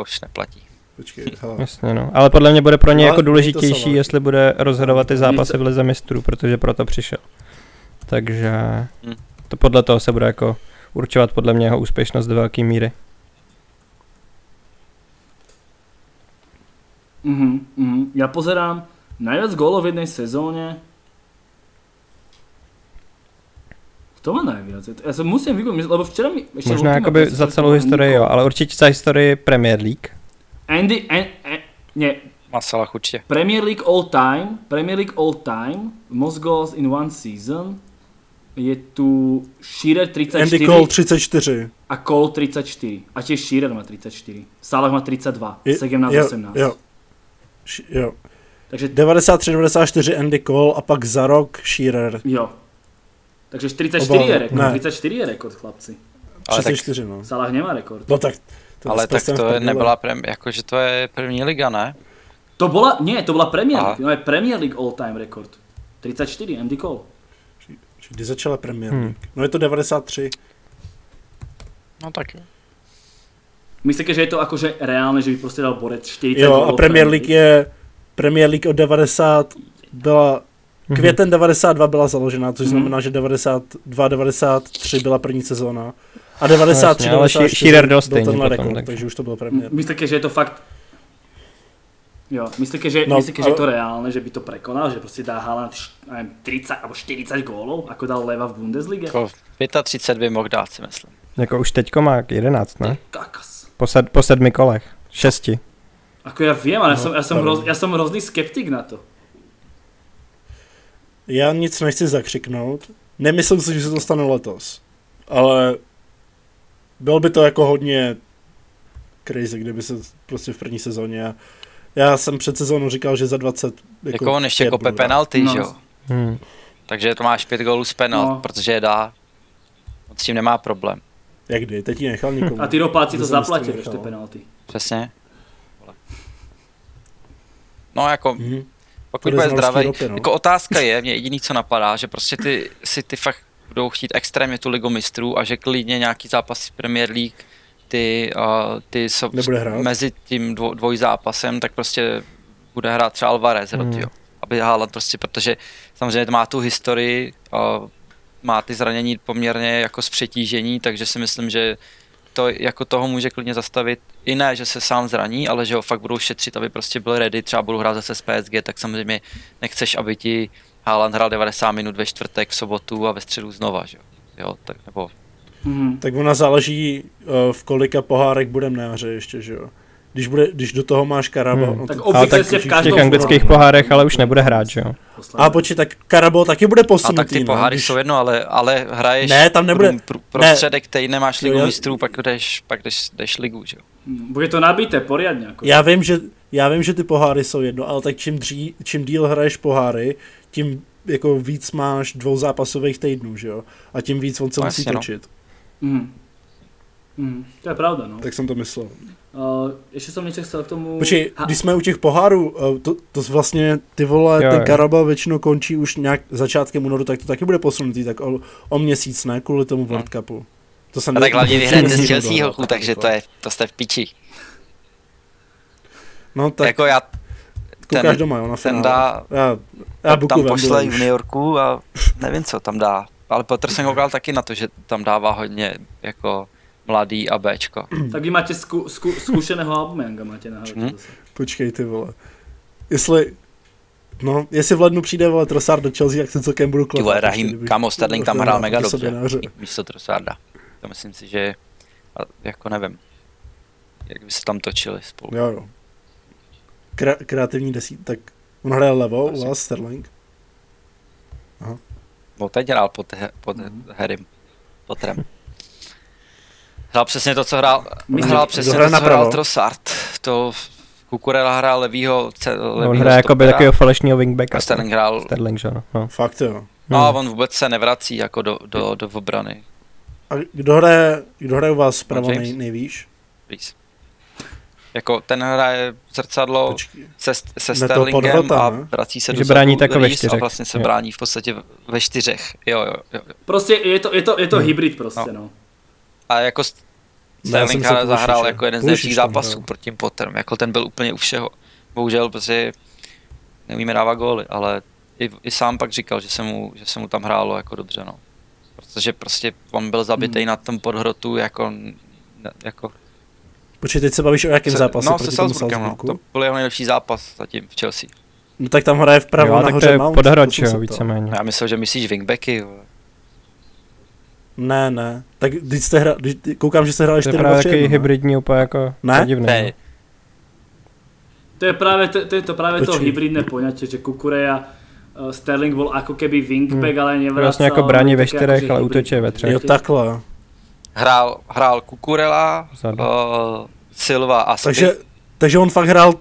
Už neplatí. Počkej, jasně, no. Ale podle mě bude pro ně no, jako důležitější, jestli bude rozhodovat ty zápasy v Lize mistrů, protože proto přišel. Takže to podle toho se bude jako určovat podle mě jeho úspěšnost do velké míry. Mm-hmm, mm-hmm. Já pozerám najviac gólov v jednej sezóně. To má najviac, já se musím vykonat, lebo včera mi... Ještě možná jakoby za celou historii jo, ale určitě za historii Premier League. Andy, an, an, ne. Masalach určitě. Premier League all time, Premier League all time, most goals in one season, je tu Shearer tridsaťštyri. Andy Cole tridsaťštyri. A Cole tridsaťštyri. A tiež Shearer má tridsaťštyri. Salah má tridsaťdva, sedemnásť osemnásť. Jo, jo. Takže deväťdesiattri deväťdesiatštyri Andy Cole a pak za rok Shearer. Jo. Takže štyridsaťštyri Obal, je rekord, ne. tridsaťštyri je rekord, chlapci. Ale štyridsaťštyri, tak, no. Salah nemá rekord. No tak, to ale tak to nebyla prem, jakože to je první liga, ne? To byla, ne, to byla Premier League, no je Premier League all time rekord. tridsaťštyri, Andy Cole. Kdy začala Premier League? Hmm. No je to deväťdesiattri. No tak jo. Myslíte, že je to jakože reálně, že by prostě dal borec štyridsať? Jo, a Premier League je, Premier League od devadesát byla... Květen devadesát dva byla založena, což znamená, že devadesát dva devadesát tři byla první sezóna. A devadesát tři devadesát čtyři byl tenhle rekord, takže už to bylo premiér. Myslíte, že je to fakt... Jo, myslíte, že, no, myslíte, ale... že je to reálné, že by to prekonal, že prostě dá Haaland tridsať alebo štyridsať gólov, jako dal Leva v Bundesliga? Jako třicet pět by mohl dát, si myslím. Jako už teďko má jedenásť, ne? Po, sed, po sedmi kolech, šesti. Jako já vím, ale no, já, jsem, já, jsem hroz, já jsem hrozný skeptik na to. Já nic nechci zakřiknout, nemyslím si, že se to stane letos, ale byl by to jako hodně crazy, kdyby se prostě v první sezóně, já jsem před sezónou říkal, že za dvacet... Jako, jako on ještě kope penalty, no. Že jo? Hmm. Takže to máš pět gólů z penalt, no. Protože je dá, s tím nemá problém. Jak kdy, teď ji nechal nikomu. A ty dopáci to zaplatili, ty penalty. Přesně. No jako, mm-hmm. pokud bude zdravý, ropy, no. Jako otázka je, mě jediný co napadá, že prostě ty City fakt budou chtít extrémně tu ligu mistrů a že klidně nějaký zápas Premier League, ty, uh, ty so, mezi tím dvo, dvojzápasem, tak prostě bude hrát třeba Alvarez, mm. jo, aby Haaland prostě, protože samozřejmě má tu historii, uh, má ty zranění poměrně jako z přetížení, takže si myslím, že to jako toho může klidně zastavit i ne, že se sám zraní, ale že ho fakt budou šetřit, aby prostě byl ready, třeba budou hrát zase s P S G, tak samozřejmě nechceš, aby ti Haaland hrál devadesát minut ve čtvrtek, v sobotu a ve středu znova, že jo, tak nebo... Hmm. Tak ona záleží, v kolika pohárek budeme na jaře ještě, že jo. Když, bude, když do toho máš Carabao. Hmm. Tak obvykle se v každém těch anglických pohárech, ale už nebude hrát, že jo. A počkej, tak Carabao taky bude posunutý. A tak ty poháry když... jsou jedno, ale, ale hraješ ne, tam nebude... pr- prostředek, který nemáš ligu mistrů, pak jdeš, pak jdeš, jdeš ligu, že jo. Bude to nabité, poriadně. Jako. Já vím, že, já vím, že ty poháry jsou jedno, ale tak čím, dří, čím díl hraješ poháry, tím jako víc máš dvou zápasových týdnů, že jo. A tím víc on se no, musí točit. Mm. Mm. To je pravda, no. Tak jsem to myslel. Uh, ještě jsem něco chtěl k tomu... Počkej, ha. Když jsme u těch pohárů, uh, to, to vlastně, ty vole, jo, ten Carabao většinou končí už nějak začátkem únoru, tak to taky bude posunutý, tak o, o měsíc, ne? Kvůli tomu World Cupu. To jsem a tak hlavně vyhrajete z Chelsea hoku, takže to, je, to jste v piči. No tak... Jako já... Koukáš doma, jo, na finále. Ten dá... Já, já tam pošle v New Yorku a nevím, co tam dá. Ale Petr jsem koukal taky na to, že tam dává hodně jako mladý a Bčko. Tak vy máte zku, zku, zkušeného Aubameyanga máte na hrotě. Hmm? Počkej ty vole. Jestli, no, jestli v lednu přijde vole Trossard do Chelsea, jak se celkem budu kladat. Ty vole, Rahim, kámo, Sterling tam hrál mega dobře. Místo Trossarda. To myslím si, že jako nevím, jak by se tam točili spolu. Jo jo. Kre- kreativní desít, tak on hraje levou, u vás Sterling. Aha. No teď hrál pod, he, pod mm. Harrym, Potterem. Hrál přesně to, co hrál, hrál přesně to, co hrál Trossard. To Kukurela hrál levýho, levýho on hraje jako by takového falešného wingbacka. Sterling hrál. Sterling, že no. no. Fakt jo. No hmm. a on vůbec se nevrací jako do, do, do obrany. A kdo hraje, kdo hraje u vás zpravo no, nej, nejvíš? Víš. Jako ten hraje zrcadlo Počkej. se, se Sterlingem podrota, a vrací se do zádu a vlastně se jo. brání v podstatě ve čtyřech. Jo, jo, jo. Prostě je to, je to, je to hmm. hybrid prostě, no. no. A jako Sterling hraje zahrál půjšiš, jako jeden z nejlepších zápasů tam, proti Potterem, jako ten byl úplně u všeho. Bohužel, protože neumíme dávat góly, ale i, i sám pak říkal, že se mu, že se mu tam hrálo jako dobře, no. Protože prostě on byl zabitej hmm. na tom podhrotu jako... jako Počkej, teď se bavíš o jakém se, zápase no, proti se tomu Salzburgu? No, to byl jeho nejlepší zápas zatím v Chelsea. No tak tam hraje vpravo jo, nahoře Mount. Podhroč, jo, víceméně. Já myslel, že myslíš wingbacky. Jo. Ne, ne. Tak když jste hra, když, koukám, že jste hrali čtyři dva tři. To je právě hybridní úplně jako podivný. Ne? Ne. To je právě to, to, je to, právě to hybridné poňatě, že Kukureja Sterling bol ako keby wingback, hmm. ale nevracal. Vlastně jako brání ve čtyřech, ale útočí ve třech. Jo, takhle. Hrál, hrál Kukurela, uh, Silva a Spitz. Takže, takže on fakt hrál,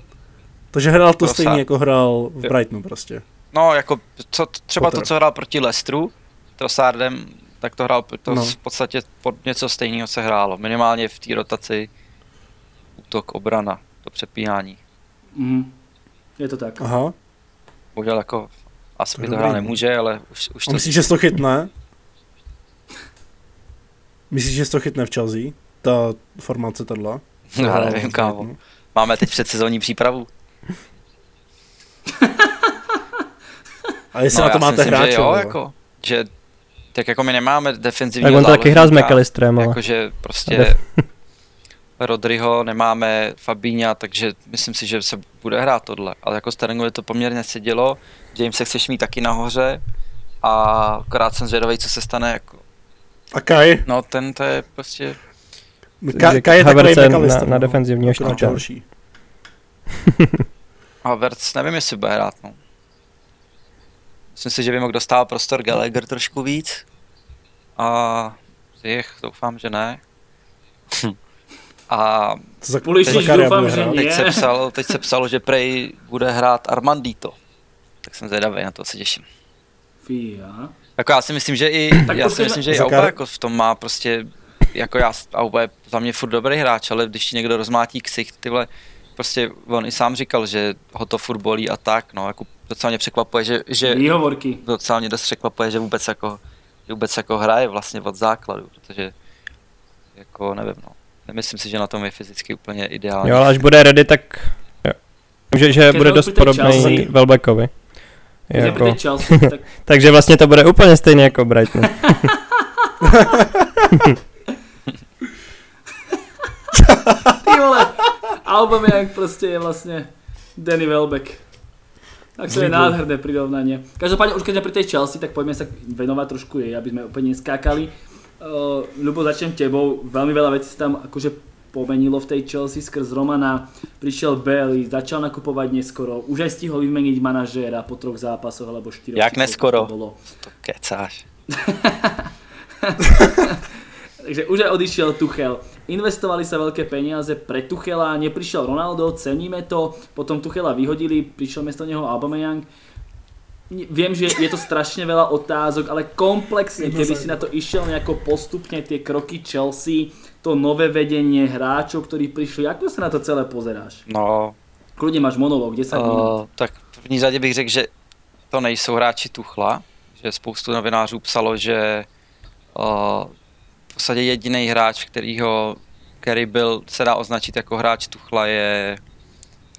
takže hrál to Trossard. Stejně jako hrál v Brightonu prostě. No jako co, třeba Potter. To, co hrál proti Leicesteru, Trossardem, tak to hrál, to no. v podstatě pod něco stejného se hrálo. Minimálně v té rotaci útok, obrana, to přepínání. Mm. Je to tak. Aha. Bohužel jako Aspit to hrát nemůže, ale už, už to... Myslíš, že to chytne? Myslíš, že to chytne v Chelsea? Ta formace tadla? No, já nevím, kámo. Máme teď předsezónní přípravu. A jestli no, na to máte myslím, hráče? Že jo, jako, že, tak jako my nemáme defenzivní záložníka. Tak on taky hrál s McAllisterem, ale... Jakože prostě def... Rodriho nemáme, Fabíňa, takže myslím si, že se bude hrát tohle. Ale jako Sterlingovi to poměrně sedělo, že jim se chceš mít taky nahoře. A akorát jsem zvědavej, co se stane jako... A Kai? No ten to je prostě... Ka- Kai je takový McAllister. Na, na defenzivního štíta. Havertz nevím, jestli bude hrát, no. Myslím si, že by mohl dostávat prostor Gallagher trošku víc. A... Jich, doufám, že ne. A... Pulišič, doufám, že ne. Teď se psalo, teď se psalo, že prej bude hrát Armandito. Tak jsem zvědavý, na to se těším. Fíja. Jako já si myslím, že i já si myslím, že i Oba jako v tom má prostě jako já, Aubameyang za mě furt dobrý hráč, ale když ti někdo rozmátí ksicht, tyhle, prostě on i sám říkal, že ho to furt bolí a tak, no, jako docela mě překvapuje, že, že docela mě dost překvapuje, že vůbec jako, že vůbec jako hraje vlastně od základu, protože jako nevím, no, nemyslím si, že na tom je fyzicky úplně ideální. Jo, ale až bude ready, tak jo. Že, že bude dost podobný Welbeckovi. Jako. Chelsea, tak... Takže vlastně to bude úplně stejné jako Brighton. Ty vole, Aubameyang prostě je vlastně Danny Welbeck. Tak to je nádherné prirovnanie. Každopádne už keď sme pri tej Chelsea, tak poďme sa venovať trošku jej, aby sme úplne neskákali. Uh, Ľubo, začnem tebou. Veľmi veľa vecí sa tam akože pomenilo v tej Chelsea skrz Romana. Prišiel Bailey, začal nakupovať neskoro, už aj stihol vymeniť manažéra po troch zápasoch alebo štyroch. Jak neskoro? To kecáš. Takže už aj odišiel Tuchel. Investovali sa veľké peniaze pre Tuchela, neprišiel Ronaldo, ceníme to, potom Tuchela vyhodili, prišiel miesto neho Aubameyang. Viem, že je to strašne veľa otázok, ale komplexne, keby si na to išiel nejako postupne, tie kroky Chelsea, to nové vedenie hráčov, ktorí prišli, ako sa na to celé pozeráš? No. Kľudne máš monológ, desať minút. Tak v první řadě bych řekl, že to nejsou hráči Tuchla, že spoustu novinářů psalo, že v podstatě jediný hráč, kterýho, který byl, se dá označit jako hráč Tuchla, je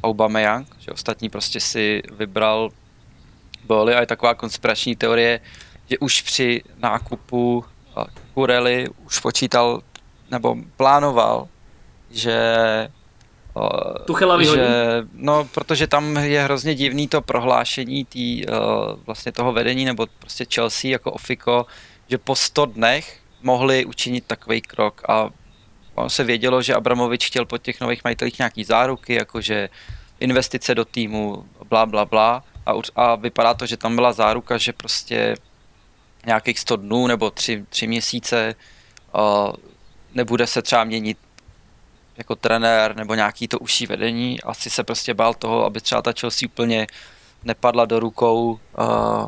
Aubameyang, že ostatní prostě si vybral Boli a je taková konspirační teorie, že už při nákupu Kurely už počítal nebo plánoval, že Tuchela vyhodí. No, protože tam je hrozně divný to prohlášení tý, vlastně toho vedení nebo prostě Chelsea jako ofiko, že po sto dnech mohli učinit takový krok a ono se vědělo, že Abramovič chtěl po těch nových majitelích nějaký záruky, jakože investice do týmu, bla, bla, bla. A, a vypadá to, že tam byla záruka, že prostě nějakých sto dnů nebo tři měsíce uh, nebude se třeba měnit jako trenér nebo nějaký to užší vedení. Asi se prostě bál toho, aby třeba ta Chelsea úplně nepadla do rukou uh,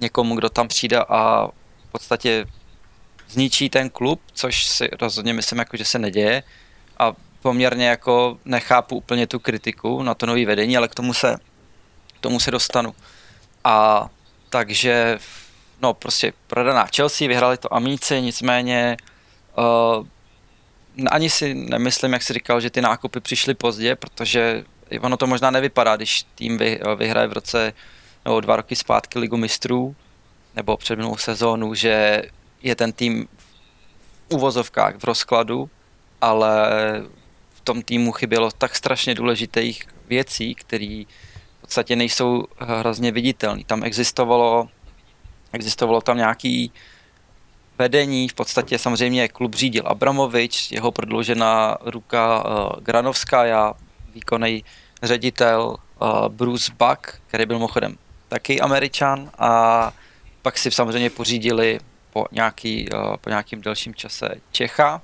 někomu, kdo tam přijde a v podstatě zničí ten klub, což si rozhodně myslím, jako, že se neděje. A poměrně jako nechápu úplně tu kritiku na to nové vedení, ale k tomu se tomu se dostanu. A takže, no prostě prodaná Chelsea, vyhrali to Amíci, nicméně uh, ani si nemyslím, jak jsi říkal, že ty nákupy přišly pozdě, protože ono to možná nevypadá, když tým vy, vyhraje v roce nebo dva roky zpátky Ligu mistrů nebo před minulou sezónu, že je ten tým v uvozovkách v rozkladu, ale v tom týmu chybělo tak strašně důležitých věcí, které v podstatě nejsou hrozně viditelný. Tam existovalo, existovalo tam nějaký vedení, v podstatě samozřejmě klub řídil Abramovič, jeho prodloužená ruka uh, Granovská, já výkonný ředitel uh, Bruce Buck, který byl mimochodem taky Američan, a pak si samozřejmě pořídili po, nějaký, uh, po nějakým delším čase Čecha,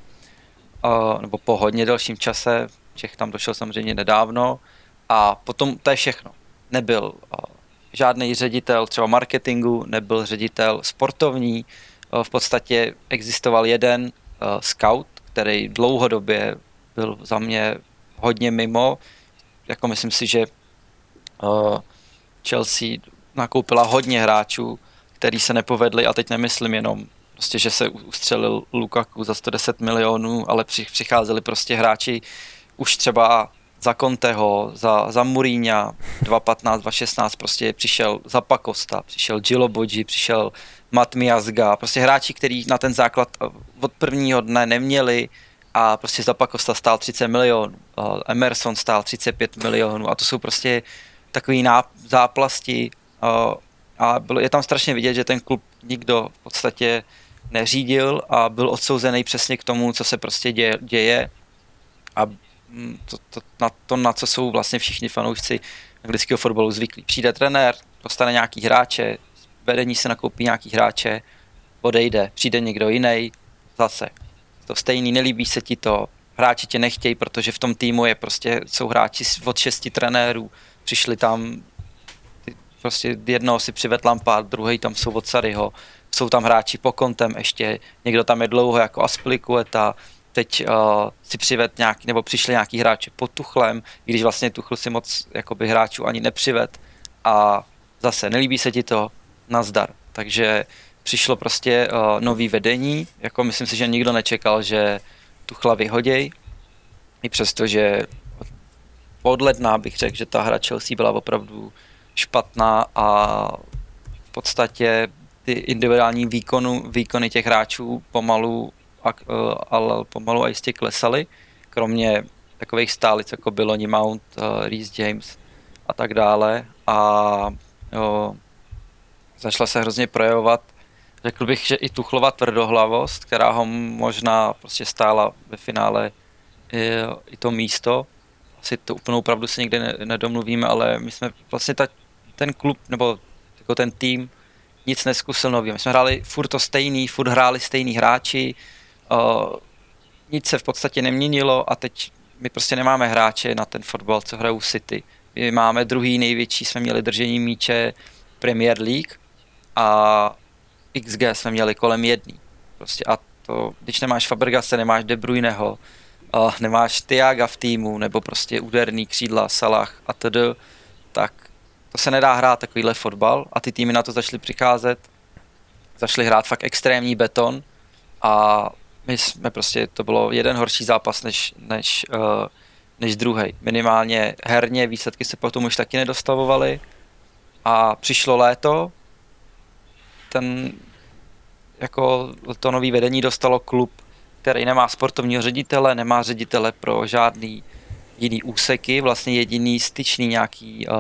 uh, nebo po hodně delším čase, Čech tam došel samozřejmě nedávno a potom to je všechno. Nebyl uh, žádný ředitel třeba marketingu, nebyl ředitel sportovní, uh, v podstatě existoval jeden uh, scout, který dlouhodobě byl za mě hodně mimo, jako myslím si, že uh, Chelsea nakoupila hodně hráčů, který se nepovedli a teď nemyslím jenom, prostě, že se ustřelil Lukaku za sto deset milionů, ale při, přicházeli prostě hráči už třeba za Conteho, za, za Mourinha, dva patnáct, dva šestnáct, prostě přišel za Pakosta, přišel Djilobodji, přišel Mat Miazga, prostě hráči, kteří na ten základ od prvního dne neměli a prostě za Pakosta stál třicet milionů, Emerson stál třicet pět milionů a to jsou prostě takový záplasti a bylo, je tam strašně vidět, že ten klub nikdo v podstatě neřídil a byl odsouzený přesně k tomu, co se prostě děje, děje a To, to, na to, na co jsou vlastně všichni fanoušci anglického fotbalu zvyklí. Přijde trenér, dostane nějaký hráče, vedení se nakoupí nějaký hráče, odejde, přijde někdo jiný, zase to stejný, nelíbí se ti to, hráči tě nechtějí, protože v tom týmu je prostě, jsou hráči od šesti trenérů, přišli tam, ty, Prostě jednoho si přived Lampard, druhý tam jsou od Sarriho, jsou tam hráči po Contem ještě, někdo tam je dlouho jako Aspilicueta, teď uh, si přived nějaký, nebo přišli nějaký hráči pod Tuchlem, i když vlastně Tuchl si moc jakoby, hráčů ani nepřived a zase nelíbí se ti to, nazdar. Takže přišlo prostě uh, nový vedení, jako myslím si, že nikdo nečekal, že Tuchla vyhoděj, i přesto, že od ledna bych řekl, že ta hra Chelsea byla opravdu špatná a v podstatě ty individuální výkonu, výkony těch hráčů pomalu a, a, pomalu a jistě klesaly, kromě takových stálic, jako bylo Lonnie Mount, uh, Reece James a tak dále. A uh, začala se hrozně projevovat, řekl bych, že i Tuchlova tvrdohlavost, která ho možná prostě stála ve finále i, i to místo. Asi to úplnou pravdu se nikdy ne, nedomluvíme, ale my jsme vlastně ta, ten klub nebo jako ten tým nic neskusil nový. My jsme hráli furt to stejný, furt hráli stejný hráči, uh, nic se v podstatě neměnilo a teď my prostě nemáme hráče na ten fotbal, co hrajou City. My máme druhý největší, jsme měli držení míče Premier League a iks gé jsme měli kolem jedný. Prostě a to, když nemáš Fabregase, nemáš De Bruyneho, Uh, nemáš Thiaga v týmu, nebo prostě úderný křídla, Salah a td, tak to se nedá hrát takovýhle fotbal a ty týmy na to začaly přicházet, začaly hrát fakt extrémní beton a my jsme prostě, to bylo jeden horší zápas než, než, uh, než druhý. Minimálně herně výsledky se potom už taky nedostavovaly a přišlo léto, ten, jako to nový vedení dostalo klub, který nemá sportovního ředitele, nemá ředitele pro žádný jiný úseky, vlastně jediný styčný nějaký uh,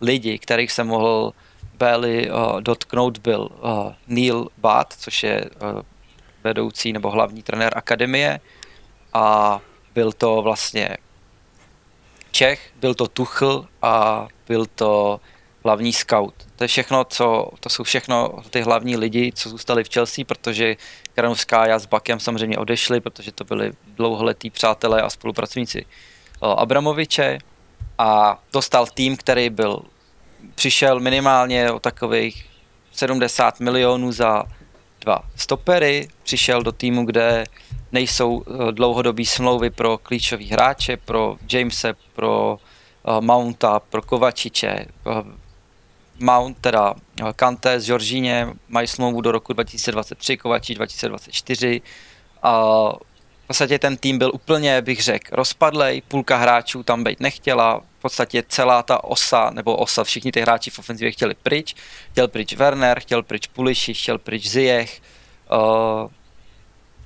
lidi, kterých se mohl Bailey uh, dotknout, byl uh, Neil Batt, což je uh, vedoucí nebo hlavní trenér akademie a byl to vlastně Čech, byl to Tuchl a byl to hlavní scout. To je všechno, co, to jsou všechno ty hlavní lidi, co zůstali v Chelsea, protože Kranovská a s Bakem samozřejmě odešli, protože to byli dlouholetí přátelé a spolupracovníci Abramoviče a dostal tým, který byl, přišel minimálně o takových sedmdesát milionů za dva stopery, přišel do týmu, kde nejsou dlouhodobé smlouvy pro klíčové hráče, pro Jamese, pro Mounta, pro Kovačiče, Mount, teda Kanté s Jorginho mají smlouvu do roku dva tisíce dvacet tři, Kovačič dva tisíce dvacet čtyři. A v podstatě ten tým byl úplně, bych řekl, rozpadlej, půlka hráčů tam být nechtěla, v podstatě celá ta osa, nebo osa, všichni ty hráči v ofenzivě chtěli pryč, chtěl pryč Werner, chtěl pryč Pulisic, chtěl pryč Ziyech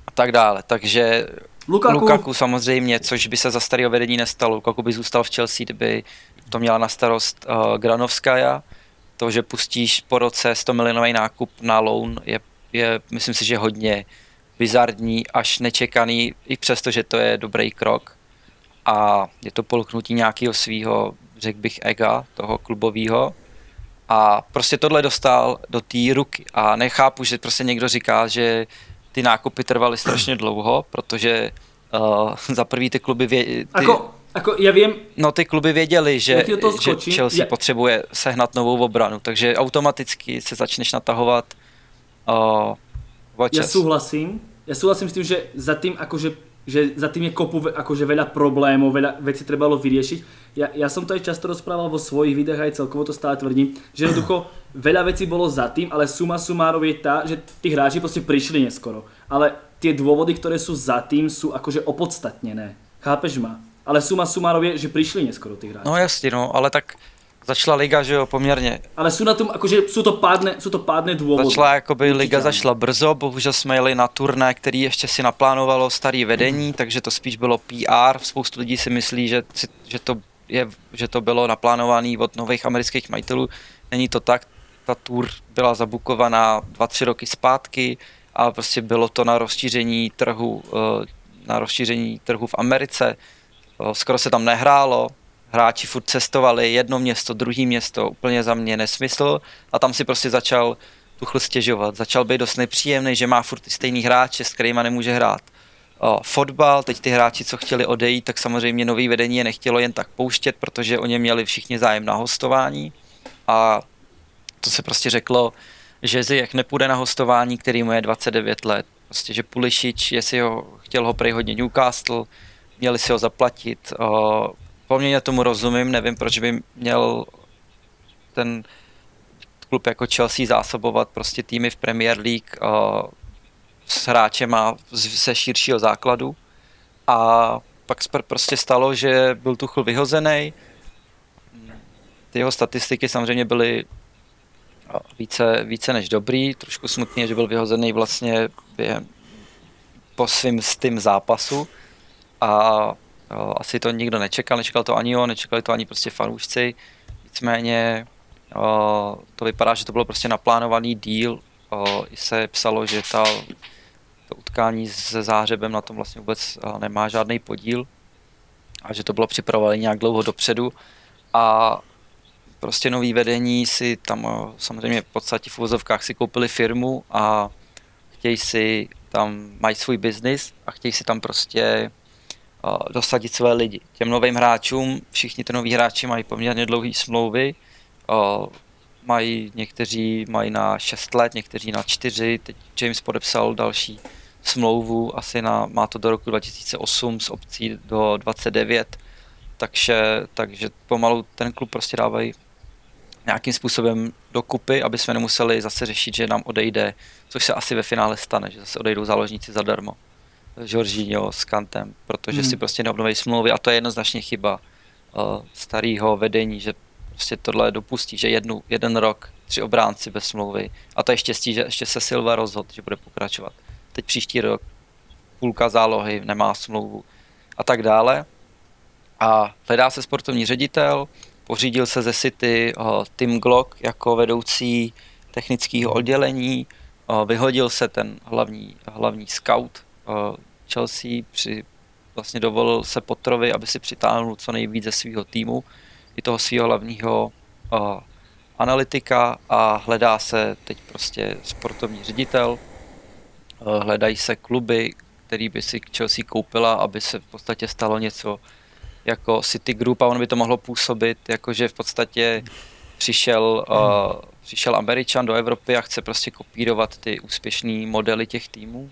a tak dále, takže Lukaku. Lukaku samozřejmě, což by se za starého vedení nestalo, Lukaku by zůstal v Chelsea, kdyby to měla na starost uh, Granovskaja. To, že pustíš po roce sto milionový nákup na loan, je, je myslím si, že hodně bizardní, až nečekaný, i přesto, že to je dobrý krok. A je to polknutí nějakého svého, řekl bych, ega, toho klubového. A prostě tohle dostal do té ruky. A nechápu, že prostě někdo říká, že ty nákupy trvaly strašně dlouho, protože uh, za prvý ty kluby... Vě, ty, Ako? Ako, ja viem, no ty kluby věděli, že, že Chelsea ja. potřebuje sehnat novou obranu, takže automaticky se začneš natahovat uh, o čas. Ja súhlasím, ja súhlasím s tým, že za tým, akože, že za tým je kopu akože veľa problémov, veľa vecí trebalo vyriešiť. Ja, ja som to aj často rozprával vo svojich videách, aj celkovo to stále tvrdím, že jednoducho veľa vecí bolo za tým, ale suma sumárov je tá, že tí hráči proste prišli neskoro. Ale tie dôvody, ktoré sú za tým, sú akože opodstatnené. Chápeš ma? Ale suma sumárov je, že prišli neskoro tí hráči. No jasne, no, ale tak začala liga, že jo, poměrně. Ale sú na tom, akože sú to pádne, sú to pádne dôvody. Začala, jakoby liga začala brzo, bohužel jsme jeli na turné, který ještě si naplánovalo starý vedení, mm. takže to spíš bylo pé er. Spoustu lidí si myslí, že, že, to, je, že to bylo naplánované od nových amerických majitelů. Není to tak, ta tour byla zabukovaná dva tři roky zpátky a prostě bylo to na rozšíření trhu, na rozšíření trhu v Americe. Skoro se tam nehrálo, hráči furt cestovali, jedno město, druhé město, úplně za mě nesmysl a tam si prostě začal Tuchl stěžovat. Začal být dost nepříjemný, že má furt ty stejný hráče, s kterýma nemůže hrát o, fotbal, teď ty hráči, co chtěli odejít, tak samozřejmě nový vedení je nechtělo jen tak pouštět, protože oni měli všichni zájem na hostování a to se prostě řeklo, že si jak nepůjde na hostování, který mu je dvacet devět let. Prostě, že Pulisic, jestli ho chtěl ho prej hodně Newcastle, měli si ho zaplatit. O, poměrně tomu rozumím, nevím, proč by měl ten klub jako Chelsea zásobovat prostě týmy v Premier League o, s hráčema se širšího základu. A pak prostě stalo, že byl Tuchel vyhozený. Ty jeho statistiky samozřejmě byly více, více než dobrý. Trošku smutný, že byl vyhozený vlastně během, po svým stým zápasu. A o, asi to nikdo nečekal, nečekal to ani on, nečekali to ani prostě fanoušci. Nicméně o, to vypadá, že to bylo prostě naplánovaný díl. O, i se psalo, že ta, to utkání se Záhřebem na tom vlastně vůbec o, nemá žádný podíl. A že to bylo připravované nějak dlouho dopředu. A prostě nový vedení si tam o, samozřejmě v podstatě v uvozovkách si koupili firmu a chtějí si tam, mají svůj biznis a chtějí si tam prostě dosadit své lidi. Těm novým hráčům, všichni ty noví hráči mají poměrně dlouhé smlouvy, o, mají, někteří mají na šest let, někteří na čtyři, teď James podepsal další smlouvu, asi na, má to do roku dva tisíce osm s opcí do dvacet devět, takže, takže pomalu ten klub prostě dávají nějakým způsobem dokupy, aby jsme nemuseli zase řešit, že nám odejde, což se asi ve finále stane, že zase odejdou záložníci zadarmo. Jorginho s Kantem, protože hmm. si prostě neobnoví smlouvy a to je jednoznačně chyba uh, starého vedení, že prostě tohle dopustí, že jednu, jeden rok, tři obránci bez smlouvy a to je štěstí, že ještě se Silva rozhodl, že bude pokračovat. Teď příští rok půlka zálohy nemá smlouvu a tak dále. A hledá se sportovní ředitel, pořídil se ze City uh, Tim Glock jako vedoucí technického oddělení, uh, vyhodil se ten hlavní, hlavní scout Chelsea, při, vlastně dovolil se Potterovi, aby si přitáhnul co nejvíc ze svého týmu i toho svého hlavního uh, analytika a hledá se teď prostě sportovní ředitel. Uh, hledají se kluby, který by si Chelsea koupila, aby se v podstatě stalo něco jako City Group a ono by to mohlo působit, jakože v podstatě přišel, uh, přišel Američan do Evropy a chce prostě kopírovat ty úspěšné modely těch týmů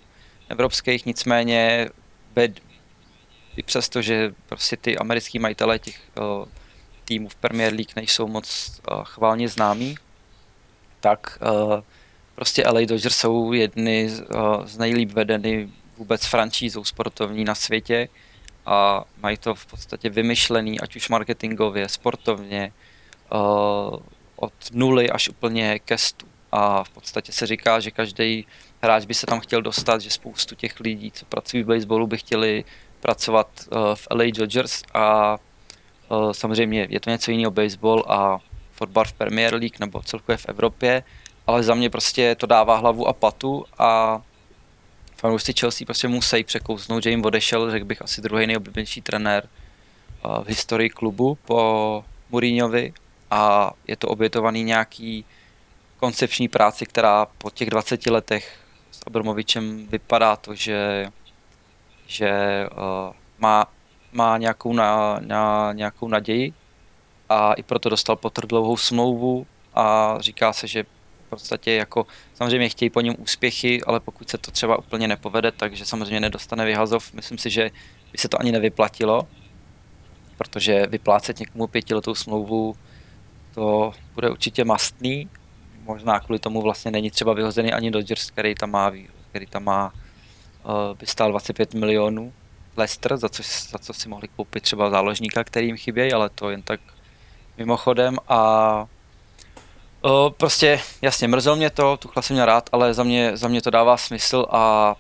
evropských, nicméně bed, i přesto, že prostě ty americký majitelé těch o, týmů v Premier League nejsou moc o, chválně známí, tak o, prostě L A Dodgers jsou jedny o, z nejlíp vedeny vůbec franšízou sportovní na světě a mají to v podstatě vymyšlený, ať už marketingově, sportovně, o, od nuly až úplně ke stu. A v podstatě se říká, že každý hráč by se tam chtěl dostat, že spoustu těch lidí, co pracují v baseballu, by chtěli pracovat uh, v L A Dodgers a uh, samozřejmě je to něco jiného baseball a fotbal v Premier League nebo celkově v Evropě, ale za mě prostě to dává hlavu a patu a fanoušci Chelsea prostě musí překousnout, že jim odešel, řekl bych, asi druhý nejoblíbenější trenér uh, v historii klubu po Mourinhovi a je to obětovaný nějaký koncepční práci, která po těch dvaceti letech s Abramovičem vypadá to, že, že uh, má, má nějakou, na, na, nějakou naději a i proto dostal Potter dlouhou smlouvu a říká se, že v podstatě jako samozřejmě chtějí po něm úspěchy, ale pokud se to třeba úplně nepovede, takže samozřejmě nedostane vyhazov. Myslím si, že by se to ani nevyplatilo, protože vyplácet někomu pětiletou smlouvu, to bude určitě mastný. Možná kvůli tomu vlastně není třeba vyhozený ani Dodgers, který tam má, který tam má by stál dvacet pět milionů Leicester, za co, za co si mohli koupit třeba záložníka, který jim chybějí, ale to jen tak mimochodem. A o, prostě jasně, mrzelo mě to, Tuchla jsem měl rád, ale za mě, za mě to dává smysl a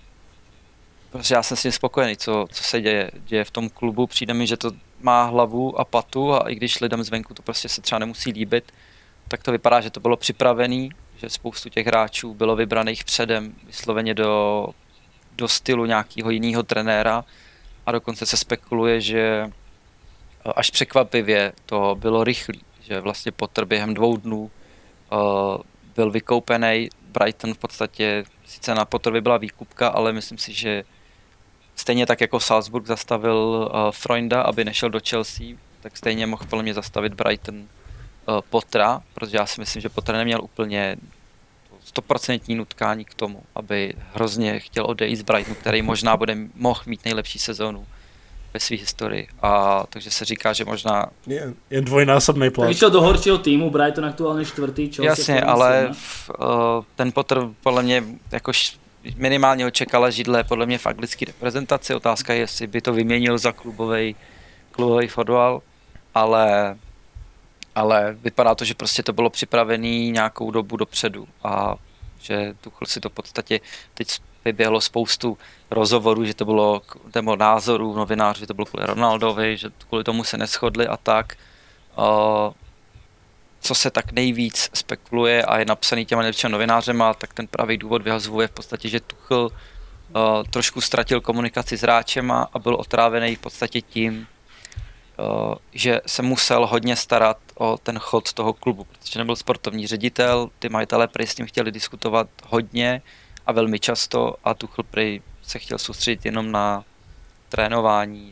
prostě já jsem s tím spokojený, co, co se děje, děje v tom klubu. Přijde mi, že to má hlavu a patu a i když lidem zvenku to prostě se třeba nemusí líbit, tak to vypadá, že to bylo připravené, že spoustu těch hráčů bylo vybraných předem vysloveně do, do stylu nějakého jiného trenéra a dokonce se spekuluje, že až překvapivě to bylo rychlý, že vlastně Potter během dvou dnů uh, byl vykoupený. Brighton v podstatě, sice na Potterovi byla výkupka, ale myslím si, že stejně tak jako Salzburg zastavil uh, Freunda, aby nešel do Chelsea, tak stejně mohl podle mě zastavit Brighton Potra, protože já si myslím, že Potra neměl úplně stoprocentní nutkání k tomu, aby hrozně chtěl odejít z Brightonu, který možná bude mohl mít nejlepší sezónu ve své historii. A takže se říká, že možná... Je, je dvojnásobný plán. Vyšel do horšího týmu, Brighton aktuálně čtvrtý, Chelsea. Jasně, ale v, uh, ten Potter podle mě jako minimálně očekala židle, podle mě v anglické reprezentaci. Otázka je, jestli by to vyměnil za klubový klubový fotbal, ale... Ale vypadá to, že prostě to bylo připravené nějakou dobu dopředu a že Tuchel si to v podstatě teď vyběhlo spoustu rozhovorů, že to bylo tému názoru novinářů, že to bylo kvůli Ronaldovi, že kvůli tomu se neshodli a tak. Co se tak nejvíc spekuluje a je napsaný těma nejlepšíma novinářema, tak ten pravý důvod vyhazuje v podstatě, že Tuchel trošku ztratil komunikaci s hráčema a byl otrávený v podstatě tím, že se musel hodně starat o ten chod toho klubu, protože nebyl sportovní ředitel, ty majitelé prý s ním chtěli diskutovat hodně a velmi často a Tuchel prý se chtěl soustředit jenom na trénování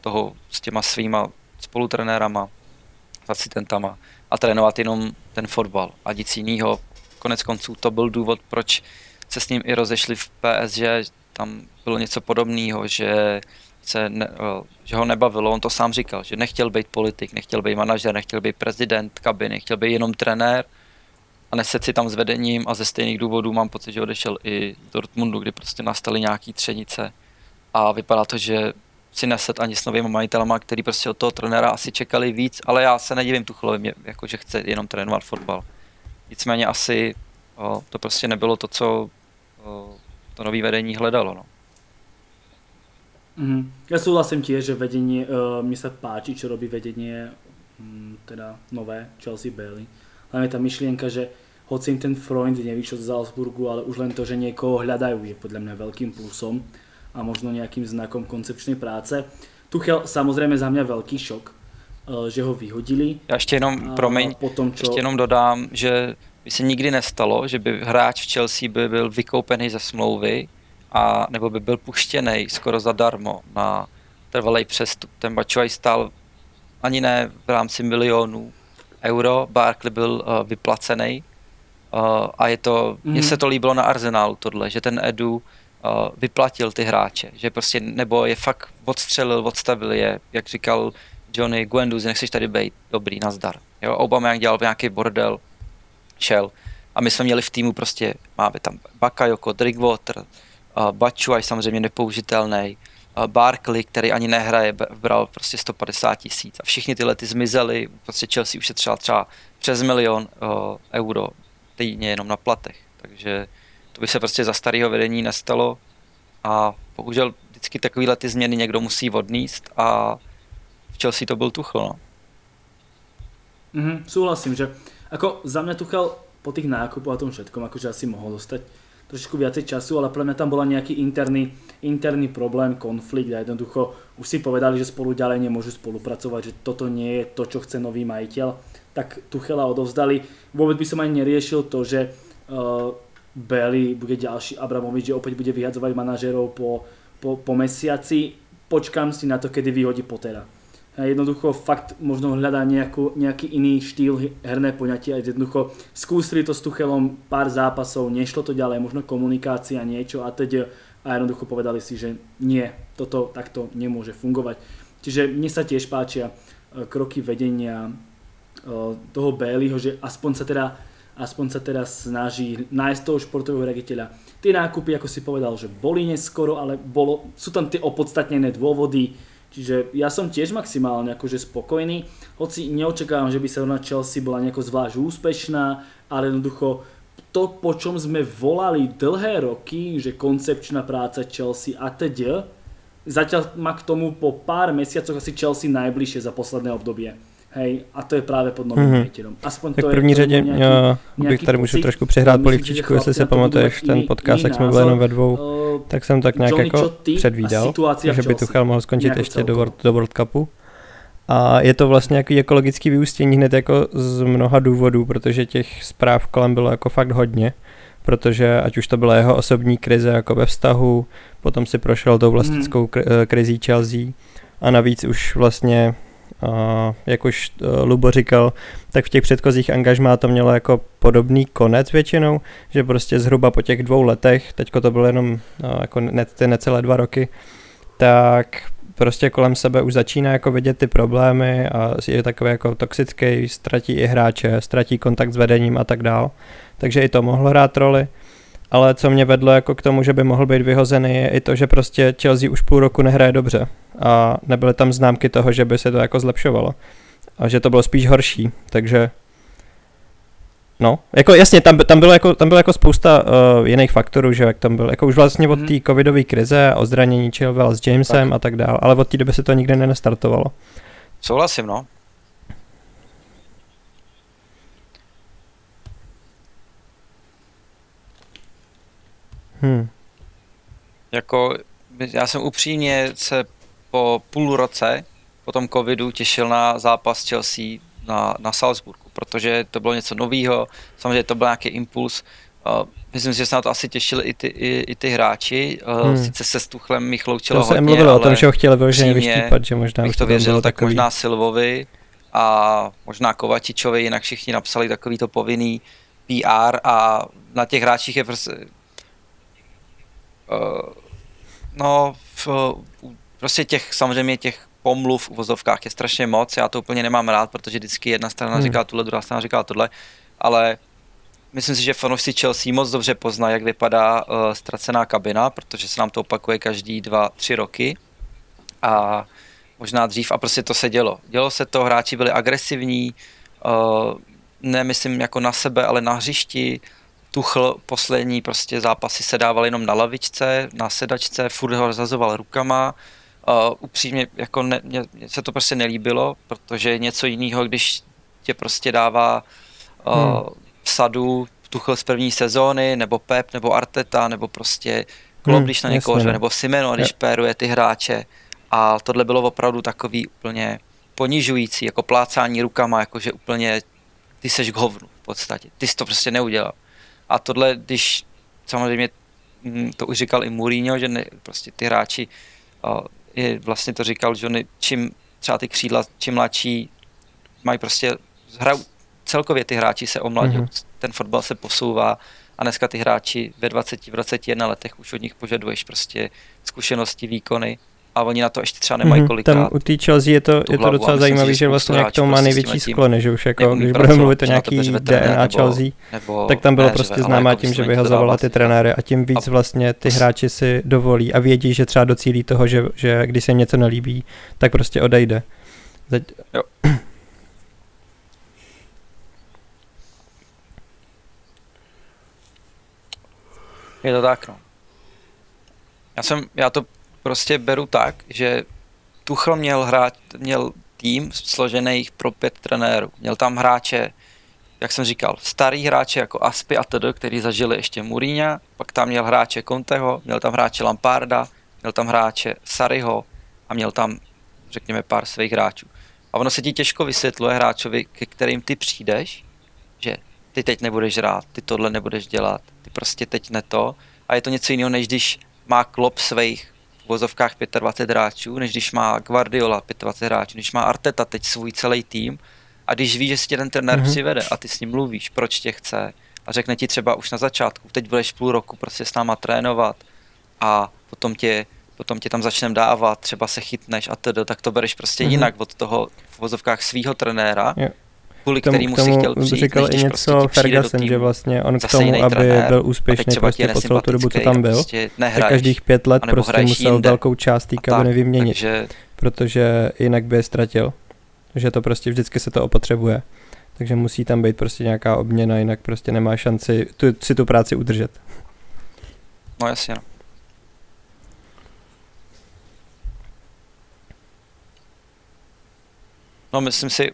toho s těma svýma spolutrenérama, asistentama a trénovat jenom ten fotbal a nic jiného. Konec konců to byl důvod, proč se s ním i rozešli v P S G, tam bylo něco podobného, že Se ne, že ho nebavilo, on to sám říkal, že nechtěl být politik, nechtěl být manažer, nechtěl být prezident kabiny, chtěl být jenom trenér a neset si tam s vedením a ze stejných důvodů mám pocit, že odešel i z Dortmundu, kdy prostě nastaly nějaký třenice a vypadá to, že si neset ani s novými majitelama, který prostě od toho trenéra asi čekali víc, ale já se nedivím Tuchelovi, jako že chce jenom trénovat fotbal. Nicméně asi o, to prostě nebylo to, co o, to nové vedení hledalo. No. Mhm. Ja súhlasím tiež, že vedenie, uh, mne sa páči, čo robí vedenie um, teda nové Chelsea Bailey. Hlavne tá myšlienka, že hoci im ten Freund nevyšiel z Salzburgu, ale už len to, že niekoho hľadajú, je podľa mňa veľkým plusom a možno nejakým znakom koncepčnej práce. Tuchel samozrejme za mňa veľký šok, uh, že ho vyhodili. Ja ešte jenom, a, promiň, potom, čo... ešte jenom dodám, že by sa nikdy nestalo, že by hráč v Chelsea by byl vykoupený ze smlouvy, a nebo by byl puštěný skoro zadarmo na trvalý přestup. Ten Batshuayi stál ani ne v rámci milionů euro, Barkley byl uh, vyplacený uh, a je to, mm-hmm. mně se to líbilo na Arsenalu tohle, že ten Edu uh, vyplatil ty hráče, že prostě nebo je fakt odstřelil, odstavil je, jak říkal Johnny Guendouzi, nechceš tady být, dobrý, nazdar. Jo, Aubameyang dělal nějaký bordel, šel a my jsme měli v týmu prostě, máme tam Bakayoko, Drinkwater, Uh, Batshuayi samozřejmě nepoužitelný, uh, Barkley, který ani nehraje, bral prostě sto padesát tisíc a všichni tyhle ty zmizely, prostě Chelsea ušetřila třeba přes milion uh, euro týdně jenom na platech, takže to by se prostě za starého vedení nestalo a bohužel vždycky takovýhle ty změny někdo musí odníst a v Chelsea to byl Tuchel. No. Mm-hmm, súhlasím, že ako za mňa Tuchel po tých nákupoch a tom všetkom akože asi mohol dostať trošku viacej času, ale pre mňa tam bola nejaký interný, interný problém, konflikt a jednoducho už si povedali, že spolu ďalej nemôžu spolupracovať, že toto nie je to, čo chce nový majiteľ, tak Tuchela odovzdali. Vôbec by som ani neriešil to, že uh, Bailey bude ďalší Abramovič, že opäť bude vyhadzovať manažérov po, po, po mesiaci, počkám si na to, kedy vyhodí Pottera. Jednoducho fakt možno hľadá nejakú, nejaký iný štýl herné poňatia, jednoducho skúsili to s Tuchelom pár zápasov, nešlo to ďalej, možno komunikácia, niečo a teď a jednoducho povedali si, že nie, toto takto nemôže fungovať. Čiže mne sa tiež páčia kroky vedenia toho Baileyho, že aspoň sa teda, aspoň sa teda snaží nájsť toho športového riaditeľa. Tie nákupy, ako si povedal, že boli neskoro, ale bolo, sú tam tie opodstatnené dôvody. Čiže ja som tiež maximálne akože spokojný, hoci neočakávam, že by sa na Chelsea bola nejako zvlášť úspešná, ale jednoducho to, po čom sme volali dlhé roky, že koncepčná práca Chelsea a teď, zatiaľ má k tomu po pár mesiacoch asi Chelsea najbližšie za posledné obdobie. Hej, a to je právě pod novým majitelem. Aspoň tak to je. V první řadě nějaký, nějaký bych tady pocit, můžu trošku přehrát polivčičku, jestli si pamatuješ ten podcast, jak jsme byli jenom ve dvou, uh, tak jsem tak nějak Johnny, jako předvídal, že by Tuchel mohl skončit ještě do, do World Cupu. A je to vlastně nějaký ekologický vyústění hned jako z mnoha důvodů, protože těch zpráv kolem bylo jako fakt hodně, protože ať už to byla jeho osobní krize jako ve vztahu, potom si prošel tou vlastnickou krizí Chelsea a navíc už vlastně jak už Lubo říkal, tak v těch předchozích angažmá to mělo jako podobný konec většinou, že prostě zhruba po těch dvou letech, teďko to bylo jenom jako ne, ty necelé dva roky, tak prostě kolem sebe už začíná jako vidět ty problémy a je takový jako toxický, ztratí i hráče, ztratí kontakt s vedením a tak dál. Takže i to mohlo hrát roli. Ale co mě vedlo jako k tomu, že by mohl být vyhozený, je i to, že prostě Chelsea už půl roku nehraje dobře a nebyly tam známky toho, že by se to jako zlepšovalo a že to bylo spíš horší, takže no, jako jasně, tam, tam, bylo, jako, tam bylo jako spousta uh, jiných faktorů, že jak tam byl, jako už vlastně od té covidové krize, o zranění Chilwella s Jamesem tak. a tak dál, ale od té doby se to nikdy nenastartovalo. Souhlasím, no. Hmm. Jako, já jsem upřímně se po půl roce po tom covidu těšil na zápas Chelsea na, na Salzburgu, protože to bylo něco nového, samozřejmě to byl nějaký impuls. Uh, myslím si, že se na to asi těšili i ty, i, i ty hráči, uh, hmm. sice se s Tuchlem mi chloučilo hodně, mluvilo ale o tom, že ho chtěli vyloženě vyštípat, že možná bych to věřil, tak takový. Možná Silvovi a možná Kovačičovi, jinak všichni napsali takovýto povinný P R a na těch hráčích je prostě no, v, prostě těch, samozřejmě těch pomluv v uvozovkách je strašně moc, já to úplně nemám rád, protože vždycky jedna strana hmm. říká tohle, druhá strana říká tohle, ale myslím si, že fanoušci Chelsea moc dobře pozná, jak vypadá uh, ztracená kabina, protože se nám to opakuje každý dva, tři roky a možná dřív a prostě to se dělo. Dělo se to, hráči byli agresivní, uh, nemyslím jako na sebe, ale na hřišti. Tuchl poslední prostě zápasy se dával jenom na lavičce, na sedačce, furt ho rozhazoval rukama. Uh, upřímně jako ne, mě, mě se to prostě nelíbilo, protože něco jiného, když tě prostě dává uh, hmm. sadu Tuchl z první sezóny, nebo Pep, nebo Arteta, nebo prostě Klopp, hmm, když na někoho řve, nebo Simeno, když péruje ty hráče. A tohle bylo opravdu takový úplně ponižující, jako plácání rukama, jakože úplně ty seš k hovnu v podstatě, ty jsi to prostě neudělal. A tohle, když samozřejmě to už říkal i Mourinho, že ne, prostě ty hráči, uh, je, vlastně to říkal, že ne, čím třeba ty křídla, čím mladší, mají prostě, hrajou, celkově ty hráči se omladí, mm-hmm. ten fotbal se posouvá a dneska ty hráči ve dvaceti, dvaceti jedna letech už od nich požaduješ prostě zkušenosti, výkony a oni na to ještě třeba nemají mm-hmm. kolikrát. Tam u té Chelsea je to, je to docela zajímavé, že vlastně jak to má největší sklony, že už jako, když budeme mluvit o nějaký D N A Chelsea, tak tam bylo neřve, prostě známá jako tím, že vyhazovala ty trenéry a tím víc a vlastně ty hráči si dovolí a vědí, že třeba docílí toho, že, že když se něco nelíbí, tak prostě odejde. Zať... Jo. Je to tak, no. Já jsem, já to prostě beru tak, že Tuchel měl, hráč, měl tým složený pro pět trenérů. Měl tam hráče, jak jsem říkal, starý hráče jako Aspy a td., který zažili ještě Mourinha, pak tam měl hráče Conteho, měl tam hráče Lamparda, měl tam hráče Sarriho a měl tam, řekněme, pár svých hráčů. A ono se ti těžko vysvětluje hráčovi, ke kterým ty přijdeš, že ty teď nebudeš hrát, ty tohle nebudeš dělat, ty prostě teď ne to. A je to něco jiného, než když má Klopp svých v vozovkách dvacet pět hráčů, než když má Guardiola dvacet pět hráčů, než má Arteta teď svůj celý tým a když ví, že si tě ten trenér mm-hmm. přivede a ty s ním mluvíš, proč tě chce a řekne ti třeba už na začátku, teď budeš půl roku prostě s náma trénovat a potom tě, potom tě tam začneme dávat, třeba se chytneš a tedy, tak to bereš prostě mm-hmm. jinak od toho v vozovkách svýho trenéra, yeah. kvůli tomu, kterýmu si chtěl přijít, říkal než i něco prostě Ferguson, že vlastně on k tomu, aby trenér, byl úspěšný prostě po celou tu dobu, co tam byl, prostě nehraješ, tak každých pět let prostě musel jinde. velkou část té kabiny vyměnit, takže... protože jinak by je ztratil, že to prostě vždycky se to opotřebuje, takže musí tam být prostě nějaká obměna, jinak prostě nemá šanci tu, si tu práci udržet. No jasně, no. No myslím si,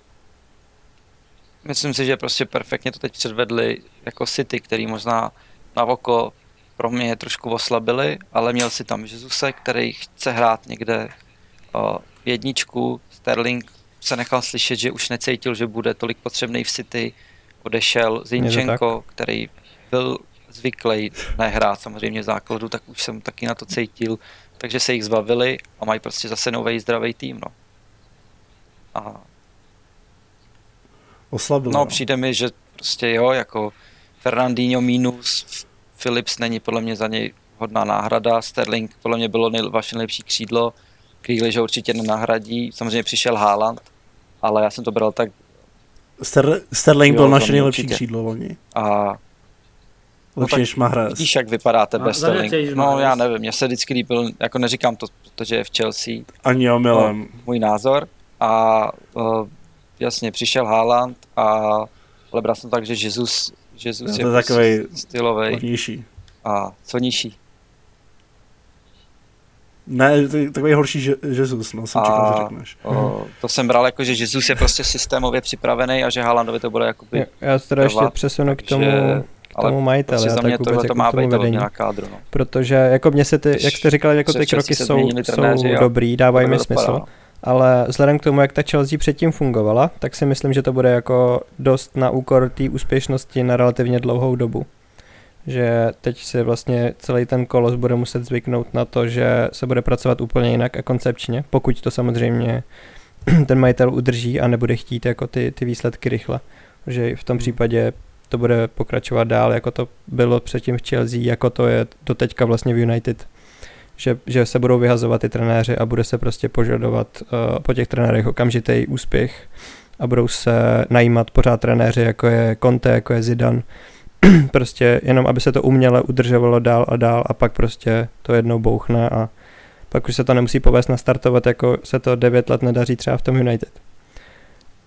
Myslím si, že prostě perfektně to teď předvedli jako City, který možná na oko pro mě je trošku oslabili, ale měl si tam Jezuse, který chce hrát někde o, jedničku. Sterling se nechal slyšet, že už necítil, že bude tolik potřebný v City. Odešel Zincenko, který byl zvyklý nehrát samozřejmě v základu, tak už jsem taky na to cítil. Takže se jich zbavili a mají prostě zase nový zdravý tým. No. a oslabil. No, přijde mi, že prostě jo, jako Fernandinho minus, Phillips není podle mě za něj hodná náhrada, Sterling podle mě bylo nej, vaše nejlepší křídlo, Grealish ho určitě nenahradí, samozřejmě přišel Haaland, ale já jsem to bral tak... Ster, Sterling jo, byl naše nejlepší určitě. Křídlo loni. A... Lepší než Mahrez. Vidíš, jak vypadá tebe Sterling. No já nevím, já se vždycky líbil, jako neříkám to, protože je v Chelsea. Ani omylem. No, můj názor. A uh, jasně, přišel Haaland, a, ale bral jsem tak, že Jezus, Jezus no, je takový stylový. A co nižší? Ne, to je takový horší že, Jezus, no jsem čekal, že řekneš. O, to jsem bral jako, že Jezus je prostě systémově připravený a že Haalandovi to bude jakoby... Já, já se teda ještě přesunu k tomu... Že... Tomu ale majitele, prostě za mě tohle to má být na kádru. No. Protože jako mě se ty, jak jste říkali, jako ty kroky jsou, jsou dobrý, dávají mi smysl, ale vzhledem k tomu, jak ta Chelsea předtím fungovala, tak si myslím, že to bude jako dost na úkor té úspěšnosti na relativně dlouhou dobu. Že teď si vlastně celý ten kolos bude muset zvyknout na to, že se bude pracovat úplně jinak a koncepčně, pokud to samozřejmě ten majitel udrží a nebude chtít jako ty, ty výsledky rychle. Že v tom případě to bude pokračovat dál, jako to bylo předtím v Chelsea, jako to je do teďka vlastně v United. Že, že se budou vyhazovat ty trenéři a bude se prostě požadovat uh, po těch trenérech okamžitý úspěch a budou se najímat pořád trenéři, jako je Conte, jako je Zidane. Prostě jenom, aby se to uměle udržovalo dál a dál a pak prostě to jednou bouchne a pak už se to nemusí povést nastartovat, jako se to devět let nedaří třeba v tom United.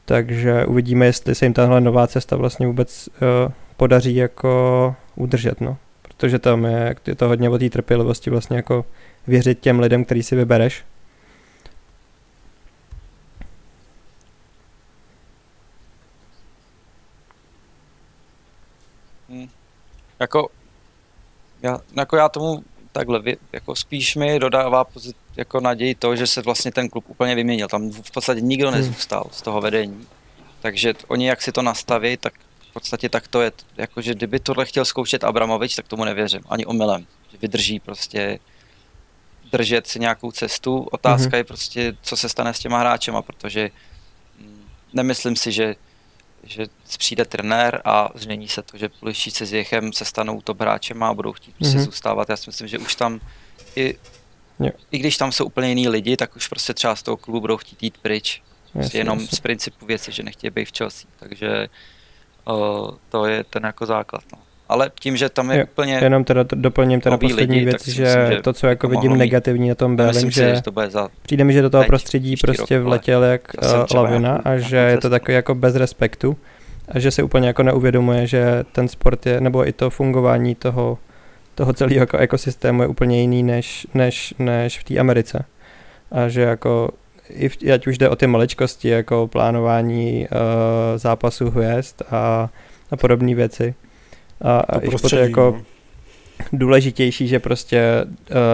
Takže uvidíme, jestli se jim tahle nová cesta vlastně vůbec uh, podaří jako udržet, no. Protože tam je, je to hodně o té trpělivosti vlastně jako věřit těm lidem, který si vybereš. Hmm. Jako, já, jako já tomu takhle, jako spíš mi dodává pozit, jako naději to, že se vlastně ten klub úplně vyměnil. Tam v podstatě nikdo nezůstal z toho vedení. Takže oni jak si to nastaví, tak v podstatě tak to je. Jakože kdyby tohle chtěl zkoušet Abramovič, tak tomu nevěřím. Ani omylem. Vydrží prostě držet si nějakou cestu. Otázka mm-hmm. je prostě, co se stane s těma hráčema, protože nemyslím si, že, že přijde trenér a změní se to, že Pulišice s Jechem se stanou top hráčema a budou chtít prostě mm-hmm. zůstávat. Já si myslím, že už tam i yeah. I když tam jsou úplně jiný lidi, tak už prostě třeba z toho klubu budou chtít jít pryč. Yes, jenom yes. z principu věci, že nechtějí být v Chelsea. Takže o, to je ten jako základ. No. Ale tím, že tam je jo, úplně... Jenom teda doplním teda poslední lidi, věc, že, myslím, že to, co jako vidím negativní mít. Na tom Berlin, že, že to bude za přijde mi, že do toho prostředí prostě vletěl jak lavina a že je to takový jako bez respektu a že se úplně jako neuvědomuje, že ten sport je, nebo i to fungování toho toho celého ekosystému je úplně jiný než, než, než v té Americe. A že jako, i v, ať už jde o ty maličkosti, jako plánování uh, zápasů hvězd a, a podobné věci. A, a i to jako důležitější, že prostě uh,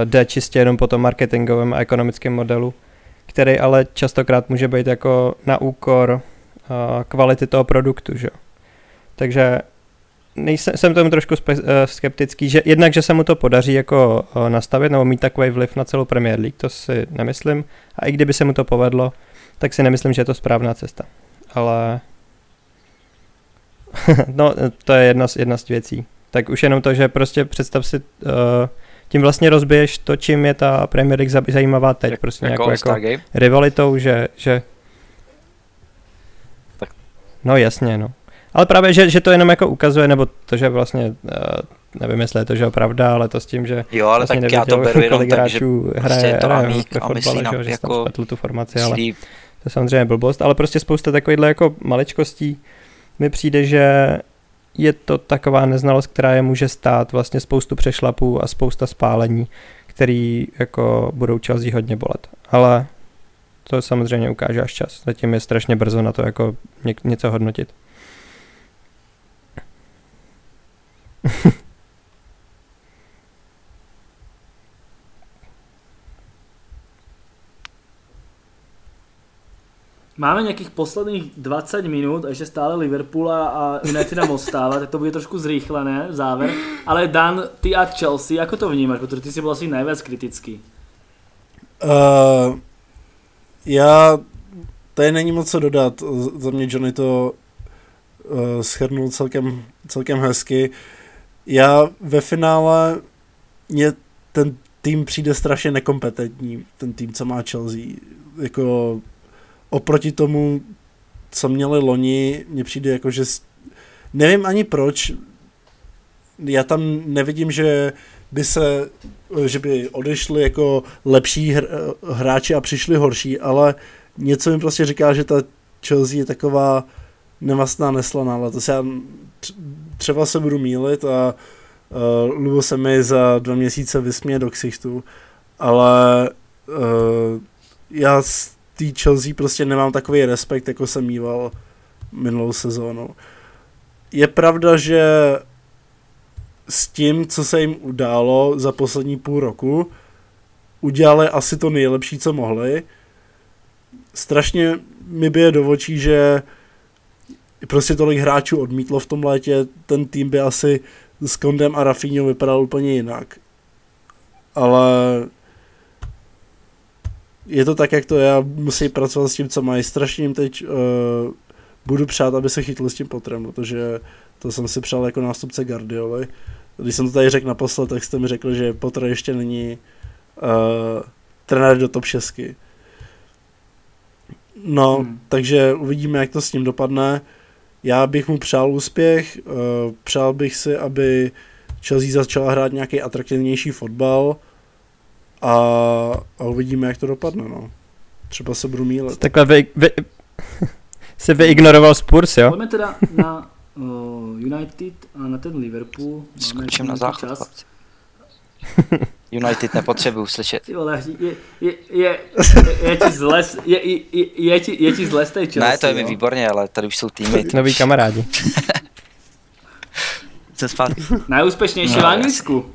jde čistě jenom po tom marketingovém a ekonomickém modelu, který ale častokrát může být jako na úkor uh, kvality toho produktu, že? Takže nejsem, jsem tomu trošku spe, uh, skeptický, že jednak, že se mu to podaří jako uh, nastavit nebo mít takový vliv na celou Premier League, to si nemyslím. A i kdyby se mu to povedlo, tak si nemyslím, že je to správná cesta. Ale no, to je jedna z, jedna z věcí. Tak už jenom to, že prostě představ si, uh, tím vlastně rozbiješ to, čím je ta Premier League zajímavá teď. Prostě nějakou jako rivalitou, že... že... Tak. No jasně, no. Ale právě, že, že to jenom jako ukazuje, nebo to, že vlastně, nevím, jestli je to, že je pravda, ale to s tím, že jo, ale vlastně tak já to beru jenom tak, že prostě je to amík a myslí na jako tu formaci, ale to je samozřejmě blbost, ale prostě spousta takovýchhle jako maličkostí mi přijde, že je to taková neznalost, která je může stát vlastně spoustu přešlapů a spousta spálení, který jako budou Chelsea hodně bolet, ale to samozřejmě ukáže až čas, zatím je strašně brzo na to jako něco hodnotit. Máme nějakých posledních dvadsať minút, ještě stále Liverpoola a United nám ostává, tak to bude trošku zrýchlené záver. Ale Dan, ty a Chelsea, ako to vnímaš? Protože ty si byl asi nejvíc kritický. Uh, já tady není moc co dodat, za mě Johnny to uh, shrnul celkem, celkem hezky. Já ve finále, mě ten tým přijde strašně nekompetentní, ten tým, co má Chelsea, jako oproti tomu, co měli loni, mně přijde jako, že nevím ani proč, já tam nevidím, že by se, že by odešli jako lepší hráči a přišli horší, ale něco mi prostě říká, že ta Chelsea je taková nemastná, neslaná, ale to se já třeba se budu mýlit a uh, lubo se mi za dva měsíce vysměje do ksichtu, ale uh, já z té Chelsea prostě nemám takový respekt, jako jsem mýval minulou sezónu. Je pravda, že s tím, co se jim událo za poslední půl roku, udělali asi to nejlepší, co mohli. Strašně mi bije do očí, že prostě tolik hráčů odmítlo v tom létě, ten tým by asi s Kondem a Rafinhou vypadal úplně jinak. Ale je to tak, jak to je, musí pracovat s tím, co mají. Strašně jim teď uh, budu přát, aby se chytli s tím potrem, protože to jsem si přál jako nástupce Guardioli. Když jsem to tady řekl naposled, tak jste mi řekl, že Potter ještě není uh, trenér do top šest. No, hmm. takže uvidíme, jak to s ním dopadne. Já bych mu přál úspěch, uh, přál bych si, aby Chelsea začala hrát nějaký atraktivnější fotbal a, a uvidíme, jak to dopadne, no. Třeba se budu mýlet. Takhle vy, vy, se vyignoroval Spurs, jo? Pojďme teda na uh, United a na ten Liverpool. Skočím na záchod. United nepotřebuju slyšet. Ty vole, je, je, je, je ti zle, je, je, je, je ti zle z té Chelsea. Ne, to je mi výborně, ale tady už jsou týmy. Noví kamarádi. Co zpátky? Nejúspěšnější no, v Anglicku.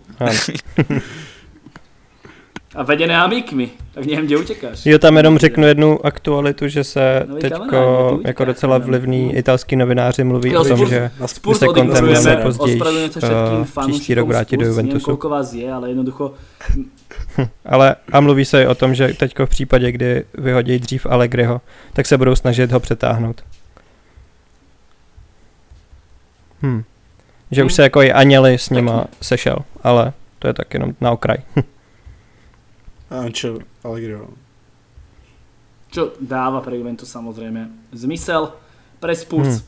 A vedené amikmi, tak něm kde utěkáš. Jo, tam jenom řeknu jednu aktualitu, že se Nový teďko kamená, utíkáš, jako docela vlivní italský novináři mluví jo, o tom, spurs, že spurs se Contem měl později uh, příští rok vrátit do Juventusu. Je, ale jednoducho... ale a mluví se o tom, že teďko v případě, kdy vyhodí dřív Allegriho, tak se budou snažit ho přetáhnout. Hm. Že hmm. už se jako i Aněli s nima sešel, ale to je tak jenom na okraj. Čo, čo dáva pre Juventus samozrejme zmysel pre Spurs. Hmm.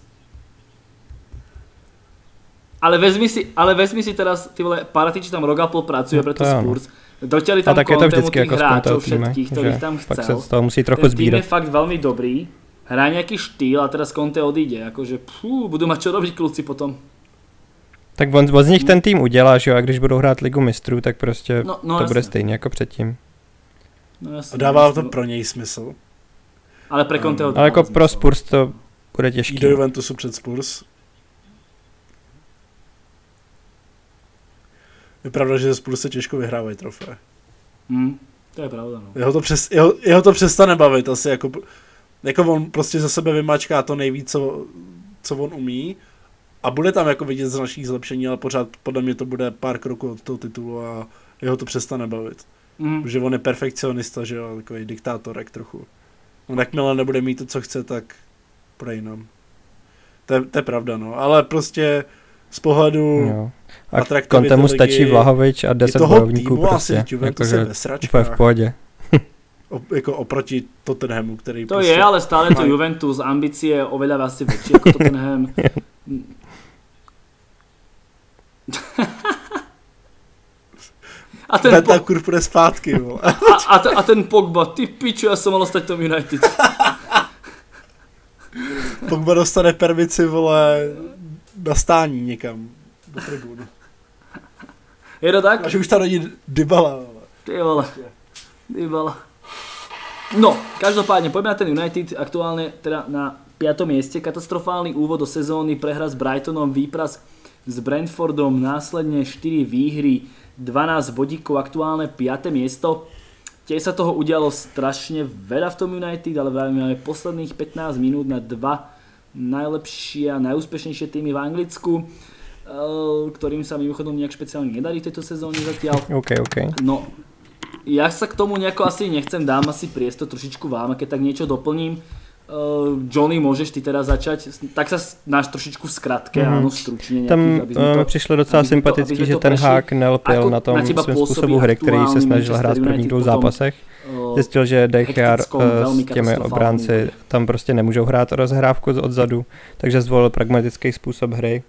Ale vezmi si, ale vezmi si teraz, ty vole, Paratici tam rok a pol pracuje pre to Spurs. Doťali tam Contemu tých hráčov všetkých, ktorých tam chcel. Ten tým je fakt veľmi dobrý, hrá nejaký štýl a teraz Conte odíde. Akože pfú, budú mať čo robiť kluci potom. Tak on z nich ten tým udělá, že jo, a když budou hrát Ligu mistrů, tak prostě no, no, to jasný. Bude stejně jako předtím. No, jasný, dává jasný. To pro něj smysl. Ale pre Conte um, ale jako pro Spurs to bude těžký. Jde do Juventusu před Spurs. Je pravda, že Spurs se těžko vyhrávají trofé. Hmm, to je pravda, no. Jeho to, přes, jeho, jeho to přestane bavit asi, jako, jako on prostě ze sebe vymačká to nejvíc, co, co on umí. A bude tam jako vidět z našich zlepšení, ale pořád podle mě to bude pár kroků od toho titulu a jeho to přestane bavit. Mm. Že on je perfekcionista, že jo, takový diktátorek trochu. On jakmile nebude mít to, co chce, tak prej nám. To je, to je pravda, no. Ale prostě z pohledu jo. A atraktivity Contemu stačí Vlahovič a deset bojovníků prostě. Jakože úplně v pohodě. O, jako oproti Tottenhamu, který to prostě... To je, ale stále to Juventus, ambicie je oveľa asi větší jako Tottenham. a ten Benta po... kurv půjde zpátky, vole. a, a, t- a ten Pogba, ty piču, já jsem mal stať tom United. Pogba dostane permici, vole, na stání někam, do tribunu. Je to tak? Až už tam není Dybala, vole. Ty vole, Dybala. No, každopádně, pojďme na ten United, aktuálně teda na piatom mieste. Katastrofálny úvod do sezóny, prehra s Brightonom, výpras s Brentfordom, následne štyri výhry, dvanásť bodíkov, aktuálne piate miesto. Tiež sa toho udialo strašne veľa v tom United, ale máme posledných pätnásť minút na dva najlepšie a najúspešnejšie týmy v Anglicku, ktorým sa mimochodom nejak špeciálne nedarí v tejto sezóne zatiaľ. Okay, okay. No, ja sa k tomu nejako asi nechcem, dám asi priestor trošičku vám, keď tak niečo doplním. Johnny, můžeš ty teda začať, tak se náš trošičku zkratké, mm. ano, stručně nějaký, tam aby jsme to, přijde docela sympatický, že ten Hák nelpěl na tom na svým způsobu hry, který se snažil hrát v prvních dvou zápasech. Zjistil, že De Gea s těmi obránci tam prostě nemůžou hrát rozhrávku odzadu, takže zvolil pragmatický způsob hry.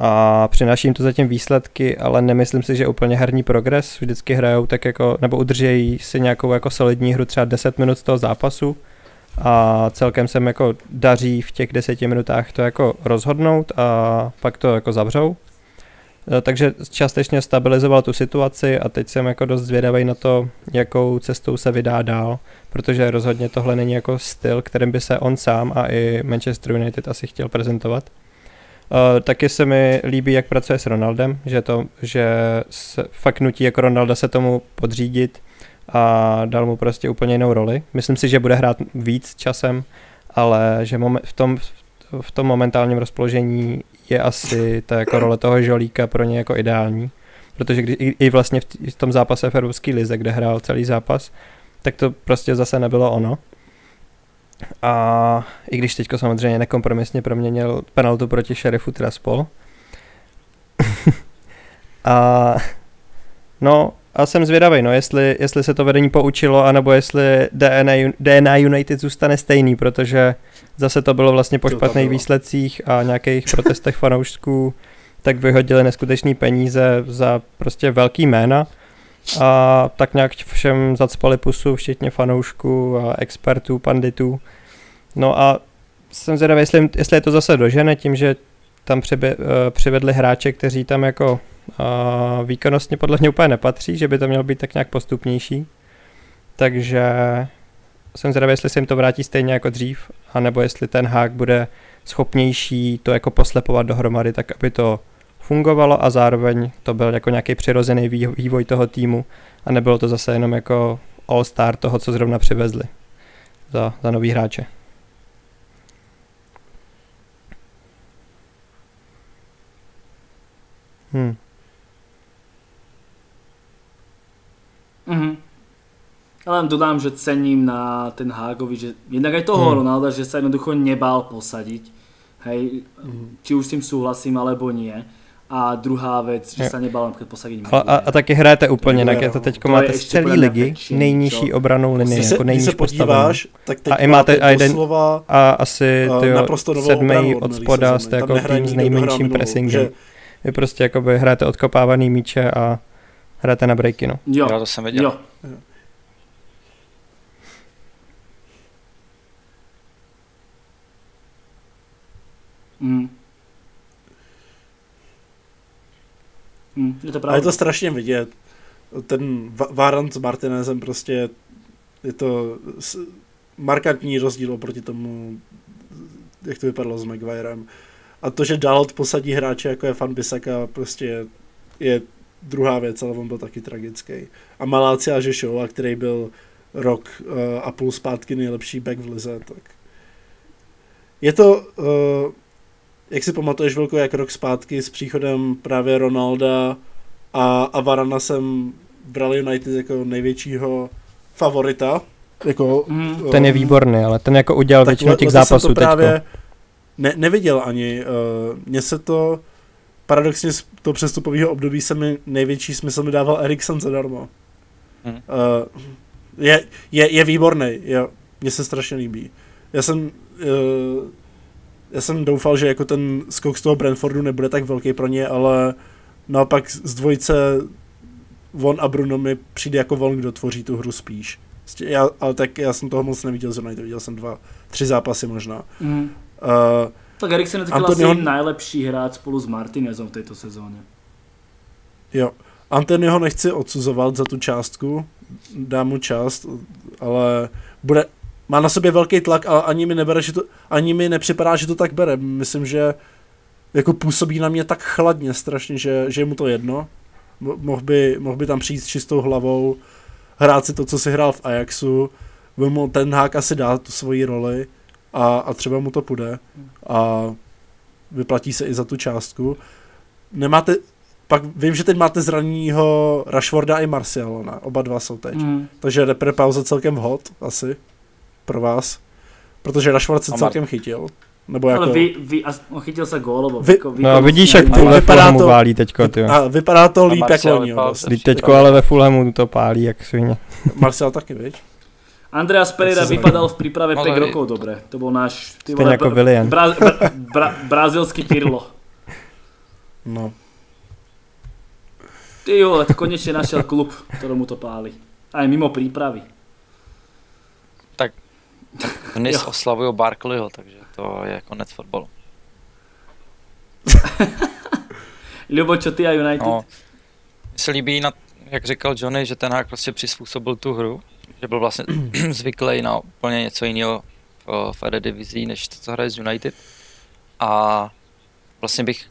A přináší jim to zatím výsledky, ale nemyslím si, že úplně herní progres. Vždycky hrajou tak jako, nebo udržejí si nějakou jako solidní hru třeba deset minut z toho zápasu. A celkem se jako daří v těch deseti minutách to jako rozhodnout a pak to jako zavřou. Takže částečně stabilizoval tu situaci a teď jsem jako dost zvědavý na to, jakou cestou se vydá dál, protože rozhodně tohle není jako styl, kterým by se on sám a i Manchester United asi chtěl prezentovat. Uh, taky se mi líbí, jak pracuje s Ronaldem, že, to, že se fakt nutí jako Ronalda se tomu podřídit a dal mu prostě úplně jinou roli. Myslím si, že bude hrát víc časem, ale že momen, v, tom, v tom momentálním rozpoložení je asi ta jako role toho Žolíka pro ně jako ideální, protože kdy, i, i vlastně v, t, v tom zápase v Evropské lize, kde hrál celý zápas, tak to prostě zase nebylo ono. A i když teďko samozřejmě nekompromisně proměnil penaltu proti Šerifu Tiraspol. A no a jsem zvědavý, no, jestli, jestli se to vedení poučilo, anebo jestli D N A United zůstane stejný, protože zase to bylo vlastně po špatných výsledcích a nějakých protestech fanoušků, tak vyhodili neskutečné peníze za prostě velký jména. A tak nějak všem zacpali pusu, včetně fanoušků a expertů, panditů. No a jsem zvědavý, jestli, jestli je to zase dožene tím, že tam přibě, uh, přivedli hráče, kteří tam jako uh, výkonnostně podle mě úplně nepatří, že by to mělo být tak nějak postupnější. Takže jsem zvědavý, jestli se jim to vrátí stejně jako dřív, anebo jestli ten Hák bude schopnější to jako poslepovat dohromady, tak aby to fungovalo a zároveň to byl jako nějaký přirozený vývoj toho týmu a nebylo to zase jenom jako all-star toho, co zrovna přivezli za, za nový hráče. Hmm. Mhm. Já vám dodám, že cením na ten Hágovi, že jednak aj toho hmm. Ronalda, že se jednoducho nebál posadit, hej, mhm. či už s tím souhlasím, alebo nie. A druhá věc, že se nebál například posadit. A, a, a taky hrajete úplně jinak, je to teď máte z celé ligy nejnižší obranou linii, jako nejnižší postavu. A i máte a jeden a asi sedmý od spoda, jste jako tým s nejmenším pressingem. Vy prostě jakoby hrajete odkopávaný míče a hrajete na breaky, no. Jo, jo to jsem viděl. Jo. Mm. Hmm, je to a je to strašně vidět. Ten Varant s Martinezem prostě je to markantní rozdíl oproti tomu, jak to vypadalo s Maguirem. A to, že Dalot posadí hráče, jako je Wan-Bissaka, prostě je druhá věc, ale on byl taky tragický. A Malacia Žešova, který byl rok a půl zpátky nejlepší back v lize, tak je to... Uh, jak si pamatuješ, Velko, jak rok zpátky s příchodem právě Ronalda a, a Varana jsem bral United jako největšího favorita. Jako, mm. um, ten je výborný, ale ten jako udělal většinu těch zápasů právě ne, neviděl ani. Uh, mně se to, paradoxně z toho přestupového období se mi největší smysl mi dával Eriksen zadarmo. Mm. Uh, je, je, je výborný, je, mně se strašně líbí. Já jsem... Uh, Já jsem doufal, že jako ten skok z toho Brentfordu nebude tak velký pro ně, ale naopak z dvojice von a Bruno mi přijde jako von, kdo tvoří tu hru spíš. Já, ale tak já jsem toho moc neviděl z United, viděl jsem dva, tři zápasy možná. Mm. Uh, tak Eriksen je taky Antonio... asi nejlepší hráč spolu s Martinezem v této sezóně. Jo, Antonioho nechci odsuzovat za tu částku, dám mu část, ale bude... Má na sobě velký tlak, ale ani mi, nebere, že to, ani mi nepřipadá, že to tak bere. Myslím, že jako působí na mě tak chladně strašně, že, že je mu to jedno. Mohl by, mohl by tam přijít s čistou hlavou, hrát si to, co si hrál v Ajaxu. Mu ten Hák asi dá tu svoji roli a, a třeba mu to půjde. A vyplatí se i za tu částku. Nemáte, pak vím, že teď máte zraněného Rashforda i Marcialona. Oba dva jsou teď. Mm. Takže repre pauza celkem hot asi. Pro vás, protože Rashford se celkem chytil. Nebo jako... Ale vy, vy, on chytil se gólovo. Vy, jako, no vidíš, jak ve Fulhamu válí teďko, tyjo. A vypadá to líp, jak oni. Teďko ale ve Fulhamu to pálí, jak svině. Marcial taky, viď? Andreas Pereira vypadal v príprave päť rokov dobre. To bol náš vole, br- bra- bra- bra- brazilský Pirlo. No. Ty vole, konečne našiel klub, ktorému to páli. Aj mimo prípravy. Tak dnes oslavujú Barkleyho, takže to je konec fotbalu. Ľubo, čo ty a United? No, mi se líbí, na, jak říkal Johnny, že ten hák prostě přizpůsobil tu hru. Že byl vlastně zvyklý na úplně něco jiného v Eredivizi, než to, co hraje z United. A vlastně bych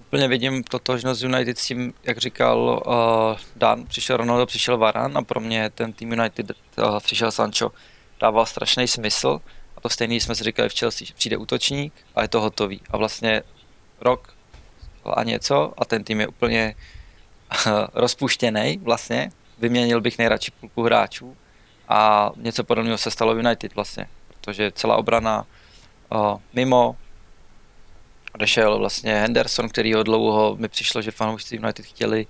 úplně vidím totožnost United s tím, jak říkal uh, Dan, přišel Ronaldo, přišel Varane a pro mě ten tým United, uh, přišel Sancho, dával strašný smysl. A to stejný jsme si říkali v Chelsea, že přijde útočník a je to hotový. A vlastně rok a něco a ten tým je úplně uh, rozpuštěný vlastně. Vyměnil bych nejradši půlku hráčů. A něco podobného se stalo United vlastně, protože celá obrana uh, mimo odešel vlastně Henderson, který ho dlouho mi přišlo, že fanoušci United chtěli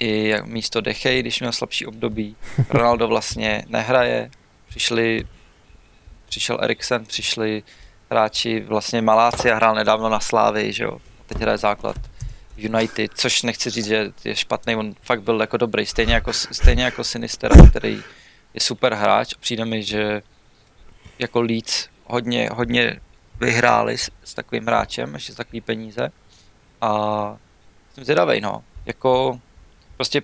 i místo De Gea, když měl slabší období. Ronaldo vlastně nehraje, přišli, přišel Eriksen, přišli hráči, vlastně Malácia hrál nedávno na Slávii, že jo, teď hraje základ United, což nechci říct, že je špatný, on fakt byl jako dobrý, stejně jako, stejně jako Sinistera, který je super hráč a přijde mi, že jako Leeds hodně, hodně vyhráli s, s takovým hráčem, ještě s takový peníze a jsem zvědavej, no, jako prostě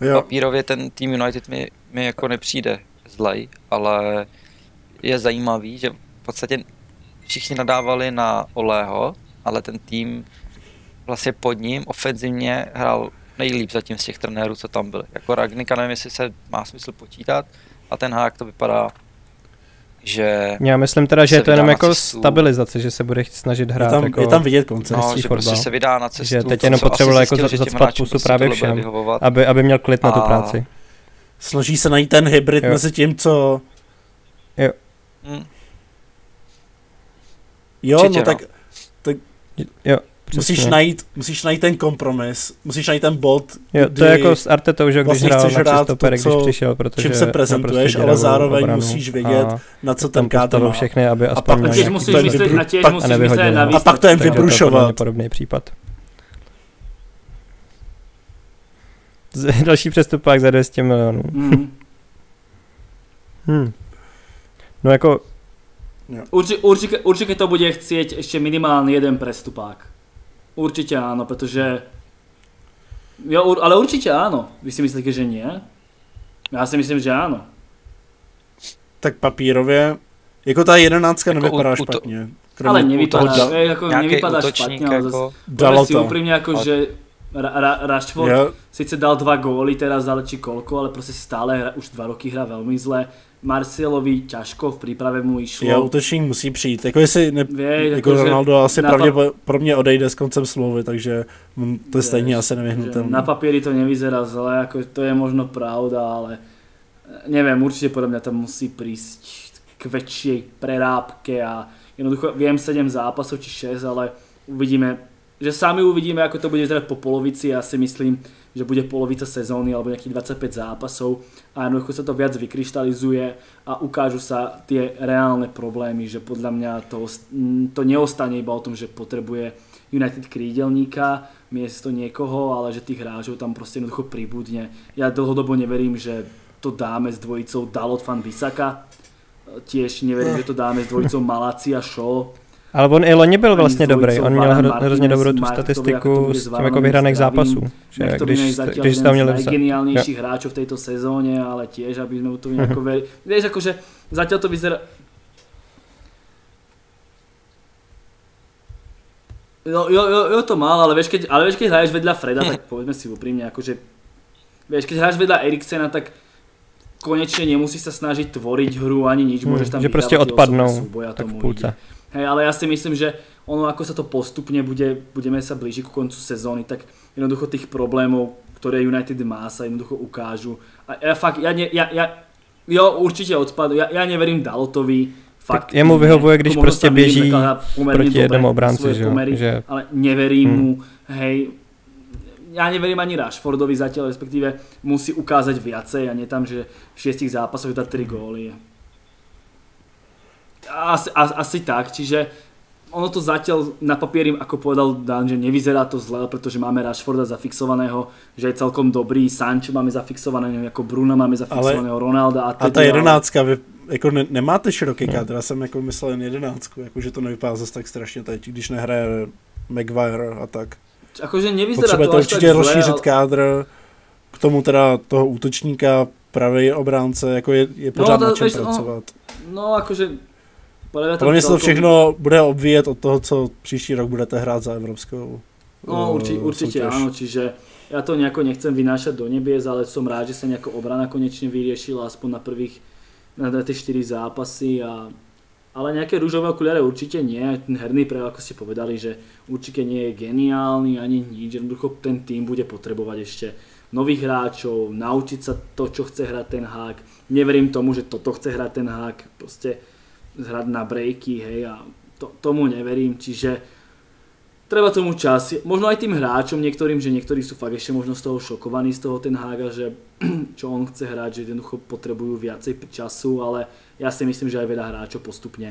jo. Papírově ten tým United mi, mi jako nepřijde zlej, ale je zajímavý, že v podstatě všichni nadávali na Oleho, ale ten tým vlastně pod ním ofenzivně hrál nejlíp zatím z těch trenérů, co tam byli. Jako Ragnika, nevím, jestli se má smysl počítat a ten hák to vypadá, že... Já myslím teda, že je to jenom jako cestu. Stabilizace, že se bude snažit hrát. Je tam, jako, je tam vidět koncepční no, že fotbal. Prostě se vydá na cestu. Že teď jenom potřeboval jako zacpat pusu právě všem, aby, aby měl klid a... na tu práci. Složí se najít ten hybrid jo. mezi tím, co... Jo. Hmm. Jo, určitě, no, no tak... tak... Jo. Musíš najít, musíš najít ten kompromis, musíš najít ten bod, jo, to je jako s Artetou, že když hrál na Kristoper, když přišel, protože... Čím se prezentuješ, prostě ale zároveň obranu, musíš vědět, na co ten kádr má. Všechny, aby aspoň a pak těž musíš myslet na těž, musíš myslet na výstup. A pak to jen vybrušovat. Podobný případ. Další přestupák za dvě stě milionů. Hmm. hmm. No jako... Určitě, určitě to bude chcieť ještě minimálně jeden přestupák. Určite áno, pretože... Jo, ale určite áno. Vy si myslíte, že nie? Ja si myslím, že áno. Tak papírově... Jako tá jedenáctka jako nevypadá uto... špatně. Ale nevypadá, to... jako, nevypadá špatně. Ale jako... Dalo si uprímne, ako, ale... že Rashford ja... sice dal dva góly, teraz dal či koľko, ale proste stále hra, už dva roky hrá veľmi zle. Marcielovi ťažko, v príprave mu išlo. Jo, útočník musí přijít. Jako jestli ne, Věj, jako Ronaldo asi na pravděpodobně odejde s koncem smlouvy, takže to je stejně asi nevyhnutelné. Na papíri to nevyzerá zle, ako to je možno pravda, ale neviem, určite podľa mňa tam musí prísť k väčšej prerábke a jednoducho viem sedem zápasov či šesť, ale uvidíme, že sami uvidíme, ako to bude vyzerať po polovici. Ja si myslím, že bude polovica sezóny alebo nejakých dvadsaťpäť zápasov a jednoducho sa to viac vykryštalizuje a ukážu sa tie reálne problémy, že podľa mňa to, to neostane iba o tom, že potrebuje United krídelníka miesto niekoho, ale že tých hráčov tam proste jednoducho pribudne. Ja dlhodobo neverím, že to dáme s dvojicou Dalot van Bissaka, tiež neverím, že to dáme s dvojicou Malacia Shaw. Ale on i loni byl vlastně dobrý, on měl hro, hrozně dobrou tu statistiku s tím jako vyhraných zápasů. Že když když tam měli najgeniálnějších ja. hráčů v této sezóně, ale tiež aby sme to nějako veri. Víš, jakože zatiaľ to vyzerá. No, jo, jo, jo to mal, ale vieš, keď, ale vieš, keď hraješ vedľa Freda, tak povedzme si uprímne, akože vieš, keď hráš vedľa Eriksena, tak konečne nemusíš sa snažiť tvoriť hru ani nič, môžeš tam hmm, že prostě odpadnou tak v půlce. Hej, ale ja si myslím, že ono ako sa to postupne bude, budeme sa blížiť ku koncu sezóny, tak jednoducho tých problémov, ktoré United má, sa jednoducho ukážu. A ja fakt, ja, ne, ja, ja jo, určite odpadnú, ja, ja neverím Dalotovi, v fakt... Jemu vyhovuje, když prostě běží proti jednomu obránci, že jo? Že... Ale neverím hmm. mu, hej... Ja neverím ani Rashfordovi zatiaľ, respektíve musí ukázať viacej a nie tam, že v šiestich zápasoch dá tri góly. Asi, asi tak, čiže ono to zatiaľ na papieri, ako povedal Dan, že nevyzerá to zle, pretože máme Rashforda zafixovaného, že je celkom dobrý, Sancho máme zafixovaného, jako Bruna máme zafixovaného, Ronalda a teda. A ta jedenáctka, vy jako ne, nemáte široký kádr, já jsem jako myslel jen jedenáctku, jako, že to nevypadá zase tak strašně teď, když nehraje Maguire a tak. Akože potřebujete to určitě rozšířit ale... kádr, k tomu teda toho útočníka, pravej obránce, jako je, je pořád no, na čem pracovat. No, no akože... Podle mě se to všechno bude obvíjet od toho, co příští rok budete hrát za evropskou No určitě, určitě ano, čiže já to nějako nechcem vynášat do neběz, ale jsem rád, že se nějako obrana konečně vyřešila, aspoň na prvých, na ty čtyři zápasy a... Ale nejaké rúžové okuliare určite nie. Ten herný prejav, ako ste povedali, že určite nie je geniálny ani nič. Jednoducho ten tým bude potrebovať ešte nových hráčov, naučiť sa to, čo chce hrať ten hák. Neverím tomu, že toto chce hrať ten hák. Proste hrať na breaky, hej, a to, tomu neverím. Čiže treba tomu čas. Možno aj tým hráčom niektorým, že niektorí sú fakt ešte možno z toho šokovaní, z toho ten hák, že čo on chce hrať, že jednoducho potrebujú viacej času, ale ja si myslím, že aj veľa hráčov postupne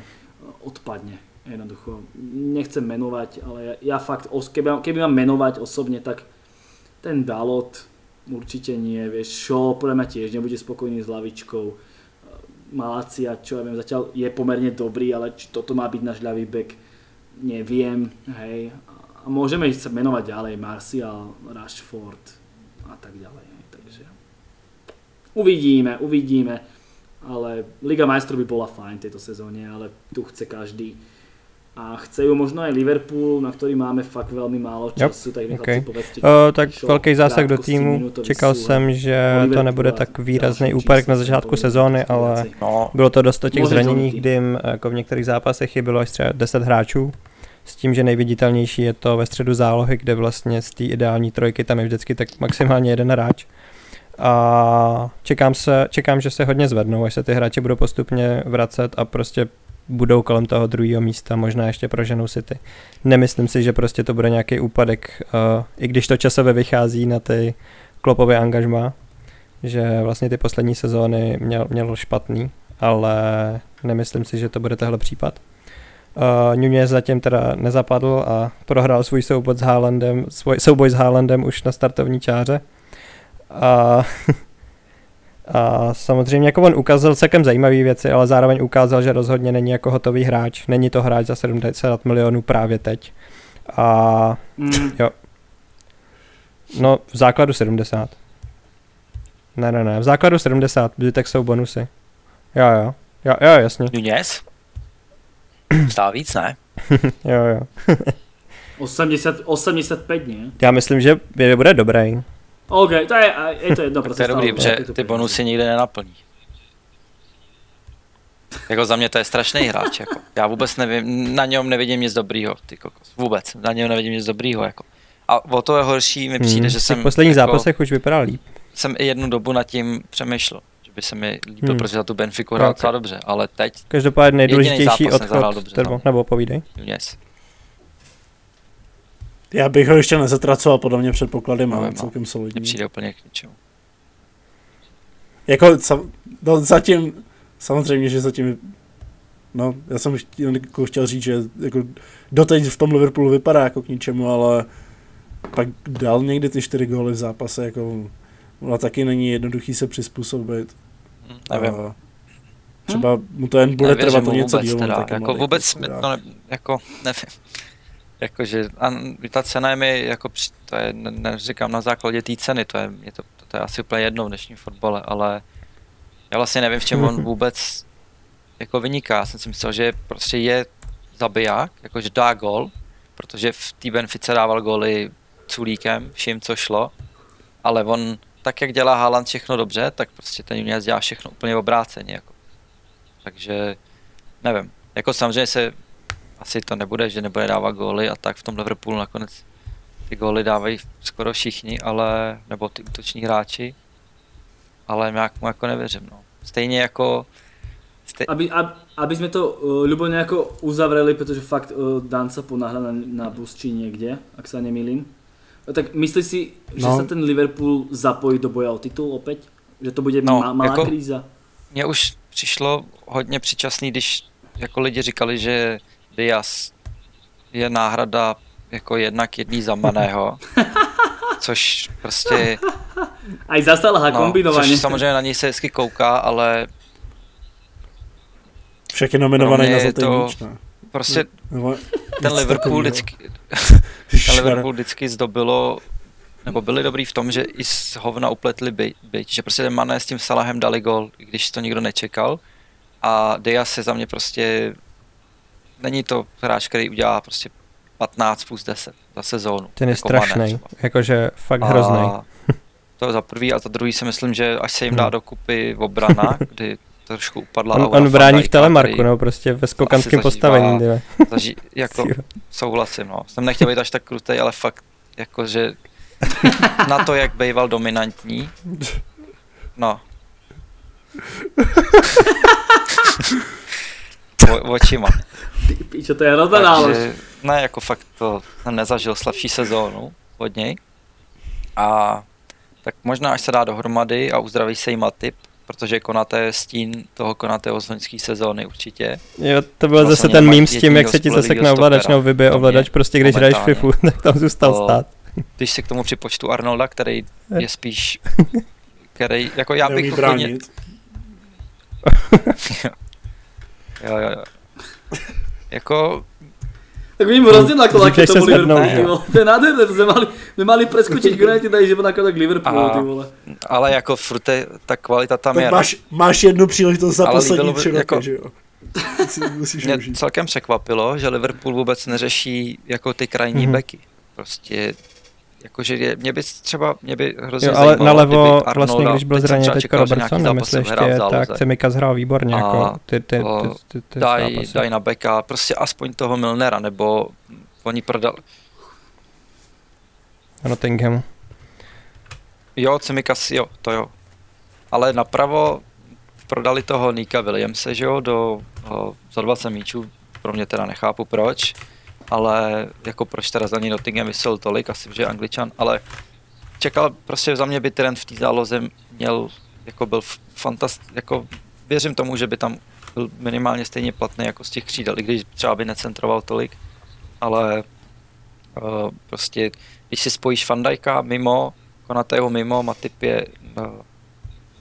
odpadne. Jednoducho, nechcem menovať, ale ja, ja fakt, keby, keby mám menovať osobne, tak ten Dalot určite nie, vieš, Shaw podľa mňa tiež nebude spokojný s lavičkou. Malacia, čo ja viem, zatiaľ je pomerne dobrý, ale či toto má byť náš ľavý bek, neviem, hej. A môžeme sa menovať ďalej, Martial, Rashford a tak ďalej, takže uvidíme, uvidíme. Ale Liga majstrov by bola fajn v tejto sezóne, ale tu chce každý. A chce ju možno aj Liverpool, na ktorý máme fakt veľmi málo času, yep. tak nechám okay. si povedzte. Uh, tak veľký zásah do týmu, čekal jsem, že to nebude tak výrazný úpadek na začátku sezóny, ale no. bylo to dost těch zranění, kdy jako v některých zápasech chybilo až třeba deset hráčů. S tím, že nejviditelnější je to ve středu zálohy, kde vlastně z té ideální trojky tam je vždycky tak maximálně jeden hráč. A čekám, se, čekám, že se hodně zvednou, až se ty hráči budou postupně vracet a prostě budou kolem toho druhého místa, možná ještě proženou City. Nemyslím si, že prostě to bude nějaký úpadek, uh, i když to časově vychází na ty Kloppové angažmá, že vlastně ty poslední sezóny měl, měl špatný, ale nemyslím si, že to bude tehle případ. Uh, Nunez zatím teda nezapadl a prohrál svůj souboj s Haalandem, svoj, souboj s Haalandem už na startovní čáře. A, a samozřejmě jako on ukázal celkem zajímavé věci, ale zároveň ukázal, že rozhodně není jako hotový hráč. Není to hráč za sedmdesát milionů právě teď. A mm. jo. No v základu sedmdesát. Ne, ne, ne, v základu sedmdesát, tak jsou bonusy. Jo, jo, jo, jo, jasně. Nunez? Stál víc, ne? jo, jo. osmdesát, osmdesát pět, ne? Já myslím, že bude dobrý. OK, to je, je to jedno, protože dobrý, protože ty bonusy nikdy nenaplní. Jako za mě to je strašný hráč, jako. Já vůbec nevím, na něm nevidím nic dobrýho, ty kokos. Vůbec, na něm nevidím nic dobrýho, jako. A o to je horší mi přijde, hmm, že jsem... V posledních jako, zápasech už vypadal líp. Jsem i jednu dobu nad tím přemýšlel, že by se mi líbil, hmm. protože za tu Benfiku hrál docela okay. dobře, ale teď... Každopádně nejdůležitější odchod, dobře, termo, nebo povídej. Yes. Já bych ho ještě nezatracoval, podle mě předpoklady mám, no, celkem solidní. Nepřijde úplně k ničemu. Jako, no zatím, samozřejmě, že zatím, no já jsem jako chtěl říct, že jako doteď v tom Liverpoolu vypadá jako k ničemu, ale pak dal někdy ty čtyři góly v zápase, jako, ale taky není jednoduchý se přizpůsobit. Hmm, nevím. A třeba hmm? mu to jen bude Nevěřím trvat to něco dílo. Jako vůbec, no ne, jako nevím. Jakože ta cena je mi, jako, to je, ne, neříkám na základě té ceny, to je, je, to, to, to je asi úplně jedno v dnešním fotbale, ale já vlastně nevím, v čem on vůbec jako vyniká. Já jsem si myslel, že prostě je zabiják, jakože dá gól, protože v té Benfice dával góly culíkem, vším, co šlo, ale on tak, jak dělá Haaland všechno dobře, tak prostě ten Nunez dělá všechno úplně obráceně. Jako. Takže nevím, jako samozřejmě se asi to nebude, že nebude dávat góly a tak v tom Liverpoolu nakonec ty góly dávají skoro všichni, ale, nebo ty útoční hráči, ale nějak mu jako nevěřím. No. Stejně jako Ste... Aby, aby, aby sme to uh, ľubo nejako uzavreli, pretože fakt uh, Dan sa ponáhľa na, na busči niekde, ak sa nemýlim. Tak myslíš si, že no. sa ten Liverpool zapojí do boja o titul opět? Že to bude no, má, malá jako, kríza? Mně už přišlo hodně předčasný, když jako lidi říkali, že Diaz je náhrada jako jednak jedný za Maného. Což prostě... Aj zastála no, kombinovaně. Což samozřejmě na něj se hezky kouká, ale... Však je nominovaný na zlatý míč, ne? Prostě ten Liverpool vždycky... ten Liverpool vždycky zdobilo... Nebo byli dobrý v tom, že i z hovna upletli byť. Že prostě ten Mané s tím Salahem dali gol, když to nikdo nečekal. A Diaz se za mě prostě... Není to hráč, který udělá prostě patnáct plus deset za sezónu. Ten je jako strašný, jakože fakt a hrozný. To za prvý a za druhý si myslím, že až se jim dá dokupy obrana, kdy trošku upadla... On, on brání v telemarku, no, prostě ve skokanském postavení. Zaží, jako souhlasím, no. Jsem nechtěl být až tak krutej, ale fakt jakože na to, jak bejval dominantní. No. O, očima. Ty píčo, to je hrozná nálož. Ne, jako fakt to nezažil slabší sezónu od něj. A tak možná až se dá dohromady a uzdraví se jí Matip, protože Konate je stín toho Konateho z loňské sezóny určitě. Jo, to byl to zase ten meme s tím, jak se ti zasekne ovladač nebo vybije ovladač, prostě když hraješ fifu, tak tam zůstal to, stát. Když se k tomu připočtu Arnolda, který je spíš, který, jako já bych to hodně... Jo, jo, jo. Jako... Tak mi mu rozdělá koláky tomu Liverpoolu, to je nádherné, jsme mali, mali preskočit United a jít nakonec k Liverpoolu, ty vole. Ale jako furt ta kvalita tam tak je. Máš, máš jednu příležitost za poslední tři roky, jako, že jo? Mě celkem překvapilo, že Liverpool vůbec neřeší jako ty krajní mm-hmm. beky. Prostě, jakože je, mě by třeba, mě by hrozně jo, ale zajímalo, nalevo, vlastně, když byl zraněn teďka Robertson, nemyslí ještě, tak Cimika zhrál výborně, a jako ty, ty, ty, ty, ty daj, daj na beka, prostě aspoň toho Milnera, nebo oni prodali. Na Nottinghamu. Jo, Cimika, jo, to jo. Ale napravo prodali toho Nika Williamse, že jo, do, o, za dvacet míčů, pro mě teda nechápu proč. Ale jako proč teda za ní Nottingham vysel tolik, asi že je Angličan, ale čekal, prostě za mě by trend v té záloze měl, jako byl fantastický, jako věřím tomu, že by tam byl minimálně stejně platný jako z těch křídel, i když třeba by necentroval tolik, ale uh, prostě, když si spojíš Van Dijka mimo, Konateho mimo, Matip je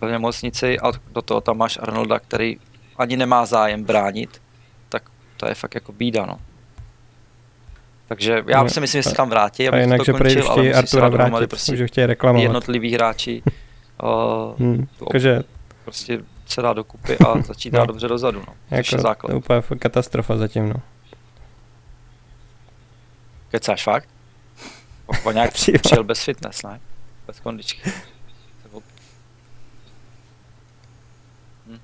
v nemocnici a do toho tam máš Arnolda, který ani nemá zájem bránit, tak to je fakt jako bída, no. Takže já no, si myslím, že se tam vrátí, abych jinak, to dokončil, ale musí se dohromady prostě jednotliví hráči uh, hmm, to, jakože... prostě se dá dokupy a začít dát no. dobře dozadu, no, což jako, je základ. To je úplně katastrofa zatím, no. Kecáš fakt? On nějak přijel bez fitness, ne? Bez kondičky. Hm.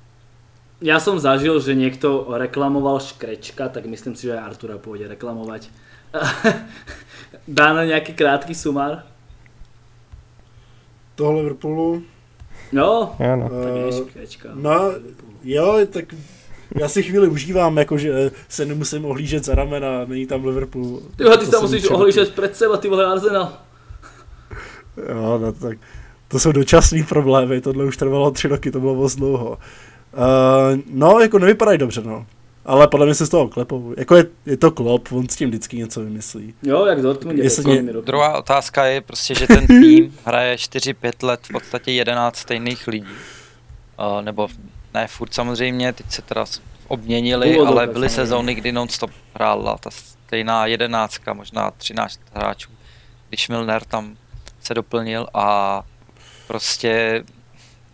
Já jsem zažil, že někdo reklamoval Škrečka, tak myslím si, že Artura půjde reklamovat. Dá na nějaký krátký sumár? Toho Liverpoolu? No, já no. Uh, no, jo, tak já si chvíli užívám, jakože se nemusím ohlížet za ramena, není tam Liverpool. Ty ho, ty se musíš ohlížet před seba, ty vole Arsenal. Jo, no tak to jsou dočasný problémy, tohle už trvalo tři roky, to bylo moc dlouho. Uh, no, jako nevypadají dobře, no. Ale podle mě se z toho klepou. Jako je, je to Klopp, on s tím vždycky něco vymyslí. Jo, jak Dortmund je mě... Druhá otázka je prostě, že ten tým hraje čtyři pět let v podstatě jedenáct stejných lidí. Uh, nebo ne furt samozřejmě, teď se teda obměnili, Uvodou, ale byly sezóny, kdy non-stop hrála ta stejná jedenáctka, možná třináct hráčů, když Milner tam se doplnil a prostě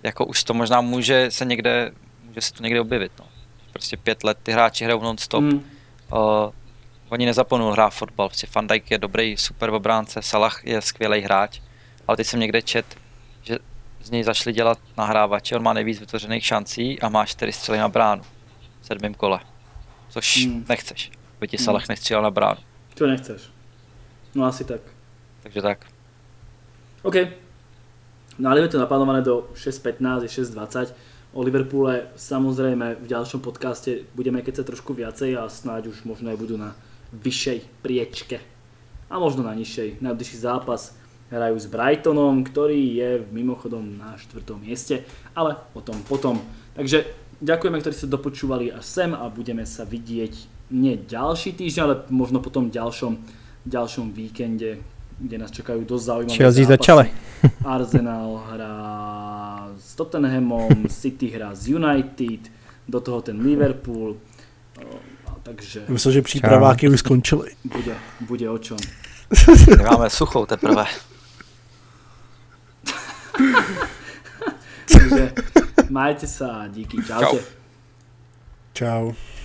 jako už to možná může se někde, může se to někde objevit, no. Prostě pět let ty hráči hrajou non-stop. Mm. Uh, oni nezapomenul hrát fotbal. Prostě Van Dijk je dobrý, super obránce, Salah je skvělý hráč. Ale teď jsem někde čet, že z něj zašli dělat nahrávače. On má nejvíc vytvořených šancí a má čtyři střely na bránu v sedmém kole. Což mm. nechceš, aby ti mm. Salah nestřílel na bránu. To nechceš. No asi tak. Takže tak. OK. No ale je to naplánované do šest patnáct, šest dvacet. O Liverpoole samozrejme v ďalšom podcaste budeme kecať trošku viacej a snáď už možno aj budú na vyššej priečke a možno na nižšej. Najbližší zápas hrajú s Brightonom, ktorý je mimochodom na štvrtom mieste, ale o tom potom. Takže ďakujeme, ktorí ste dopočúvali až sem a budeme sa vidieť nie ďalší týždeň, ale možno potom ďalšom, ďalšom víkende, kde nás čakajú dosť zaujímavé zápasy. Arsenal hrá s Tottenhamom, City hrá s United, do toho ten Liverpool. A takže... Myslím, že přípraváky už skončili. Bude, bude o čom. My máme suchou teprve. Takže majte sa a díky. Čaute. Čau. Čau.